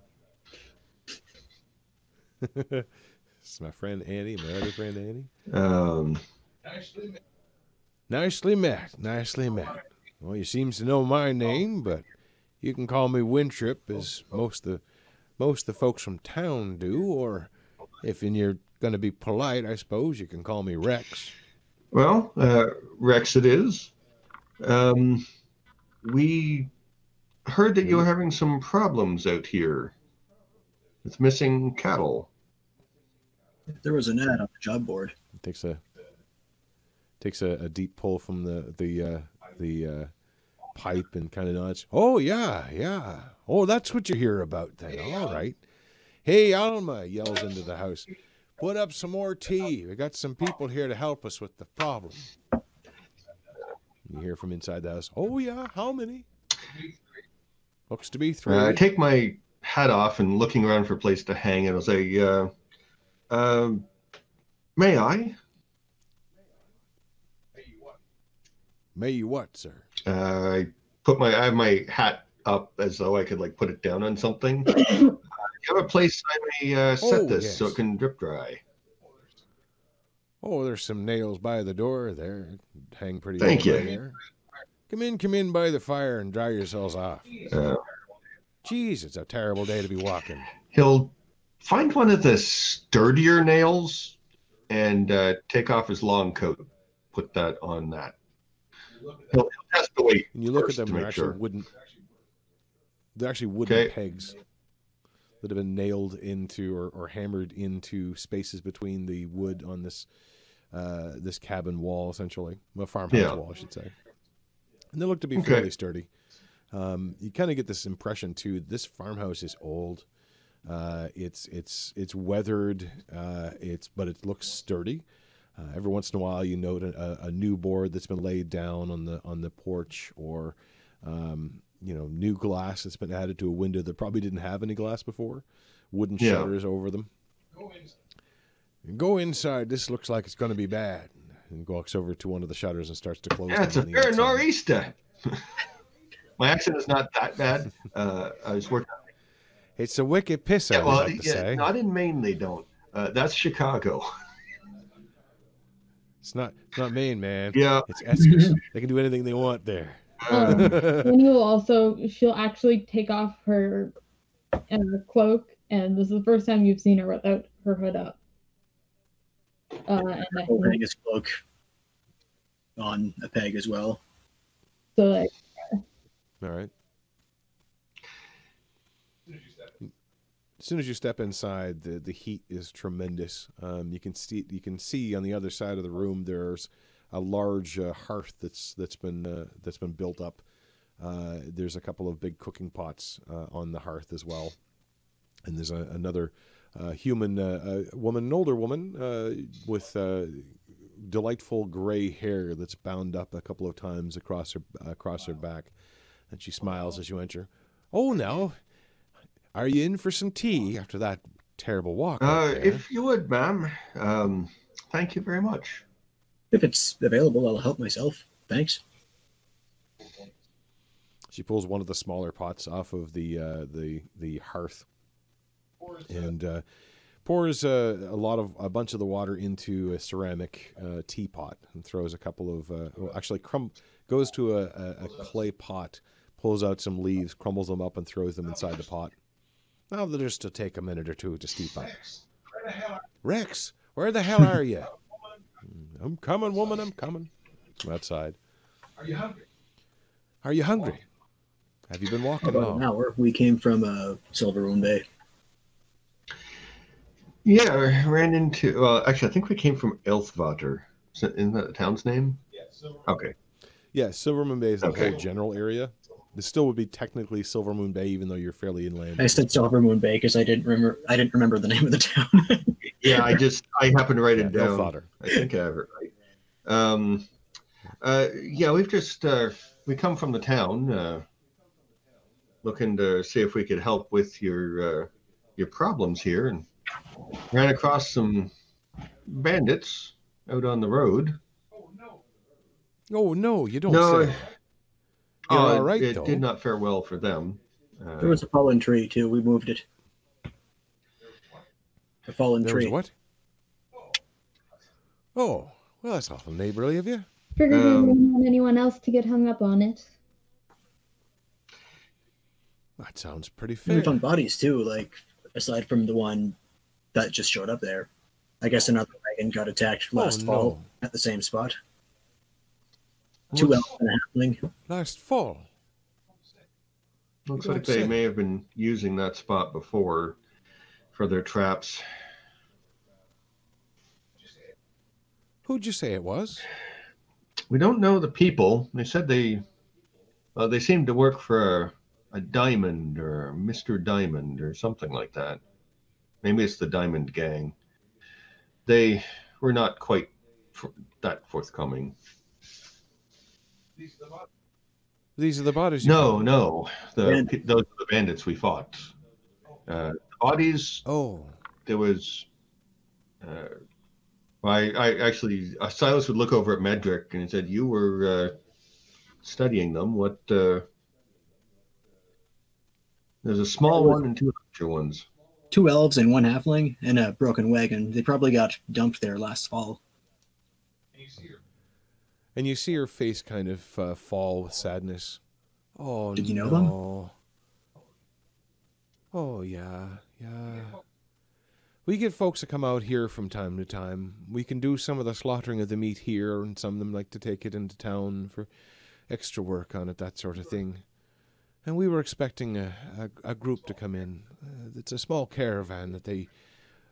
It's my friend Annie, my other friend Annie. Um, nicely met. Nicely met. Nicely met. Well, you seems to know my name, but you can call me Winthrop, as most the most the folks from town do, or if you're going to be polite, I suppose you can call me Rex. Well, uh, Rex it is. Um, we heard that you were having some problems out here with missing cattle. There was an ad on the job board. It takes a takes a, a deep pull from the the uh, the uh, pipe and kind of nods. Oh yeah, yeah. Oh, that's what you hear about then. All right. Hey, Alma yells into the house. Put up some more tea. We got some people here to help us with the problem. You hear from inside the house. Oh yeah, how many? Looks to be three. Uh, I take my hat off and looking around for a place to hang, and I'll say, uh, uh, "May I?" May you what? May you what, sir? Uh, I put my I have my hat up as though I could like put it down on something. uh, you have a place I may uh, set oh, this yes. so it can drip dry. Oh, there's some nails by the door there. Hang pretty. Thank you. There. Come in, come in by the fire and dry yourselves off. Uh, Jeez, it's a terrible day to be walking. He'll find one of the sturdier nails and uh, take off his long coat. Put that on that. He'll, he'll test the weight. And you look at them, they're actually sure. wooden. They're actually wooden okay. pegs that have been nailed into or, or hammered into spaces between the wood on this uh, this cabin wall, essentially. Well, farmhouse yeah. wall, I should say. And they look to be okay. fairly sturdy. Um, you kind of get this impression too. This farmhouse is old. Uh, it's it's it's weathered. Uh, it's but it looks sturdy. Uh, every once in a while, you note a, a new board that's been laid down on the on the porch, or um, you know, new glass that's been added to a window that probably didn't have any glass before. Wooden yeah. shutters over them. Go inside. Go inside. This looks like it's going to be bad. And walks over to one of the shutters and starts to close. Yeah, it's a fair nor'easter. My accent is not that bad. Uh, I was working on it. It's a wicked pisser. Yeah, well, yeah, say. Not in Maine they don't. Uh, that's Chicago. It's not it's not Maine, man. Yeah, it's Eskys. They can do anything they want there. Um, and you'll also she'll actually take off her uh, cloak, and this is the first time you've seen her without her hood up. Uh, and I think his cloak on a peg as well. So like. All right. As soon as you step inside, the, the heat is tremendous. Um, you can see you can see on the other side of the room there's a large uh, hearth that's that's been uh, that's been built up. Uh, there's a couple of big cooking pots uh, on the hearth as well, and there's a, another uh, human uh, a woman, an older woman uh, with uh, delightful gray hair that's bound up a couple of times across her across her back. And she smiles as you enter. Oh, now, are you in for some tea after that terrible walk? Uh, if you would, ma'am. Um, thank you very much. If it's available, I'll help myself. Thanks. She pulls one of the smaller pots off of the uh, the the hearth and uh, pours a, a lot of a bunch of the water into a ceramic uh, teapot and throws a couple of uh, well, actually crumb goes to a, a, a clay pot. Pulls out some leaves, crumbles them up, and throws them inside the pot. Now they'll just take a minute or two to steep up. Rex, where the hell are, Rex, where the hell are you? I'm coming, woman, I'm coming. I'm outside. Are you hungry? Are you hungry? Have you been walking About long? An hour. We came from uh, Silver Moon Bay. Yeah, I ran into... Well, actually, I think we came from Aelthwater. Isn't that the town's name? Yeah, Silver Moon Bay. Okay. Yeah, Silver Moon Bay is the okay. whole general area. This still would be technically Silver Moon Bay, even though you're fairly inland. I said Silver Moon Bay because I didn't remember. I didn't remember the name of the town. yeah, I just I happened to write yeah, it down. Fodder. I think I have it right. Um, uh, yeah, we've just uh, we come from the town, uh, looking to see if we could help with your uh, your problems here, and ran across some bandits out on the road. Oh no! Oh, no, you don't no, say. You're uh, all right, it though. Did not fare well for them. Uh, there was a fallen tree, too. We moved it. A fallen there tree. Was what? Oh, well, that's awful neighborly of you. Figured um, we didn't want anyone else to get hung up on it. That sounds pretty fair. We found bodies, too, like, aside from the one that just showed up there. I guess another wagon got attacked last oh, no. fall at the same spot. Two elves and a halfling. Last fall. Looks like they may have been using that spot before for their traps. Who'd you say it was? We don't know the people. They said they, uh, they seemed to work for a, a Diamond or Mister Diamond or something like that. Maybe it's the Diamond Gang. They were not quite for, that forthcoming. These are the bodies. These are the bodies. No, fought. no, the, those are the bandits we fought. Uh, the bodies. Oh, there was. Uh, I, I actually, uh, Silas would look over at Medric and he said, "You were uh, studying them. What? Uh, there's a small one and two larger ones. Two elves and one halfling and a broken wagon. They probably got dumped there last fall." And you see her. And you see her face kind of uh, fall with sadness. Oh, did you know no. them? Oh, yeah, yeah. We get folks that come out here from time to time. We can do some of the slaughtering of the meat here, and some of them like to take it into town for extra work on it, that sort of thing. And we were expecting a, a, a group to come in. Uh, it's a small caravan that they...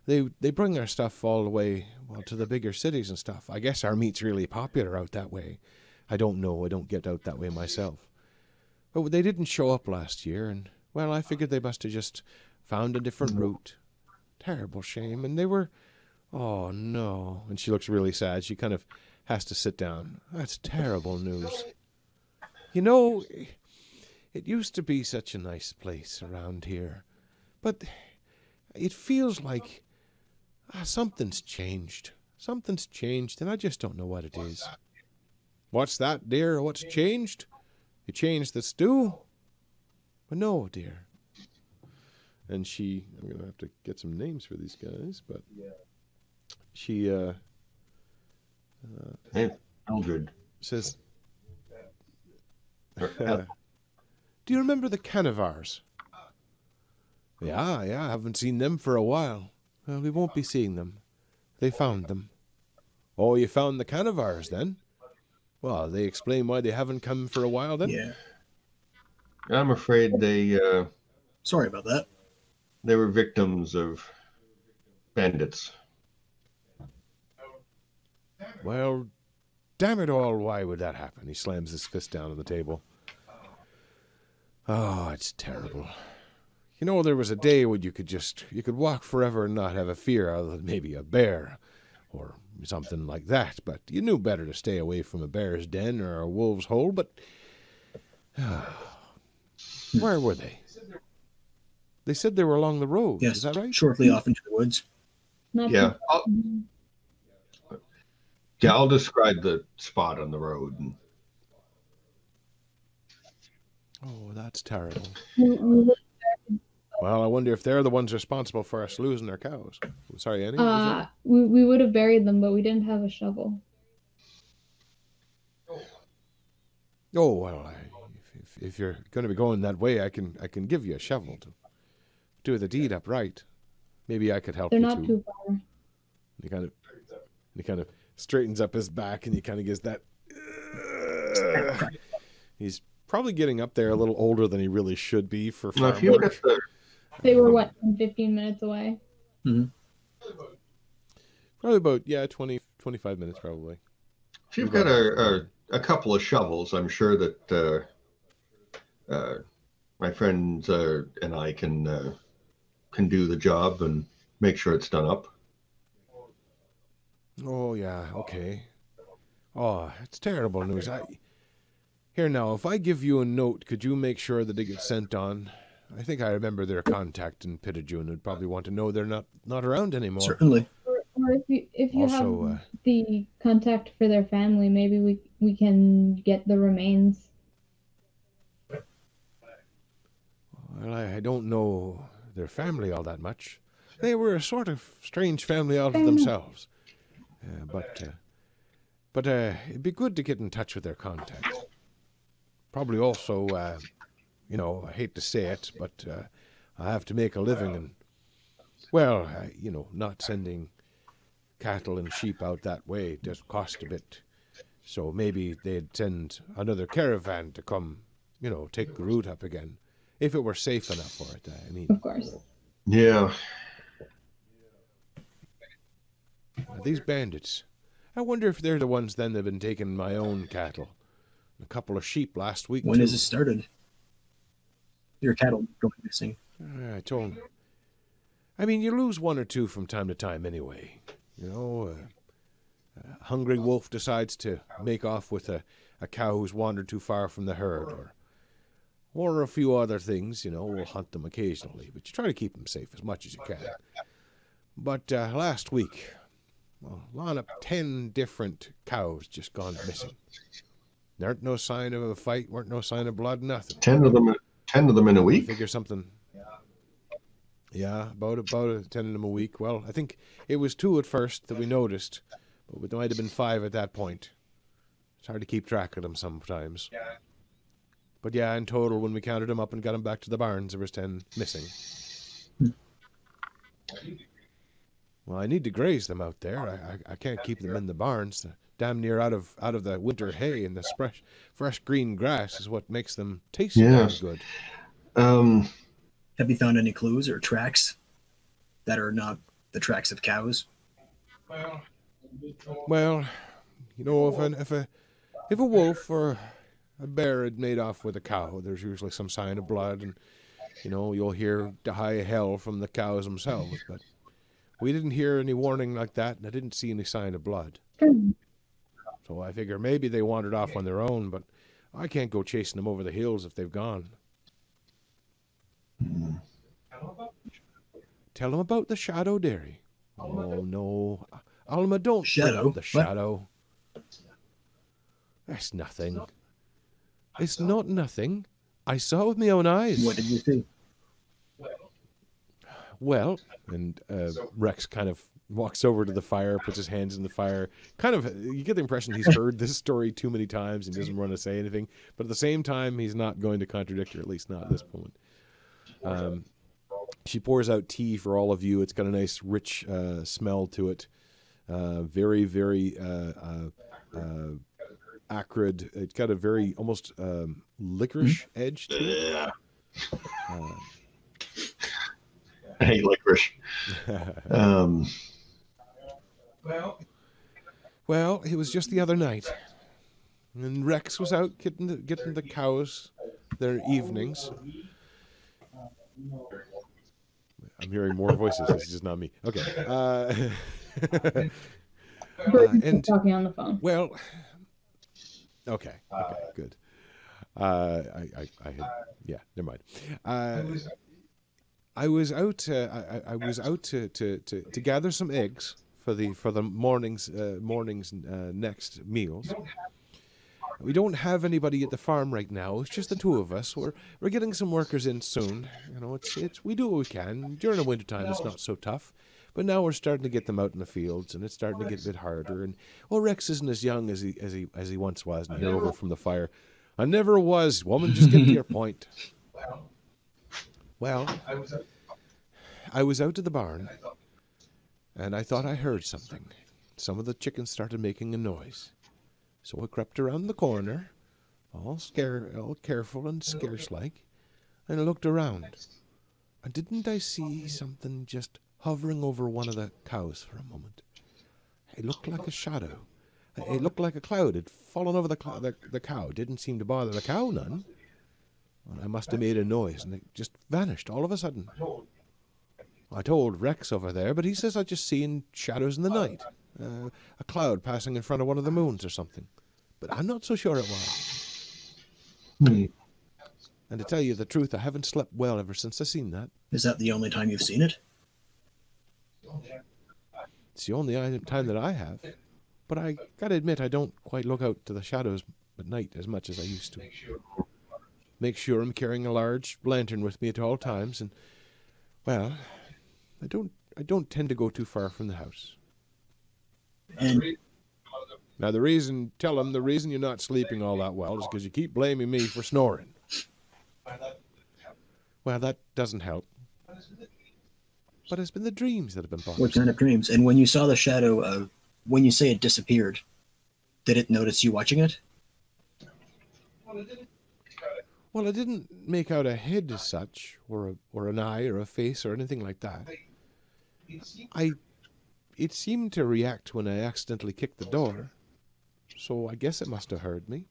They they bring their stuff all the way well to the bigger cities and stuff. I guess our meat's really popular out that way. I don't know. I don't get out that way myself. But they didn't show up last year, and, well, I figured they must have just found a different route. Terrible shame. And they were, oh, no. And she looks really sad. She kind of has to sit down. That's terrible news. You know, it used to be such a nice place around here. But it feels like... Ah, something's changed. Something's changed, and I just don't know what it What's is. That? What's that, dear? What's changed? You changed the stew? But no, dear. And she... I'm going to have to get some names for these guys, but... Yeah. She, uh... uh hey, Eldred. Says... Uh, do you remember the Cannavars? Yeah, yeah, I haven't seen them for a while. Well, we won't be seeing them. They found them. Oh, you found the Cannavars, then? Well, they explain why they haven't come for a while, then? Yeah. I'm afraid they... Uh, Sorry about that. They were victims of bandits. Well, damn it all, why would that happen? He slams his fist down on the table. Oh, it's terrible. You know, there was a day when you could just, you could walk forever and not have a fear other than maybe a bear or something like that. But you knew better to stay away from a bear's den or a wolf's hole. But uh, where were they? They said they were along the road. Yes, is that right? Shortly off into the woods. Yeah. I'll, yeah, I'll describe the spot on the road. And... Oh, that's terrible. Well, I wonder if they're the ones responsible for us losing our cows. Sorry, Annie? Uh, we, we would have buried them, but we didn't have a shovel. Oh, well, I, if, if, if you're going to be going that way, I can I can give you a shovel to do the deed upright. Maybe I could help they're you, They're not too, too far. He kind, of, he kind of straightens up his back, and he kind of gives that... Uh, he's probably getting up there a little older than he really should be for farm work. They were, what, fifteen minutes away? Mm-hmm. Probably about, yeah, twenty, twenty-five minutes, probably. If you've got a, a, a couple of shovels, I'm sure that uh, uh, my friends uh, and I can, uh, can do the job and make sure it's done up. Oh, yeah, okay. Oh, it's terrible news. I, here now, if I give you a note, could you make sure that it gets sent on? I think I remember their contact in Pitajun. Would probably want to know they're not, not around anymore. Certainly. Or if you if you also, have uh, the contact for their family, maybe we we can get the remains. Well, I, I don't know their family all that much. They were a sort of strange family out of themselves, uh, but uh, but uh, it'd be good to get in touch with their contact. Probably also, uh, you know, I hate to say it, but uh, I have to make a living and. Well, uh, you know, not sending cattle and sheep out that way does cost a bit. So maybe they'd send another caravan to come, you know, take the route up again. If it were safe enough for it, I mean. Of course. Yeah. Now, these bandits, I wonder if they're the ones then that have been taking my own cattle. A couple of sheep last week. When too. Has it started? Your cattle going missing. Uh, I told them. I mean, you lose one or two from time to time anyway. You know, uh, a hungry wolf decides to make off with a, a cow who's wandered too far from the herd, or or a few other things, you know, we'll hunt them occasionally. But you try to keep them safe as much as you can. But uh, last week, well, line up ten different cows just gone missing. There weren't no sign of a fight, weren't no sign of blood, nothing. Ten of them, ten of them in a week? Figure something... Yeah, about about ten of them a week. Well, I think it was two at first that we noticed, but there might have been five at that point. It's hard to keep track of them sometimes. Yeah. But yeah, in total, when we counted them up and got them back to the barns, there was ten missing. Well, I need to graze them out there. I I, I can't keep them in the barns. They're damn near out of out of the winter hay, and the fresh fresh green grass is what makes them taste yeah. good. Um. Have you found any clues or tracks that are not the tracks of cows? Well, well, you know, if an, if a if a wolf or a bear had made off with a cow, there's usually some sign of blood, and you know you'll hear the high hell from the cows themselves. But we didn't hear any warning like that, and I didn't see any sign of blood. So I figure maybe they wandered off on their own, but I can't go chasing them over the hills if they've gone. Tell them about the shadow dairy. Oh no, Alma, don't shadow the shadow. What? That's nothing. It's not nothing. I saw it with my own eyes. What did you see? Well, and uh, Rex kind of walks over to the fire, puts his hands in the fire. Kind of, you get the impression he's heard this story too many times and doesn't want to say anything. But at the same time, he's not going to contradict her, at least not at this point. Um, she pours out tea for all of you. It's got a nice, rich uh, smell to it. Uh, very, very uh, uh, uh, acrid. It's got a very almost um, licorice edge to it. Uh, I hate licorice. um. Well, well, it was just the other night, and Rex was out getting the, getting the cows their evenings. I'm hearing more voices. This is just not me. Okay. Uh, uh, and talking on the phone. Well. Okay. Okay. Good. Uh, I. I. I had, yeah. Never mind. Uh, I was out. Uh, I, I was out to, to, to, to gather some eggs for the for the morning's uh, morning's uh, next meals. We don't have anybody at the farm right now. It's just the two of us. We're we're getting some workers in soon. You know, it's it's we do what we can. During the wintertime, it's not so tough, but now we're starting to get them out in the fields, and it's starting to get a bit harder. And well, Rex isn't as young as he as he as he once was. And you're over from the fire. I never was. Woman, just get to your point. Well, I was out to the barn, and I thought I heard something. Some of the chickens started making a noise. So I crept around the corner, all scare, all careful and scarce-like, and I looked around. And didn't I see something just hovering over one of the cows for a moment? It looked like a shadow. It looked like a cloud. It had fallen over the, the, the cow. It didn't seem to bother the cow none. And I must have made a noise, and it just vanished all of a sudden. I told Rex over there, but he says I just seen shadows in the night. Uh, a cloud passing in front of one of the moons or something. But I'm not so sure it was. Hmm. And to tell you the truth, I haven't slept well ever since I seen that. Is that the only time you've seen it? It's the only time that I have. But I gotta admit, I don't quite look out to the shadows at night as much as I used to. Make sure I'm carrying a large lantern with me at all times, and, well, I don't I don't tend to go too far from the house. And now, the reason, tell him, the reason you're not sleeping all that well is because you keep blaming me for snoring. Well, that doesn't help. But it's been the dreams that have been bothering. What kind of dreams? And when you saw the shadow of, when you say it disappeared, did it notice you watching it? Well, I didn't make out a head as such, or a, or an eye, or a face, or anything like that. I, it seemed to react when I accidentally kicked the door, so I guess it must have heard me.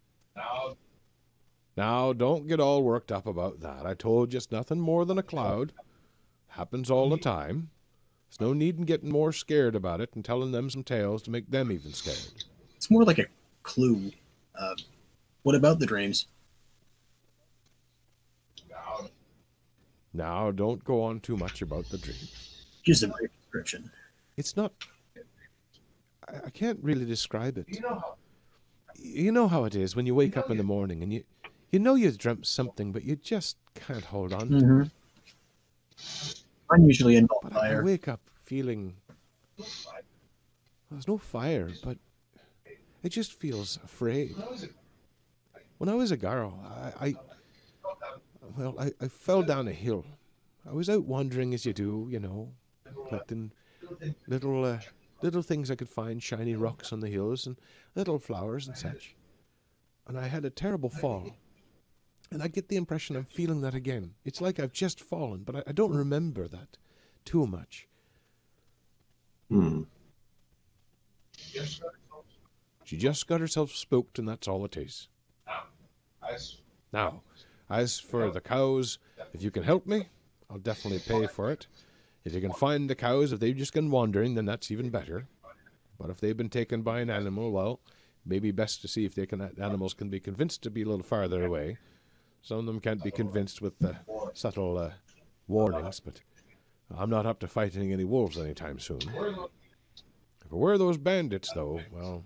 Now, don't get all worked up about that. I told you it's nothing more than a cloud. Happens all the time. There's no need in getting more scared about it and telling them some tales to make them even scared. It's more like a clue. Uh, what about the dreams? Now, don't go on too much about the dreams. Just a brief description. It's not... I, I can't really describe it. You know how, you know how it is when you wake you know up in the morning and you... You know you've dreamt something, but you just can't hold on to mm-hmm. it. I'm usually involved in fire. I wake up feeling... Well, there's no fire, but it just feels afraid. When I was a girl, I... I well, I, I fell down a hill. I was out wandering as you do, you know, collecting little, uh, little things I could find, shiny rocks on the hills and little flowers and such. And I had a terrible fall. And I get the impression I'm feeling that again. It's like I've just fallen, but I, I don't remember that too much. Hmm. She just got herself spooked, and that's all it is. Now, as for the cows, if you can help me, I'll definitely pay for it. If you can find the cows, if they've just gone wandering, then that's even better. But if they've been taken by an animal, well, maybe best to see if they can, animals can be convinced to be a little farther away. Some of them can't be convinced with uh, subtle uh, warnings, but I'm not up to fighting any wolves anytime soon. If it were those bandits, though, well,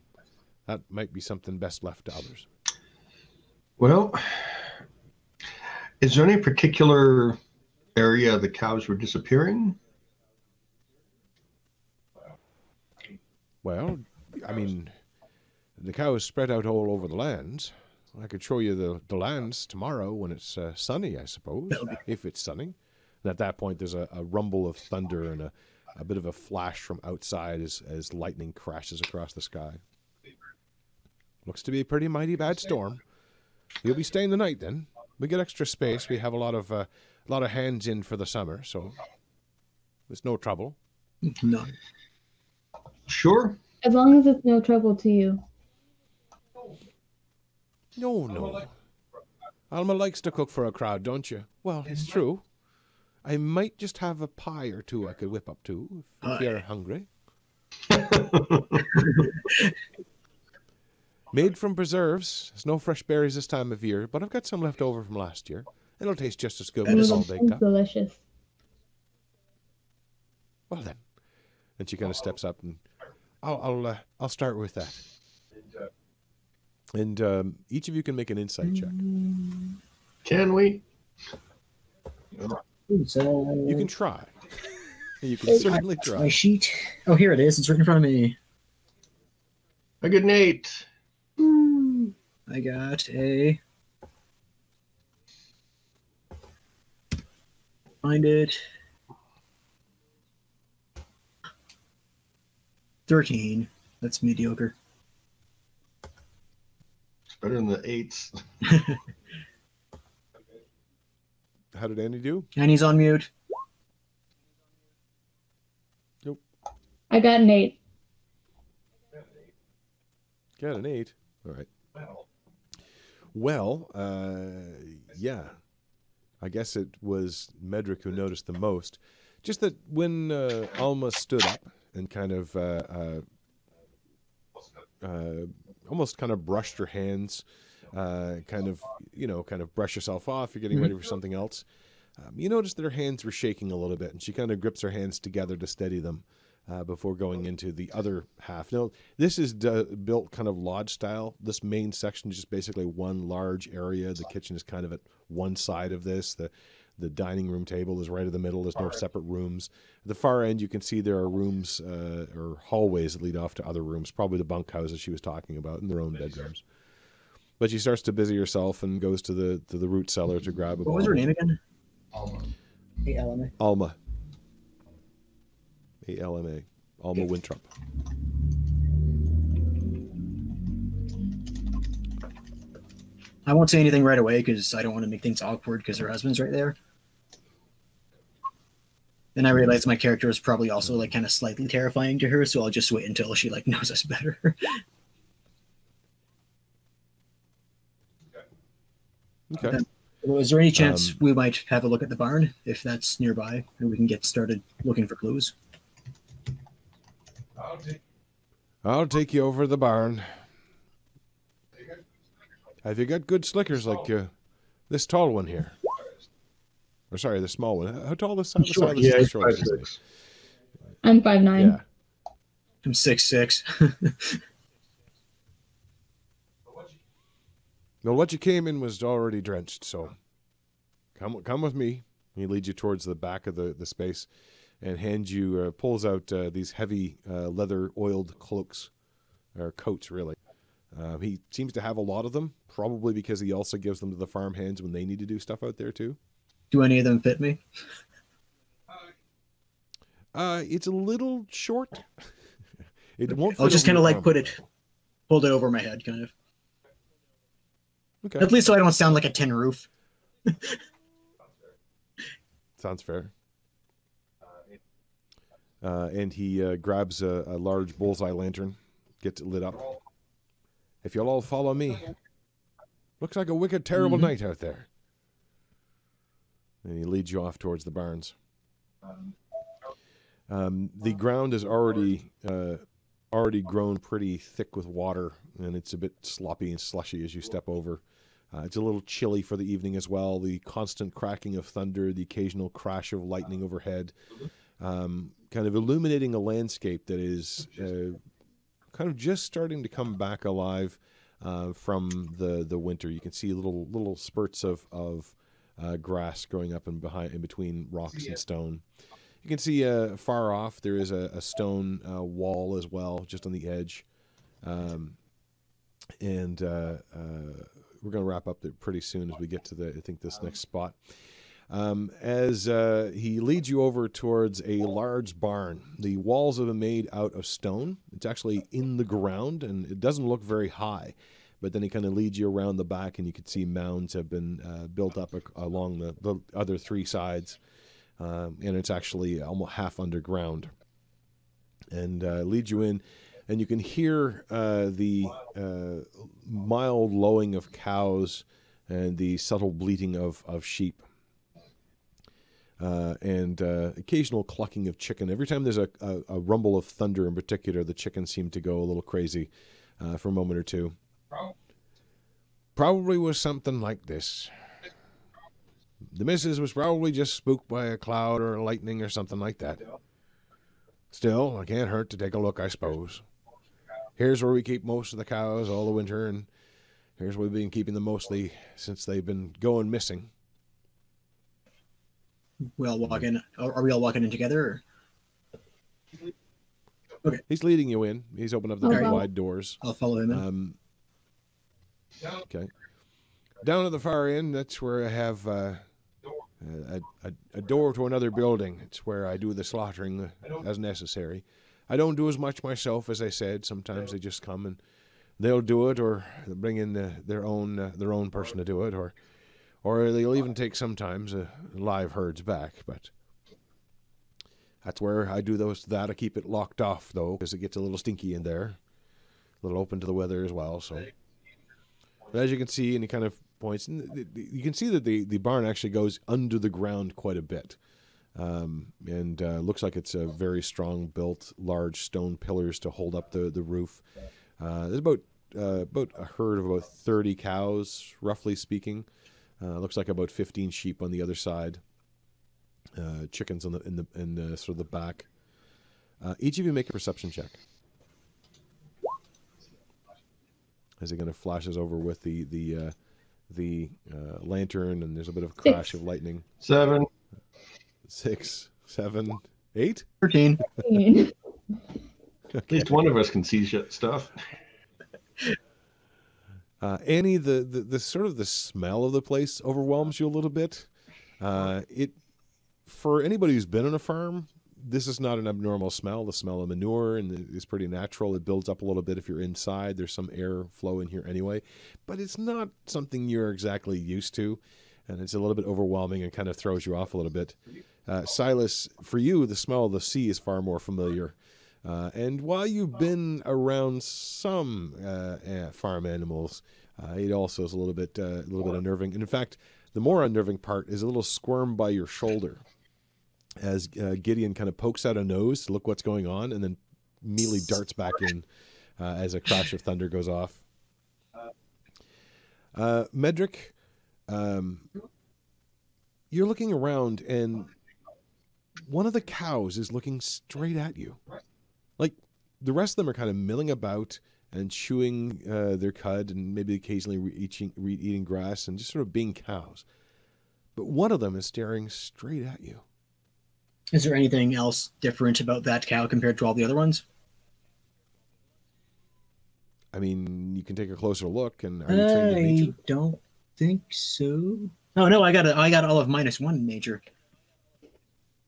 that might be something best left to others. Well, is there any particular area the cows were disappearing? Well, I mean, the cows spread out all over the lands. I could show you the, the lands tomorrow when it's uh, sunny, I suppose, if it's sunny. And at that point, there's a, a rumble of thunder and a, a bit of a flash from outside as, as lightning crashes across the sky. Looks to be a pretty mighty bad storm. You'll be staying the night, then. We get extra space. We have a lot of, uh, a lot of hands in for the summer, so there's no trouble. No. Sure. As long as it's no trouble to you. No, no. Alma likes to cook for a crowd, don't you? Well, it's true. I might just have a pie or two I could whip up to, if, if you're hungry. Made from preserves. There's no fresh berries this time of year, but I've got some left over from last year. It'll taste just as good when it's all baked up. Delicious. Well, then. And she kind of steps up, and I'll, I'll, uh, I'll start with that. And um, each of you can make an insight check. Can we? So... You can try. You can certainly try. My sheet. Oh, here it is. It's right in front of me. A good night. Mm. I got a... Find it. thirteen. That's mediocre. Better than the eights. How did Andy do? Andy's on mute. Nope. I got an eight. Got an eight. All right. Well, well uh, yeah. I guess it was Medric who noticed the most. Just that when uh, Alma stood up and kind of... Uh, uh, uh, almost kind of brushed her hands, uh, kind of, you know, kind of brush yourself off. You're getting ready for something else. Um, you notice that her hands were shaking a little bit, and she kind of grips her hands together to steady them uh, before going into the other half. Now, this is built kind of lodge style. This main section is just basically one large area. The kitchen is kind of at one side of this. The The dining room table is right in the middle. There's no separate rooms. At the far end, you can see there are rooms uh, or hallways that lead off to other rooms, probably the bunkhouses she was talking about and their own bedrooms. But she starts to busy herself and goes to the to the root cellar to grab a What ball. was her name again? Alma. A L M A. Alma. A L M A. Alma yeah. Winthrop. I won't say anything right away because I don't want to make things awkward because her husband's right there. Then I realize my character is probably also like kind of slightly terrifying to her, so I'll just wait until she like knows us better. Okay. Okay. Well, is there any chance um, we might have a look at the barn if that's nearby, and we can get started looking for clues? I'll take. I'll take you over to the barn. Have you got good slickers like uh, this tall one here? Or sorry, the small one. How tall is this? Sure, yeah, this five, six. I'm five nine. Yeah. I'm six six. No, what you came in was already drenched. So, come come with me. He leads you towards the back of the the space, and hands you uh, pulls out uh, these heavy uh, leather oiled cloaks or coats, really. Uh, he seems to have a lot of them, probably because he also gives them to the farm hands when they need to do stuff out there too. Do any of them fit me? Uh, it's a little short. It won't. I'll just kind of like put it, hold it over my head, kind of. Okay. At least so I don't sound like a tin roof. Sounds fair. Uh, and he uh, grabs a, a large bullseye lantern, gets it lit up. If you'll all follow me. Looks like a wicked, terrible mm-hmm. night out there. And he leads you off towards the barns. Um, the ground is already uh, already grown pretty thick with water, and it's a bit sloppy and slushy as you step over. Uh, it's a little chilly for the evening as well. The constant cracking of thunder, the occasional crash of lightning overhead, um, kind of illuminating a landscape that is... Uh, kind of just starting to come back alive uh, from the, the winter. You can see little little spurts of, of uh, grass growing up and behind, in between rocks and stone. You can see uh, far off there is a, a stone uh, wall as well, just on the edge. Um, and uh, uh, we're going to wrap up there pretty soon as we get to the I think this next spot. Um, as uh, he leads you over towards a large barn. The walls have been made out of stone. It's actually in the ground, and it doesn't look very high. But then he kind of leads you around the back, and you can see mounds have been uh, built up along the, the other three sides. Um, and it's actually almost half underground. And uh, leads you in, and you can hear uh, the uh, mild lowing of cows and the subtle bleating of, of sheep. Uh, and uh, occasional clucking of chicken. Every time there's a, a, a rumble of thunder in particular, the chickens seem to go a little crazy uh, for a moment or two. Probably was something like this. The missus was probably just spooked by a cloud or a lightning or something like that. Still, it can't hurt to take a look, I suppose. Here's where we keep most of the cows all the winter, and here's where we've been keeping them mostly since they've been going missing. We all walk in. Are we all walking in together? Or? Okay. He's leading you in. He's opened up the big wide doors. I'll follow him in. Um, okay. Down at the far end, that's where I have uh, a, a, a door to another building. It's where I do the slaughtering as necessary. I don't do as much myself, as I said. Sometimes they just come and they'll do it, or they'll bring in the, their own uh, their own person to do it, or. Or they'll even take sometimes uh, live herds back, but that's where I do those. That I keep it locked off though, because it gets a little stinky in there, a little open to the weather as well. So, but as you can see, any kind of points, and you can see that the the barn actually goes under the ground quite a bit, um, and uh, looks like it's a very strong built, large stone pillars to hold up the the roof. Uh, there's about uh, about a herd of about thirty cows, roughly speaking. Uh, looks like about fifteen sheep on the other side. Uh, chickens on the in the in the, sort of the back. Uh, each of you make a perception check. As it kind of flashes over with the the uh, the uh, lantern, and there's a bit of a crash Six. of lightning. Seven. Six, seven, eight? Thirteen. Thirteen. Okay. At least one of us can see shit stuff. Uh, Annie, the, the, the sort of the smell of the place overwhelms you a little bit. Uh, it for anybody who's been on a farm, this is not an abnormal smell. The smell of manure and is pretty natural. It builds up a little bit if you're inside. There's some air flow in here anyway, but it's not something you're exactly used to, and it's a little bit overwhelming and kind of throws you off a little bit. Uh, Silas, for you, the smell of the sea is far more familiar. Uh, and while you've been around some uh, eh, farm animals, uh, it also is a little bit, uh, a little bit unnerving. And in fact, the more unnerving part is a little squirm by your shoulder, as uh, Gideon kind of pokes out a nose to look what's going on, and then immediately darts back in uh, as a crash of thunder goes off. Uh, Medric, um, you're looking around, and one of the cows is looking straight at you. Like, the rest of them are kind of milling about and chewing uh, their cud and maybe occasionally re-eating, re-eating grass and just sort of being cows. But one of them is staring straight at you. Is there anything else different about that cow compared to all the other ones? I mean, you can take a closer look. And are you trained in nature? I don't think so. Oh, no, I got a, I got all of minus one nature.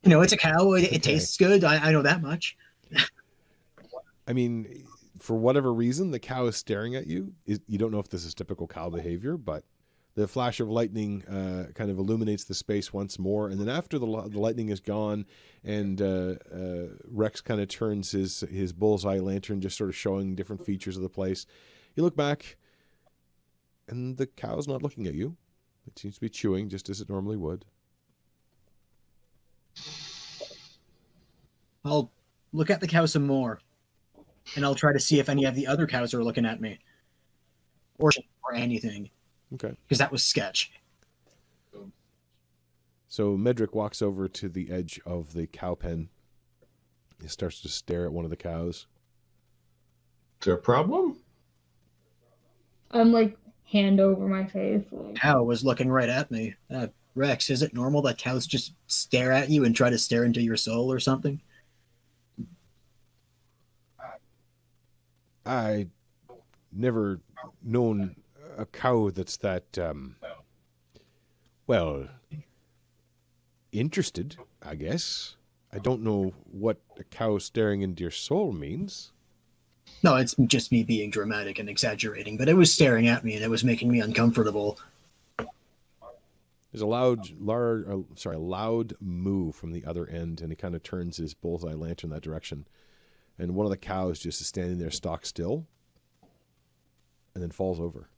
You know, it's a cow. It, okay. It tastes good. I, I know that much. I mean, for whatever reason, the cow is staring at you. You don't know if this is typical cow behavior, but the flash of lightning uh, kind of illuminates the space once more. And then after the, the lightning is gone and uh, uh, Rex kind of turns his, his bullseye lantern, just sort of showing different features of the place, you look back and the cow's not looking at you. It seems to be chewing just as it normally would. I'll look at the cow some more. And I'll try to see if any of the other cows are looking at me. Or, or anything. Okay. Because that was sketch. So Medric walks over to the edge of the cow pen. He starts to stare at one of the cows. Is there a problem? I'm like, hand over my face. Like... Cow was looking right at me. Uh, Rex, is it normal that cows just stare at you and try to stare into your soul or something? I never known a cow that's that, um, well, interested, I guess. I don't know what a cow staring into your soul means. No, it's just me being dramatic and exaggerating, but it was staring at me and it was making me uncomfortable. There's a loud, large, uh, sorry, a loud moo from the other end, and he kind of turns his bullseye lantern that direction. And one of the cows just is standing there stock still and then falls over.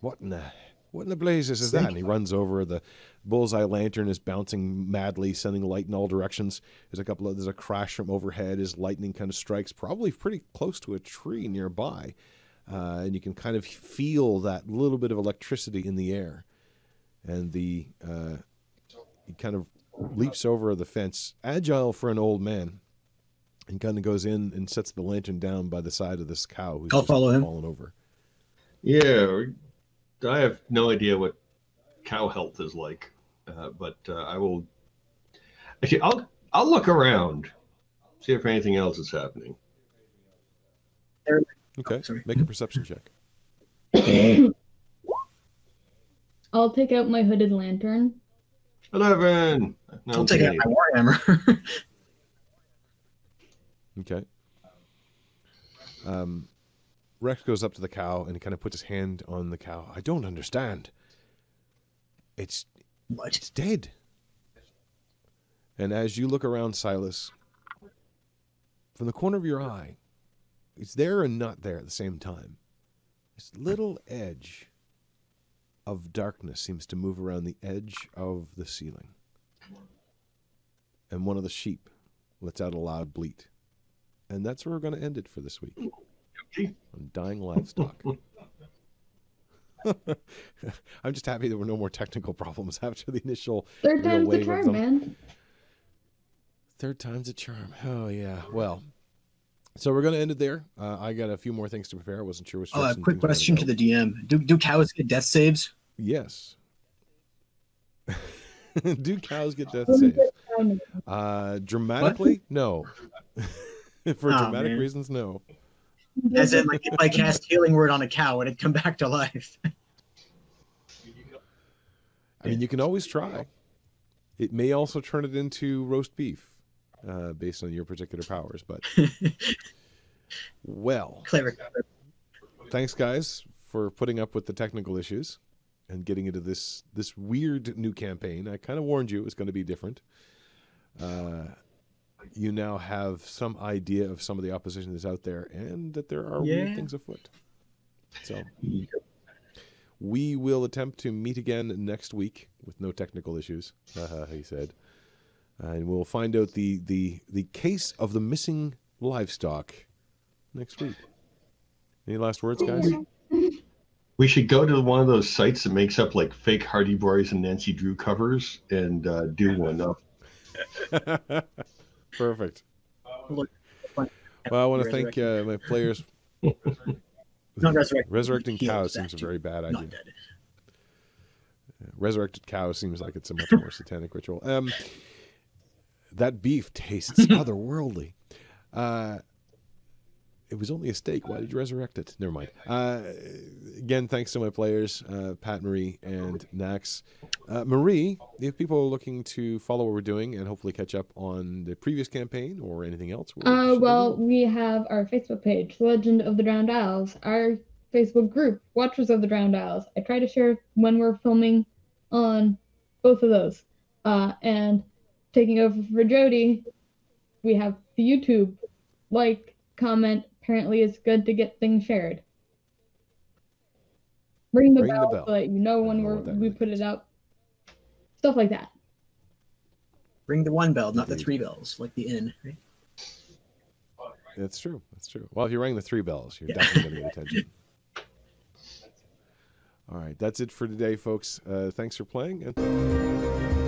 What in the, what in the blazes is that? And he runs over. The bullseye lantern is bouncing madly, sending light in all directions. There's a couple of, there's a crash from overhead as lightning kind of strikes, probably pretty close to a tree nearby. Uh, and you can kind of feel that little bit of electricity in the air. And the, uh, he kind of leaps over the fence, agile for an old man, and kind of goes in and sets the lantern down by the side of this cow who's I'll follow him. fallen over. Yeah, I have no idea what cow health is like, uh, but uh, I will. Actually, I'll I'll look around, see if anything else is happening. Okay, oh, sorry. Make a perception check. I'll pick up my hooded lantern. eleven. No, I'll take out my warhammer. Okay. Um, Rex goes up to the cow and kind of puts his hand on the cow. I don't understand. It's what? It's dead. And as you look around, Silas, from the corner of your eye, it's there and not there at the same time. This little edge of darkness seems to move around the edge of the ceiling. And one of the sheep lets out a loud bleat. And that's where we're going to end it for this week. On dying livestock. I'm just happy there were no more technical problems after the initial... Third time's the charm, man. Third time's a charm. Oh, yeah. Well, so we're going to end it there. Uh, I got a few more things to prepare. I wasn't sure which. Uh, quick question to the D M. Do, do cows get death saves? Yes. Do cows get death saves? Uh, dramatically? What? No. For oh, dramatic man. reasons, no. As in, like, if I cast Healing Word on a cow, would it come back to life? I mean, you can always try. It may also turn it into roast beef, uh, based on your particular powers. But well, clever. Thanks, guys, for putting up with the technical issues and getting into this this weird new campaign. I kind of warned you it was going to be different. Uh, you now have some idea of some of the opposition that's out there, and that there are yeah. weird things afoot. So. We will attempt to meet again next week with no technical issues, uh, he said. Uh, and we'll find out the, the, the case of the missing livestock next week. Any last words, guys? We should go to one of those sites that makes up, like, fake Hardy Boys and Nancy Drew covers and uh, do one up. Perfect. Well, I want to thank uh, my players. Not resurrecting. Resurrecting cows seems a very bad idea. Not dead. Resurrected cow seems like it's a much more satanic ritual. Um, that beef tastes otherworldly. Uh, it was only a steak. Why did you resurrect it? Never mind. Uh, again, thanks to my players, uh, Pat, Marie, and Nax. Uh, Marie, if people are looking to follow what we're doing and hopefully catch up on the previous campaign or anything else. Uh, well, we have our Facebook page, Legend of the Drowned Isles, our Facebook group, Watchers of the Drowned Isles. I try to share when we're filming on both of those. Uh, and taking over for Jody, we have the YouTube. Like, comment, apparently it's good to get things shared. Ring the, Ring bell, the bell, but you know when we're, we means. put it up. Stuff like that. Ring the one bell, not Indeed. the three bells, like the inn, right? That's true. That's true. Well, if you rang the three bells, you're yeah. definitely going to get attention. All right. That's it for today, folks. Uh, thanks for playing. And